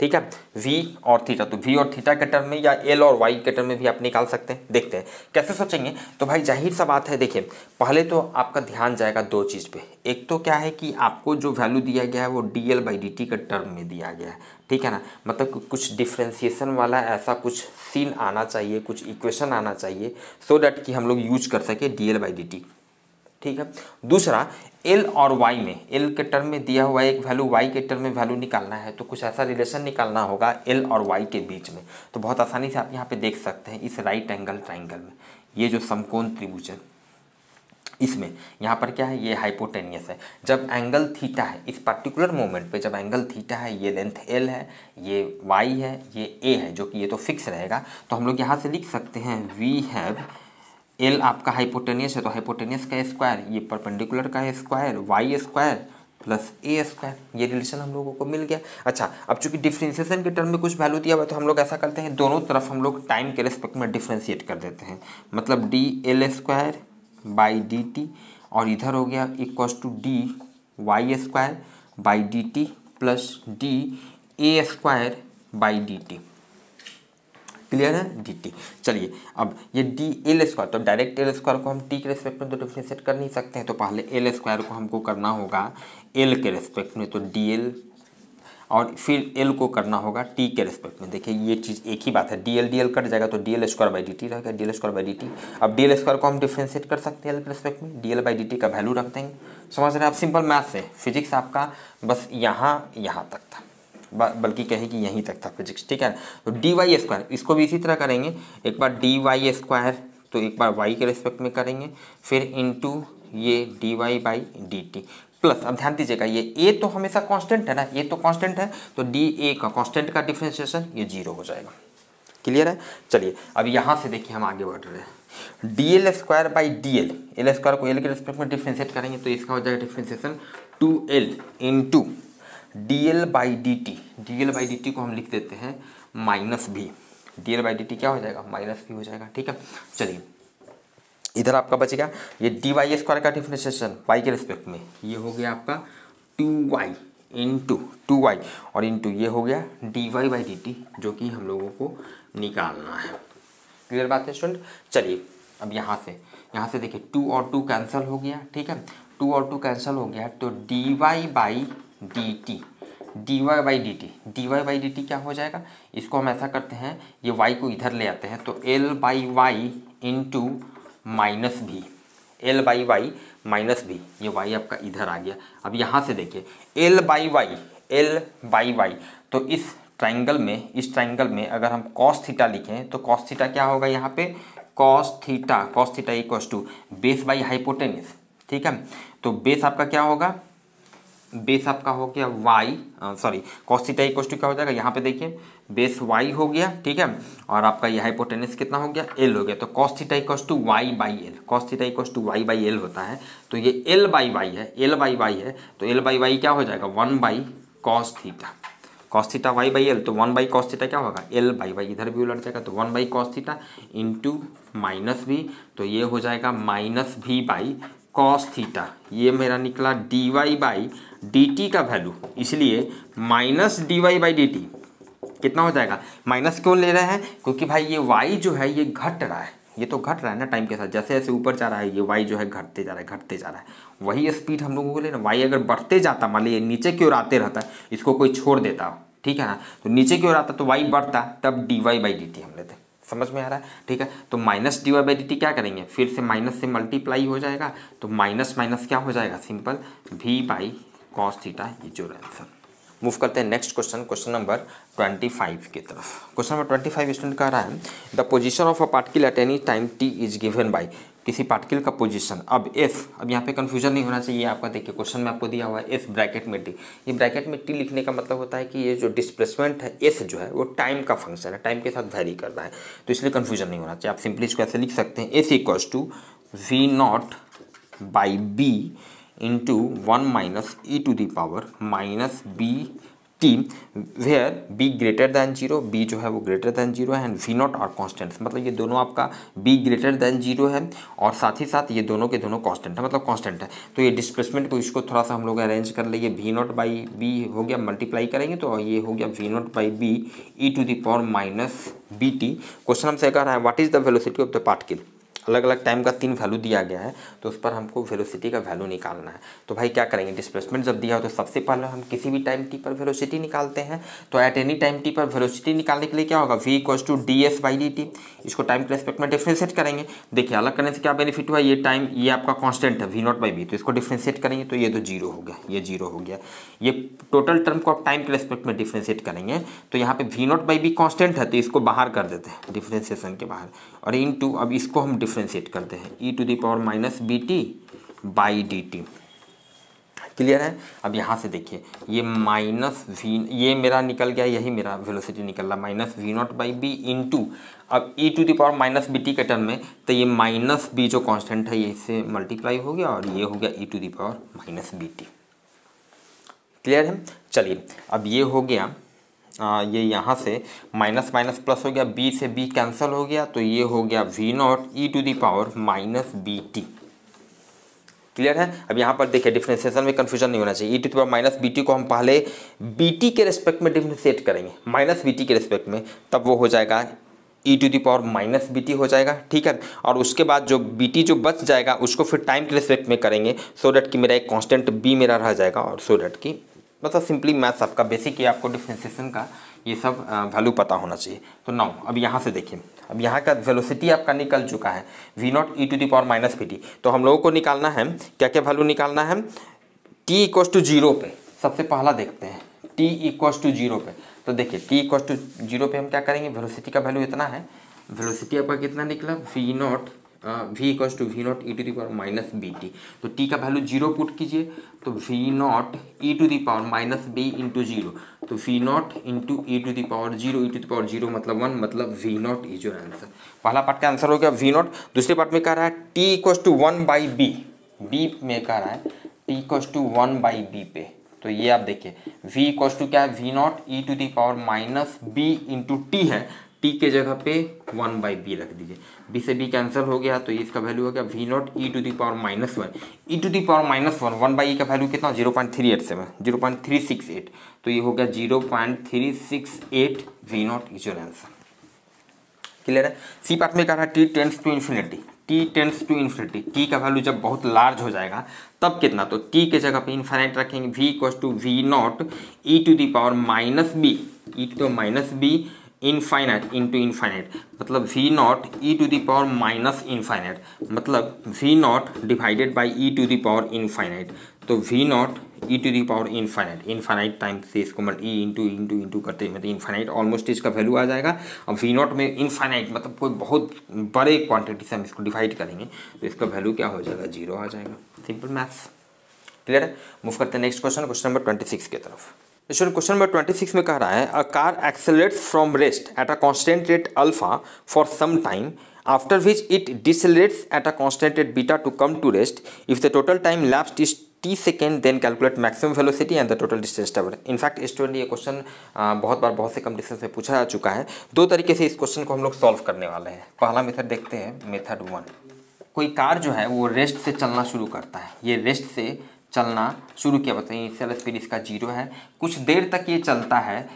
ठीक है, v और थीटा। तो v और थीटा के टर्म में या l और y के टर्म में भी आप निकाल सकते हैं, देखते हैं कैसे सोचेंगे। तो भाई जाहिर सा बात है, देखिए पहले तो आपका ध्यान जाएगा दो चीज़ पे, एक तो क्या है कि आपको जो वैल्यू दिया गया है वो dl बाई डी टी के टर्म में दिया गया है, ठीक है ना, मतलब कुछ डिफ्रेंसिएशन वाला ऐसा कुछ सीन आना चाहिए, कुछ इक्वेशन आना चाहिए, सो डैट कि हम लोग यूज कर सके dl बाई डी टी, ठीक है। दूसरा L और Y में, L के टर्म में दिया हुआ एक वैल्यू, Y के टर्म में वैल्यू निकालना है, तो कुछ ऐसा रिलेशन निकालना होगा L और Y के बीच में। तो बहुत आसानी से आप यहाँ पे देख सकते हैं, इस राइट एंगल ट्राइंगल में ये जो समकोण त्रिभुज है, इसमें यहाँ पर क्या है, ये हाइपोटेनियस है। जब एंगल थीटा है, इस पर्टिकुलर मोमेंट पे जब एंगल थीटा है, ये लेंथ एल है, ये वाई है, ये ए है, जो कि ये तो फिक्स रहेगा, तो हम लोग यहाँ से लिख सकते हैं वी हैव, एल आपका हाइपोटेनियस है तो हाइपोटेनियस का स्क्वायर, ये परपेंडिकुलर का है square, y square plus a square, ये रिलेशन हम लोगों को मिल गया। अच्छा, अब चूंकि डिफ्रेंसिएशन के टर्म में कुछ वैल्यू दिया हुआ है, तो हम लोग ऐसा करते हैं दोनों तरफ हम लोग टाइम के रेस्पेक्ट में डिफ्रेंशिएट कर देते हैं, मतलब d l square by D t, और इधर हो गया equals to d y square by D t plus d a square by D t, clear है, डी टी। चलिए, अब ये डी एल स्क्वायर, तो डायरेक्ट एल स्क्वायर को हम टी के रेस्पेक्ट में तो डिफ्रेंशिएट कर नहीं सकते हैं, तो पहले एल स्क्वायर को हमको करना होगा एल के रेस्पेक्ट में, तो डी एल, और फिर एल को करना होगा टी के रेस्पेक्ट में। देखिए ये चीज़ एक ही बात है, d l d l cut जाएगा तो d l square by D t रहेगा, d l square by D t. अब डी एल स्क्वायर को हम डिफ्रेंशिएट कर सकते हैं एल के रेस्पेक्ट में, d L by D T का वैल्यू रख देंगे। समझ रहे हैं आप, सिंपल मैथ से फिजिक्स आपका बस यहाँ यहाँ तक था, बल्कि कहे कि यहीं तक था फिजिक्स, ठीक है। तो डी वाई स्क्वायर इसको भी इसी तरह करेंगे, एक बार डी वाई स्क्वायर तो एक बार y के रेस्पेक्ट में करेंगे, फिर इंटू ये d Y by D t plus. अब ध्यान दीजिएगा ये a तो हमेशा कांस्टेंट है ना, ये तो कांस्टेंट है तो डी ए का कांस्टेंट का डिफ्रेंशिएशन ये जीरो हो जाएगा। क्लियर है। चलिए अब यहाँ से देखिए हम आगे बढ़ रहे हैं, d l square by d l, l square को एल के रेस्पेक्ट में डिफ्रेंशिएट करेंगे तो इसका हो जाएगा differentiation two l into d L by D t. D L by D t को हम लिख देते हैं minus v, D L by D t क्या हो जाएगा माइनस भी हो जाएगा, ठीक है। चलिए इधर आपका बचेगा ये डी वाई स्क्वायर का डिफ्रेंशिएशन वाई के रिस्पेक्ट में, ये हो गया आपका two y into two y और इंटू ये हो गया d Y by D t जो कि हम लोगों को निकालना है। क्लियर बात है स्टूडेंट। चलिए अब यहाँ से यहाँ से देखिए टू और टू कैंसिल हो गया, ठीक है, टू और टू कैंसिल हो गया तो d Y by D t d Y by D t d Y by D t क्या हो जाएगा। इसको हम ऐसा करते हैं ये y को इधर ले आते हैं तो l by y into minus v, l by y minus v, ये y आपका इधर आ गया। अब यहाँ से देखिए l by y l by y तो इस ट्राइंगल में इस ट्राइंगल में अगर हम cos थीटा लिखें तो cos थीटा क्या होगा यहाँ पे cos theta cos theta equal to base by hypotenuse, ठीक है। तो बेस आपका क्या होगा, बेस आपका हो गया y sorry cos theta equal to क्या हो जाएगा यहाँ पे देखिए बेस y हो गया, ठीक है, और आपका यह हाइपोटेनस कितना हो गया l हो गया। तो cos theta equal to y by l cos theta equal to y by l होता है तो ये l बाई वाई है, l बाई वाई है तो l बाई वाई क्या हो जाएगा one by cos theta cos theta y by l तो वन बाई cos थीटा क्या होगा l बाई वाई, इधर भी उलट जाएगा तो one by cos theta into minus v तो ये हो जाएगा माइनस भी बाई cos थीटा। ये मेरा निकला d Y by D T का वैल्यू, इसलिए minus D Y by D t कितना हो जाएगा, माइनस क्यों ले रहे हैं क्योंकि भाई ये y जो है ये घट रहा है, ये तो घट रहा है ना टाइम के साथ, जैसे जैसे ऊपर जा रहा है ये y जो है घटते जा रहा है घटते जा रहा है, वही स्पीड हम लोगों को लेना। y अगर बढ़ते जाता मान लीजिए नीचे की ओर आते रहता इसको कोई छोड़ देता, ठीक है ना, तो नीचे की ओर आता तो y बढ़ता तब d Y by D t हम लेते, समझ में आ रहा है, ठीक है। तो minus D Y by D t क्या करेंगे फिर से माइनस से मल्टीप्लाई हो जाएगा तो माइनस माइनस क्या हो जाएगा simple v by cos theta, ये जो आंसर। मूव करते हैं next question, question number twenty five की तरफ। Question number twenty five student कह रहा है the position of a particle at any time t is given by, किसी पार्टिकल का पोजीशन। अब एस, अब यहाँ पे कंफ्यूजन नहीं होना चाहिए आपका, देखिए क्वेश्चन में आपको दिया हुआ है एस ब्रैकेट में टी, ये ब्रैकेट में टी लिखने का मतलब होता है कि ये जो डिस्प्लेसमेंट है एस जो है वो टाइम का फंक्शन है, टाइम के साथ वेरी कर रहा है तो इसलिए कंफ्यूजन नहीं होना चाहिए। आप सिंपली इसको ऐसे लिख सकते हैं s equal to v nought by b into one minus e to the power minus b t where b greater than zero, b जो है वो ग्रेटर दैन जीरो है and v nought are constants, मतलब ये दोनों आपका बी ग्रेटर दैन जीरो है और साथ ही साथ ये दोनों के दोनों कांस्टेंट है, मतलब कांस्टेंट है तो ये डिस्प्लेसमेंट को इसको थोड़ा सा हम लोग अरेंज कर लेंगे, वी नॉट बाई बी हो गया मल्टीप्लाई करेंगे तो ये हो गया v nought by b e to the power minus b t. Question हमसे कह रहा है what is the velocity of the particle, अलग अलग टाइम का तीन वैल्यू दिया गया है तो उस पर हमको वेलोसिटी का वैल्यू निकालना है। तो भाई क्या करेंगे, डिस्प्लेसमेंट जब दिया हो तो सबसे पहले हम किसी भी टाइम टी पर वेलोसिटी निकालते हैं, तो एट एनी टाइम टी पर वेलोसिटी निकालने के लिए क्या होगा v equals to d s by D t, इसको टाइम के रेस्पेक्ट में डिफ्रेंशिएट करेंगे। देखिए अलग करने से क्या बेनिफिट हुआ, ये टाइम ये आपका कॉन्स्टेंट है वी नॉट बाई बी तो इसको डिफ्रेंशिएट करेंगे तो ये तो जीरो हो गया, ये जीरो हो गया, ये टोटल टर्म को आप टाइम के रेस्पेक्ट में डिफ्रेंशिएट करेंगे तो यहाँ पे v nought by b constant है तो इसको बाहर कर देते हैं डिफ्रेंशिएशन के बाहर, और इन टू अब इसको हम डिफ्रेंशिएट करते हैं e to the power minus b t by D t. Clear है। अब यहाँ से देखिए ये माइनस वी ये मेरा निकल गया, यही मेरा वेलोसिटी निकल रहा minus v nought by b into अब e to the power minus b t के टर्म में तो ये माइनस बी जो कांस्टेंट है ये इससे मल्टीप्लाई हो गया और ये हो गया e to the power minus b t. Clear है। चलिए अब ये हो गया आ, ये यहाँ से माइनस माइनस प्लस हो गया, b से b कैंसिल हो गया तो ये हो गया v nought e to the power minus b t. Clear है। अब यहाँ पर देखिए डिफ्रेंशिएशन में कंफ्यूजन नहीं होना चाहिए, e to the power minus b t को हम पहले bt के रेस्पेक्ट में डिफ्रेंशिएट करेंगे माइनस बी टी के रेस्पेक्ट में तब वो हो जाएगा e to the power minus b t हो जाएगा, ठीक है, और उसके बाद जो बी टी जो बच जाएगा उसको फिर टाइम के रेस्पेक्ट में करेंगे सो डैट कि मेरा एक कॉन्स्टेंट बी मेरा रह जाएगा और सो डैट कि मतलब सिंपली मैथ्स आपका बेसिक ही, आपको डिफ्रेंसिएशन का ये सब वैल्यू पता होना चाहिए। तो नाउ अब यहाँ से देखिए, अब यहाँ का वेलोसिटी आपका निकल चुका है v nought e to the power minus p t. तो हम लोगों को निकालना है क्या क्या वैल्यू निकालना है टी इक्वस टू जीरो पे। सबसे पहला देखते हैं टी इक्वस टू जीरो पे। तो देखिए टी इक्वस टू जीरो पे हम क्या करेंगे, वेलोसिटी का वैल्यू इतना है, वेलोसिटी आपका कितना निकला v nought v equals to v nought e to the power minus b t. तो टी का वैल्यू जीरो पुट कीजिए तो v nought e to the power minus b into zero. तो v nought into e to the power zero, e to the power zero मतलब वन, मतलब v nought is your answer. पहला पार्ट का आंसर हो गया वी नॉट। दूसरे पार्ट में कह रहा है t equals to one by b, b में कह रहा है t equals to one by b पे। तो ये आप देखिए v इक्वस टू क्या है v nought e to the power minus b into t है, t के जगह पे वन बाई बी रख दीजिए, b से b कैंसिल हो गया तो इसका वैल्यू हो गया v nought e to the power minus one, e to the power minus one, one by e का वैल्यू कितना zero point three eight seven zero point three six eight. तो ये हो गया zero point three six eight v nought is your answer. Clear है। सी पार्ट में कह रहा है t tends to infinity, t tends to infinity, t का वैल्यू जब बहुत लार्ज हो जाएगा तब कितना, तो टी के जगह पे इन्फाइनाइट रखेंगे v equals to v nought e to the power minus b, e to the minus b infinite into infinite मतलब v nought e to the power minus infinite मतलब v nought divided by e to the power infinite. तो v nought e to the power infinite, infinite time से इसको मतलब ई इंटू इंटू इंटू करते मतलब इनफाइनाइट ऑलमोस्ट इसका वैल्यू आ जाएगा। अब वी नॉट में इनफाइनाइट मतलब कोई बहुत बड़े क्वांटिटी से हम इसको डिवाइड करेंगे तो इसका वैल्यू क्या हो जाएगा जीरो आ जाएगा। Simple maths. क्लियर है। मूव करते हैं next question, question number twenty six की तरफ। क्वेश्चन नंबर ट्वेंटी सिक्स में कह रहा है a car accelerates from rest at a constant rate alpha for some time after which it decelerates at a constant rate beta to come to rest. If the total time lapsed is t second then calculate maximum velocity and the total distance travelled. In fact student ये क्वेश्चन बहुत बार बहुत से कंपटीशन में पूछा जा चुका है। दो तरीके से इस क्वेश्चन को हम लोग सॉल्व करने वाले हैं। पहला मेथड देखते हैं, मेथड वन। कोई कार जो है वो रेस्ट से चलना शुरू करता है, ये रेस्ट से चलना शुरू किया, बताइए इनिशियल स्पीड इसका जीरो है, कुछ देर तक ये चलता है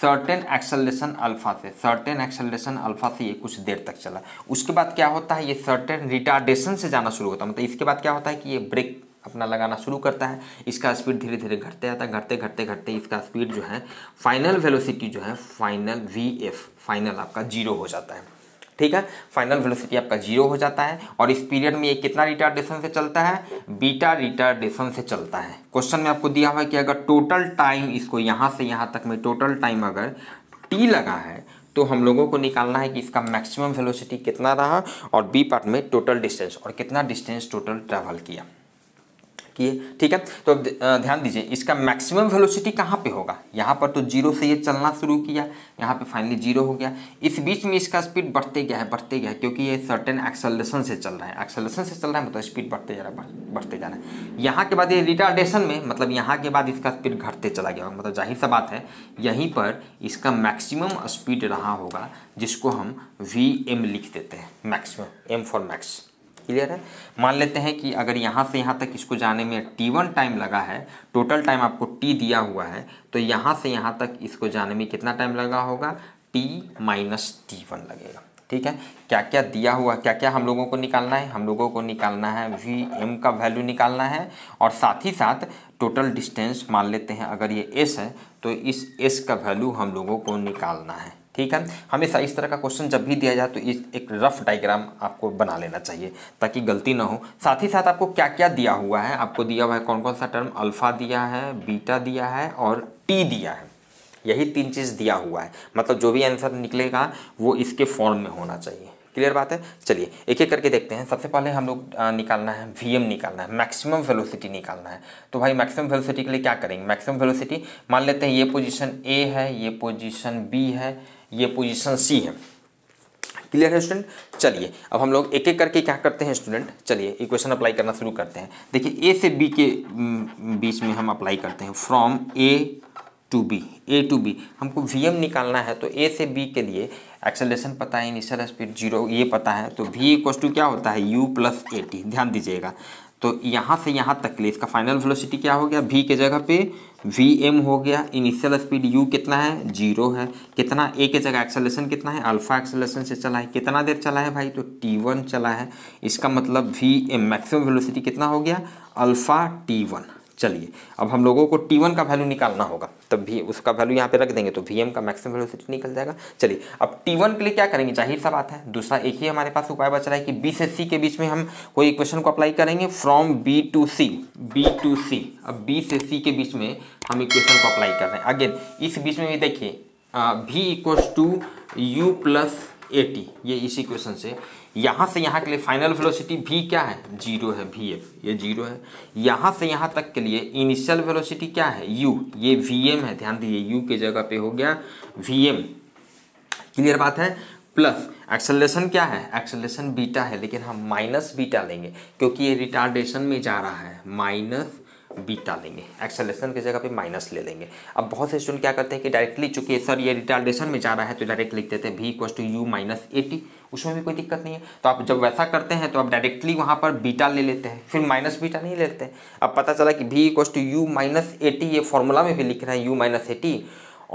सर्टेन एक्सेलरेशन अल्फा से, सर्टेन एक्सेलरेशन अल्फा से ये कुछ देर तक चला। उसके बाद क्या होता है, ये सर्टेन रिटार्डेशन से जाना शुरू होता है, मतलब इसके बाद क्या होता है कि ये ब्रेक अपना लगाना शुरू करता है, इसका स्पीड धीरे धीरे घटते आता है, घटते घटते घटते इसका स्पीड जो है फाइनल वेलोसिटी जो है फाइनल वी एफ फाइनल आपका जीरो हो जाता है। ठीक है, फाइनल वेलोसिटी आपका जीरो हो जाता है। और इस पीरियड में ये कितना रिटार्डेशन से चलता है, बीटा रिटार्डेशन से चलता है। क्वेश्चन में आपको दिया हुआ है कि अगर टोटल टाइम इसको यहाँ से यहाँ तक में टोटल टाइम अगर टी लगा है तो हम लोगों को निकालना है कि इसका मैक्सिमम वेलोसिटी कितना रहा और बी पार्ट में टोटल डिस्टेंस और कितना डिस्टेंस टोटल ट्रैवल किया। ठीक है, तो ध्यान दीजिए इसका मैक्सिमम वेलोसिटी कहाँ पे होगा, यहाँ पर तो जीरो से ये चलना शुरू किया, यहाँ पे फाइनली जीरो हो गया, इस बीच में इसका स्पीड बढ़ते गया है बढ़ते गया है क्योंकि ये सर्टेन एक्सेलरेशन से चल रहा है, एक्सेलरेशन से चल रहा है मतलब स्पीड बढ़ते जा रहा है बढ़ते जा रहा है। यहाँ के बाद ये रिटार्डेशन में मतलब यहाँ के बाद इसका स्पीड घटते चला गया, मतलब जाहिर सी बात है यहीं पर इसका मैक्सिमम स्पीड रहा होगा जिसको हम वी एम लिख देते हैं, maximum, m for max. Clear है। मान लेते हैं कि अगर यहाँ से यहाँ तक इसको जाने में टी वन टाइम लगा है, टोटल टाइम आपको t दिया हुआ है, तो यहाँ से यहाँ तक इसको जाने में कितना टाइम लगा होगा t माइनस टी वन लगेगा। ठीक है, क्या क्या दिया हुआ, क्या क्या हम लोगों को निकालना है, हम लोगों को निकालना है वी एम का वैल्यू निकालना है और साथ ही साथ टोटल डिस्टेंस। मान लेते हैं अगर ये s है तो इस s का वैल्यू हम लोगों को निकालना है। ठीक है, हमेशा इस तरह का क्वेश्चन जब भी दिया जाए तो इस एक रफ डायग्राम आपको बना लेना चाहिए ताकि गलती ना हो। साथ ही साथ आपको क्या क्या दिया हुआ है, आपको दिया हुआ है कौन कौन सा टर्म, अल्फा दिया है, बीटा दिया है और टी दिया है, यही तीन चीज़ दिया हुआ है, मतलब जो भी आंसर निकलेगा वो इसके फॉर्म में होना चाहिए। क्लियर बात है। चलिए एक एक करके देखते हैं। सबसे पहले हम लोग निकालना है वी एम निकालना है, मैक्सिमम वेलोसिटी निकालना है। तो भाई मैक्सिमम वेलोसिटी के लिए क्या करेंगे, मैक्सिमम वेलोसिटी मान लेते हैं ये पोजीशन ए है, ये पोजीशन बी है, ये पोजीशन सी है। क्लियर है स्टूडेंट। चलिए अब हम लोग एक एक करके क्या करते हैं स्टूडेंट, चलिए इक्वेशन अप्लाई करना शुरू करते हैं। देखिए ए से बी के बीच में हम अप्लाई करते हैं, from A to B, a to b हमको वी एम निकालना है। तो ए से बी के लिए एक्सेलरेशन पता है, इनिशियल स्पीड जीरो ये पता है, तो v इक्वस टू क्या होता है u प्लस ए टी। ध्यान दीजिएगा तो यहाँ से यहाँ तक के लिए इसका फाइनल वेलोसिटी क्या हो गया, v के जगह पे वी एम हो गया, इनिशियल स्पीड u कितना है जीरो है, कितना a के जगह एक्सेलरेशन कितना है अल्फा एक्सेलरेशन से चला है, कितना देर चला है भाई तो टी वन चला है, इसका मतलब वी एम मैक्सिमम वेलोसिटी कितना हो गया अल्फा टी वन चलिए अब हम लोगों को टी वन का वैल्यू निकालना होगा, तब भी उसका वैल्यू यहाँ पे रख देंगे तो Vm का मैक्सिमम वेलोसिटी निकल जाएगा। चलिए अब टी वन के लिए क्या करेंगे, जाहिर सा बात है दूसरा एक ही हमारे पास उपाय बच रहा है कि B से C के बीच में हम कोई इक्वेशन को अप्लाई करेंगे, from B to C, B to C। अब B से C के बीच में हम इक्वेशन को अप्लाई कर रहे हैं। अगेन इस बीच में भी देखिए V equals to you plus A t, ये इस इक्वेशन से यहाँ से यहाँ के लिए फाइनल वेलोसिटी भी क्या है, जीरो है, वी एफ ये जीरो है। यहाँ से यहाँ तक के लिए इनिशियल वेलोसिटी क्या है, यू, ये वी एम है, ध्यान दीजिए यू के जगह पे हो गया वी एम, क्लियर बात है। प्लस एक्सेलरेशन क्या है, एक्सेलरेशन बीटा है लेकिन हम माइनस बीटा लेंगे क्योंकि ये रिटार्डेशन में जा रहा है, माइनस बीटा लेंगे, एक्सेलरेशन की जगह पे माइनस ले लेंगे। अब बहुत से स्टूडेंट क्या करते हैं कि डायरेक्टली चूंकि सर ये रिटार्डेशन में जा रहा है तो डायरेक्ट लिख देते हैं v equals to you minus a t, उसमें भी कोई दिक्कत नहीं है। तो आप जब वैसा करते हैं तो आप डायरेक्टली वहाँ पर बीटा ले लेते हैं, फिर माइनस बीटा नहीं लेते हैं। अब पता चला कि v equals to you minus a t, ये फॉर्मूला में भी लिख रहे हैं यू माइनस एटी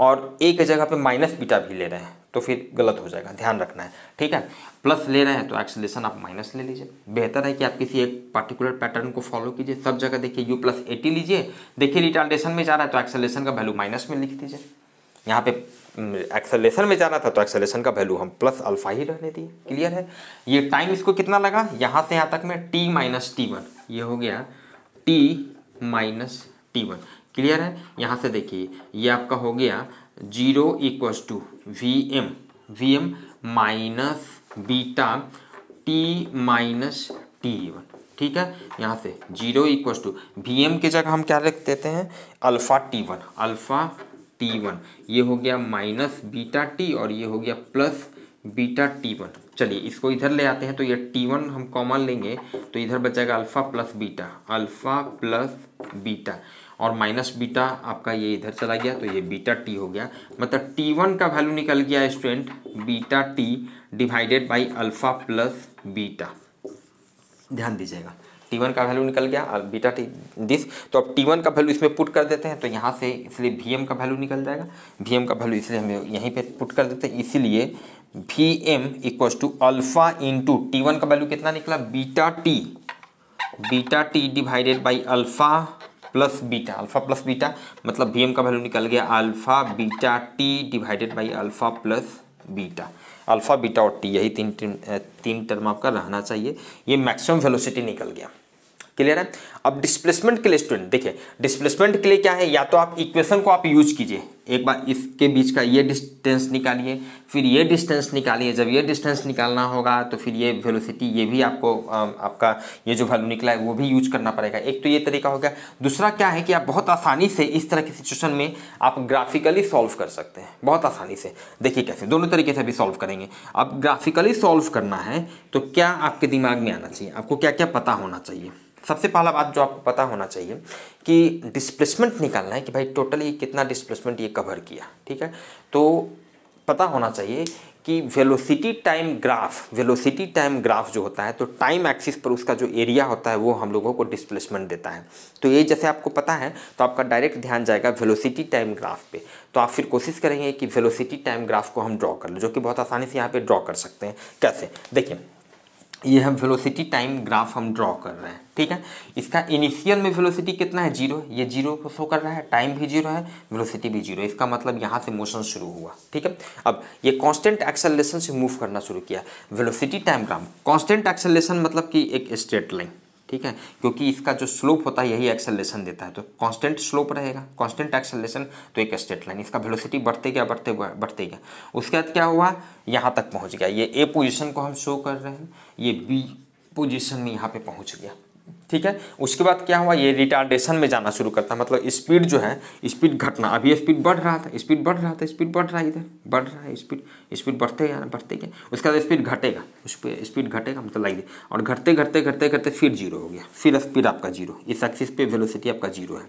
और ए के जगह पे माइनस बीटा भी ले रहे हैं तो फिर गलत हो जाएगा, ध्यान रखना है, ठीक है। प्लस ले रहे हैं तो एक्सेलरेशन आप माइनस ले लीजिए, बेहतर है कि आप किसी एक पर्टिकुलर पैटर्न को फॉलो कीजिए, सब जगह देखिए यू प्लस एटी लीजिए, देखिए रिटार्डेशन में जा रहा है तो एक्सेलरेशन का वैल्यू माइनस में लिख दीजिए, यहाँ पे एक्सेलरेशन में जा रहा था तो एक्सेलरेशन का वैल्यू हम प्लस अल्फा ही रहने दिए, क्लियर है। ये टाइम इसको कितना लगा यहाँ से यहाँ तक में, टी माइनस टी वन, ये हो गया t minus t one, clear है। यहाँ से देखिए ये आपका हो गया zero equals to v m, v m minus beta t minus t one, ठीक है। यहाँ से zero equals to v m की जगह हम क्या लिख देते हैं, alpha t one, alpha t one, ये हो गया माइनस बीटा टी और ये हो गया प्लस बीटा टी वन। चलिए इसको इधर ले आते हैं तो ये टी वन हम कॉमन लेंगे तो इधर बचेगा alpha plus beta, alpha plus beta और माइनस बीटा आपका ये इधर चला गया तो ये बीटा टी हो गया, मतलब टी वन का वैल्यू निकल गया student beta t divided by alpha plus beta, ध्यान दीजिएगा टी वन का वैल्यू निकल गया और बीटा टी दिस, तो अब टी वन का वैल्यू इसमें पुट कर देते हैं तो यहाँ से इसलिए वी एम का वैल्यू निकल जाएगा, वी एम का वैल्यू इसलिए हम यहीं पे पुट कर देते हैं, इसीलिए v m equals to alpha into t one का वैल्यू कितना निकला, beta t, beta t divided by alpha plus beta, alpha plus beta मतलब वी एम का वैल्यू निकल गया alpha beta t divided by alpha plus beta, alpha beta और टी यही तीन तीन टर्म आपका रहना चाहिए, ये मैक्सिमम वेलोसिटी निकल गया, क्लियर है। अब डिस्प्लेसमेंट के लिए स्टूडेंट देखिए, डिस्प्लेसमेंट के लिए क्या है, या तो आप इक्वेशन को आप यूज कीजिए, एक बार इसके बीच का ये डिस्टेंस निकालिए, फिर ये डिस्टेंस निकालिए, जब ये डिस्टेंस निकालना होगा तो फिर ये वेलोसिटी, ये भी आपको आपका ये जो वैल्यू निकला है वो भी यूज करना पड़ेगा। एक तो ये तरीका हो गया, दूसरा क्या है कि आप बहुत आसानी से इस तरह की सिचुएशन में आप ग्राफिकली सॉल्व कर सकते हैं, बहुत आसानी से, देखिए कैसे, दोनों तरीके से भी सॉल्व करेंगे। अब ग्राफिकली सॉल्व करना है तो क्या आपके दिमाग में आना चाहिए, आपको क्या क्या पता होना चाहिए। सबसे पहला बात जो आपको पता होना चाहिए कि डिस्प्लेसमेंट निकालना है कि भाई टोटली कितना डिस्प्लेसमेंट ये कवर किया, ठीक है। तो पता होना चाहिए कि velocity time graph, velocity time graph जो होता है तो टाइम एक्सिस पर उसका जो एरिया होता है वो हम लोगों को डिस्प्लेसमेंट देता है, तो ये जैसे आपको पता है तो आपका डायरेक्ट ध्यान जाएगा वेलोसिटी टाइम ग्राफ पे। तो आप फिर कोशिश करेंगे कि वेलोसिटी टाइम ग्राफ को हम ड्रॉ कर लें, जो कि बहुत आसानी से यहाँ पर ड्रॉ कर सकते हैं। कैसे, देखिए ये हम वेलोसिटी टाइम ग्राफ हम ड्रॉ कर रहे हैं, ठीक है। इसका इनिशियल में वेलोसिटी कितना है, जीरो, ये जीरो को शो कर रहा है, टाइम भी जीरो है, वेलोसिटी भी जीरो, इसका मतलब यहाँ से मोशन शुरू हुआ, ठीक है। अब ये कांस्टेंट एक्सेलरेशन से मूव करना शुरू किया, velocity time graph constant acceleration मतलब कि एक स्ट्रेट लाइन, ठीक है, क्योंकि इसका जो स्लोप होता है यही एक्सेलरेशन देता है, तो कांस्टेंट स्लोप रहेगा, कांस्टेंट एक्सेलरेशन तो एक स्ट्रेट लाइन, इसका वेलोसिटी बढ़ते गया बढ़ते बढ़ते गया। उसके बाद क्या हुआ, यहाँ तक पहुँच गया, ये ए पोजीशन को हम शो कर रहे हैं, ये बी पोजीशन में यहाँ पे पहुँच गया, ठीक है। उसके बाद क्या हुआ, ये रिटार्डेशन में जाना शुरू करता है, मतलब स्पीड जो है, स्पीड घटना, अभी स्पीड बढ़ रहा था, स्पीड बढ़ रहा था, स्पीड बढ़ रहा है, इधर बढ़ रहा है, स्पीड स्पीड बढ़ते गया बढ़ते गया, उसके बाद स्पीड घटेगा, उस पर स्पीड घटेगा मतलब लाइक, और घटते घटते घटते घटते फिर जीरो हो गया, फिर स्पीड आपका जीरो, इस एक्सिस पे वेलोसिटी आपका जीरो है,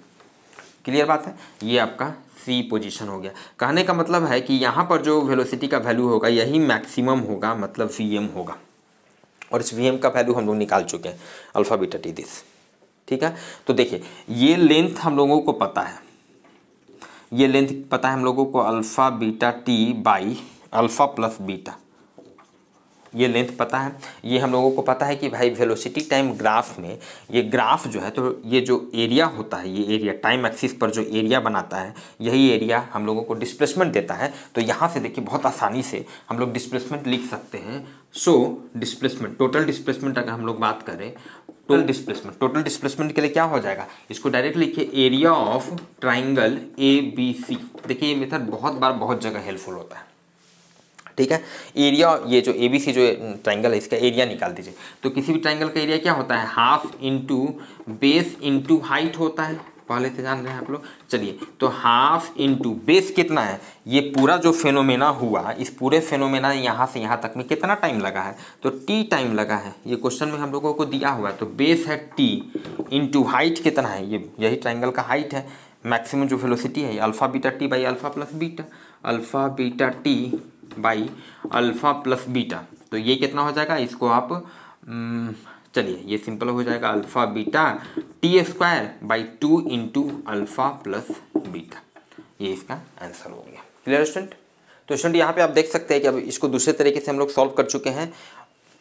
क्लियर बात है। ये आपका सी पोजीशन हो गया, कहने का मतलब है कि यहाँ पर जो वेलोसिटी का वैल्यू होगा यही मैक्सिमम होगा, मतलब वी एम होगा, और इस वी एम का वैल्यू हम लोग निकाल चुके हैं अल्फ़ा बीटा टी दिस, ठीक है। तो देखिए ये लेंथ हम लोगों को पता है, ये लेंथ पता है हम लोगों को alpha beta t by alpha plus beta, ये लेंथ पता है, ये हम लोगों को पता है कि भाई वेलोसिटी टाइम ग्राफ में ये ग्राफ जो है तो ये जो एरिया होता है, ये एरिया टाइम एक्सिस पर जो एरिया बनाता है यही एरिया हम लोगों को डिस्प्लेसमेंट देता है। तो यहाँ से देखिए बहुत आसानी से हम लोग डिस्प्लेसमेंट लिख सकते हैं। सो डिस्प्लेसमेंट, टोटल डिस्प्लेसमेंट अगर हम लोग बात करें, टोटल डिस्प्लेसमेंट, टोटल डिस्प्लेसमेंट के लिए क्या हो जाएगा, इसको डायरेक्ट लिखिए area of triangle A B C. देखिए ये मेथड बहुत बार बहुत जगह हेल्पफुल होता है, ठीक है। एरिया, ये जो ए बी सी जो ट्राइंगल है इसका एरिया निकाल दीजिए। तो किसी भी ट्राइंगल का एरिया क्या होता है, half into base into height होता है, पहले से जान रहे हैं आप लोग। चलिए तो हाफ इंटू बेस कितना है, ये पूरा जो फेनोमेना हुआ, इस पूरे फेनोमेना यहाँ से यहाँ तक में कितना टाइम लगा है, तो टी टाइम लगा है, ये क्वेश्चन में हम लोगों को दिया हुआ है। तो बेस है टी इंटू हाइट कितना है, ये यही ट्राइंगल का हाइट है, मैक्सिमम जो वेलोसिटी है alpha beta t by alpha plus beta, alpha beta t by alpha plus beta. तो ये कितना हो जाएगा, इसको आप न, चलिए ये सिंपल हो जाएगा alpha beta t square by two into alpha plus beta, ये इसका आंसर हो गया। Clear student? तो स्टूडेंट यहाँ पे आप देख सकते हैं कि अब इसको दूसरे तरीके से हम लोग सॉल्व कर चुके हैं।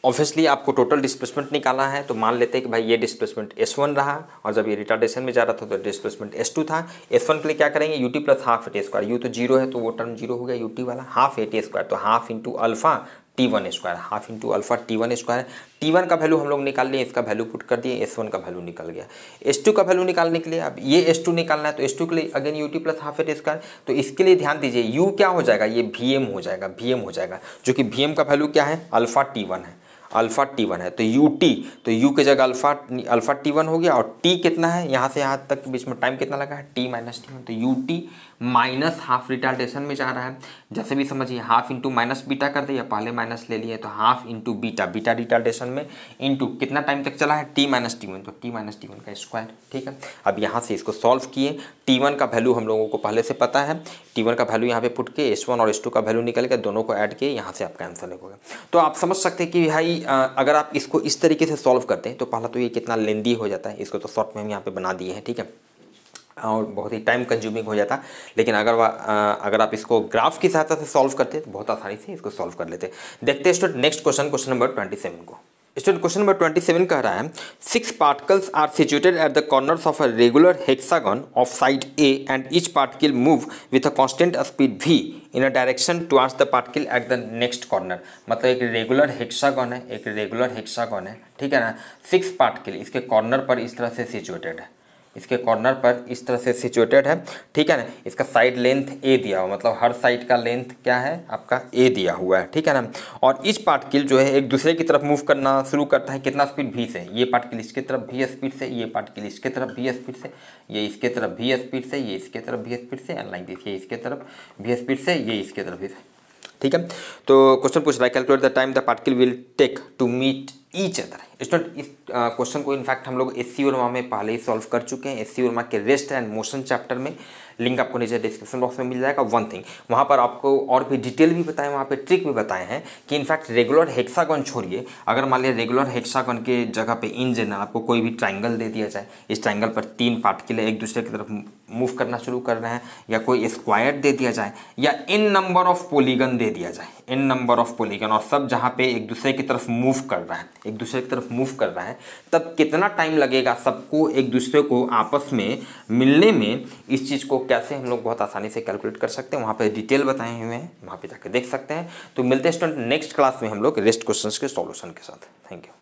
ऑब्वियसली आपको टोटल डिस्प्लेसमेंट निकालना है, तो मान लेते हैं कि भाई ये डिस्प्लेसमेंट एस वन रहा और जब ये रिटार्डेशन में जा रहा था तो डिस्प्लेसमेंट एस टू था। एस वन के लिए क्या करेंगे, u T plus half A T square, u तो जीरो है तो वो टर्म जीरो हो गया, यू टी वाला हाफ ए टी स्क्वायर, तो half into alpha t one square, half into alpha t one square. T one का वैल्यू हम लोग निकाल लिए, इसका वैल्यू पुट कर दिए, एस वन का वैल्यू निकल गया। एस टू का वैल्यू निकालने के लिए अब ये एस टू निकालना है, तो एस टू के लिए again u T plus half at square. तो इसके लिए ध्यान दीजिए यू क्या हो जाएगा, ये वी एम हो जाएगा, वी एम हो जाएगा, जो कि वी एम का वैल्यू क्या है, अल्फा टी वन है, अल्फा टी वन है। तो यू टी, तो यू की जगह अल्फा अल्फा टी वन हो गया, और टी कितना है, यहाँ से यहाँ तक बीच में टाइम कितना लगा है, टी माइनस टी वन। तो u t minus half retardation में जा रहा है, जैसे भी समझिए हाफ इंटू माइनस बीटा कर दिया, पहले माइनस ले लिए तो half into beta, beta retardation में इंटू कितना टाइम तक चला है, टी माइनस टी वन, तो टी माइनस टी वन का स्क्वायर, ठीक है। अब यहाँ से इसको सॉल्व किए, टी वन का वैल्यू हम लोगों को पहले से पता है, टी वन का वैल्यू यहाँ पे पुट के एस वन और एस टू का वैल्यू निकल के दोनों को ऐड किए, यहाँ से आपका आंसर निकलेगा। तो आप समझ सकते हैं कि भाई अगर आप इसको इस तरीके से सॉल्व करते हैं तो पहला तो ये कितना लेंदी हो जाता है, इसको तो शॉर्ट में हम यहाँ पे बना दिए हैं, ठीक है, और बहुत ही टाइम कंज्यूमिंग हो जाता। लेकिन अगर अगर आप इसको ग्राफ की सहायता से सॉल्व करते तो बहुत आसानी से इसको सॉल्व कर लेते। देखते हैं student next question, question number twenty seven को। Student question number twenty seven कह रहा है six particles are situated at the corners of a regular hexagon of side a and each particle move with a constant speed v in a direction towards the particle at the next corner. मतलब एक रेगुलर हेक्सागन है, एक रेगुलर हेक्सागन है, ठीक है ना। सिक्स पार्टिकल इसके कॉर्नर पर इस तरह से सिचुएटेड है, इसके कॉर्नर पर इस तरह से सिचुएटेड है, ठीक है ना। इसका साइड लेंथ ए दिया हुआ, मतलब हर साइड का लेंथ क्या है आपका ए दिया हुआ है, ठीक है ना। और इस पार्टिकल जो है एक दूसरे की तरफ मूव करना शुरू करता है कितना स्पीड भी से, ये पार्टिकल इसकी तरफ भी स्पीड से, ये पार्टिकल इसके तरफ भी स्पीड से, ये इसके तरफ भी स्पीड से, ये इसके तरफ भी स्पीड से, एंड लाइक दिस, ये इसके तरफ भी स्पीड से, ये इसके तरफ भी, ठीक है। तो क्वेश्चन पूछ रहा है calculate the time the particle will take to meet each other. Student इस क्वेश्चन को इनफैक्ट हम लोग एच सी वर्मा में पहले ही सॉल्व कर चुके हैं, एच सी वर्मा के रेस्ट एंड मोशन चैप्टर में, लिंक आपको नीचे डिस्क्रिप्शन बॉक्स में मिल जाएगा। वन थिंग वहाँ पर आपको और भी डिटेल भी बताएं, वहाँ पे ट्रिक भी बताए हैं कि इनफैक्ट रेगुलर हेक्सागन छोड़िए, अगर मान लिया रेगुलर हेक्सागन के जगह पे इन जनरल आपको कोई भी ट्राइंगल दे दिया जाए, इस ट्राइंगल पर तीन पार्टिकल एक दूसरे की तरफ मूव करना शुरू कर रहे हैं, या कोई स्क्वायर दे दिया जाए, या इन नंबर ऑफ पोलीगन दे दिया जाए, इन नंबर ऑफ पोलीगन, और सब जहाँ पे एक दूसरे की तरफ मूव कर रहा है, एक दूसरे की तरफ मूव कर रहा है, तब कितना टाइम लगेगा सबको एक दूसरे को आपस में मिलने में, इस चीज़ को कैसे हम लोग बहुत आसानी से कैलकुलेट कर सकते हैं, वहाँ पे डिटेल बताए हुए हैं, वहाँ पे जाके देख सकते हैं। तो मिलते हैं स्टूडेंट नेक्स्ट क्लास में हम लोग रेस्ट क्वेश्चंस के सॉल्यूशन के साथ। Thank you.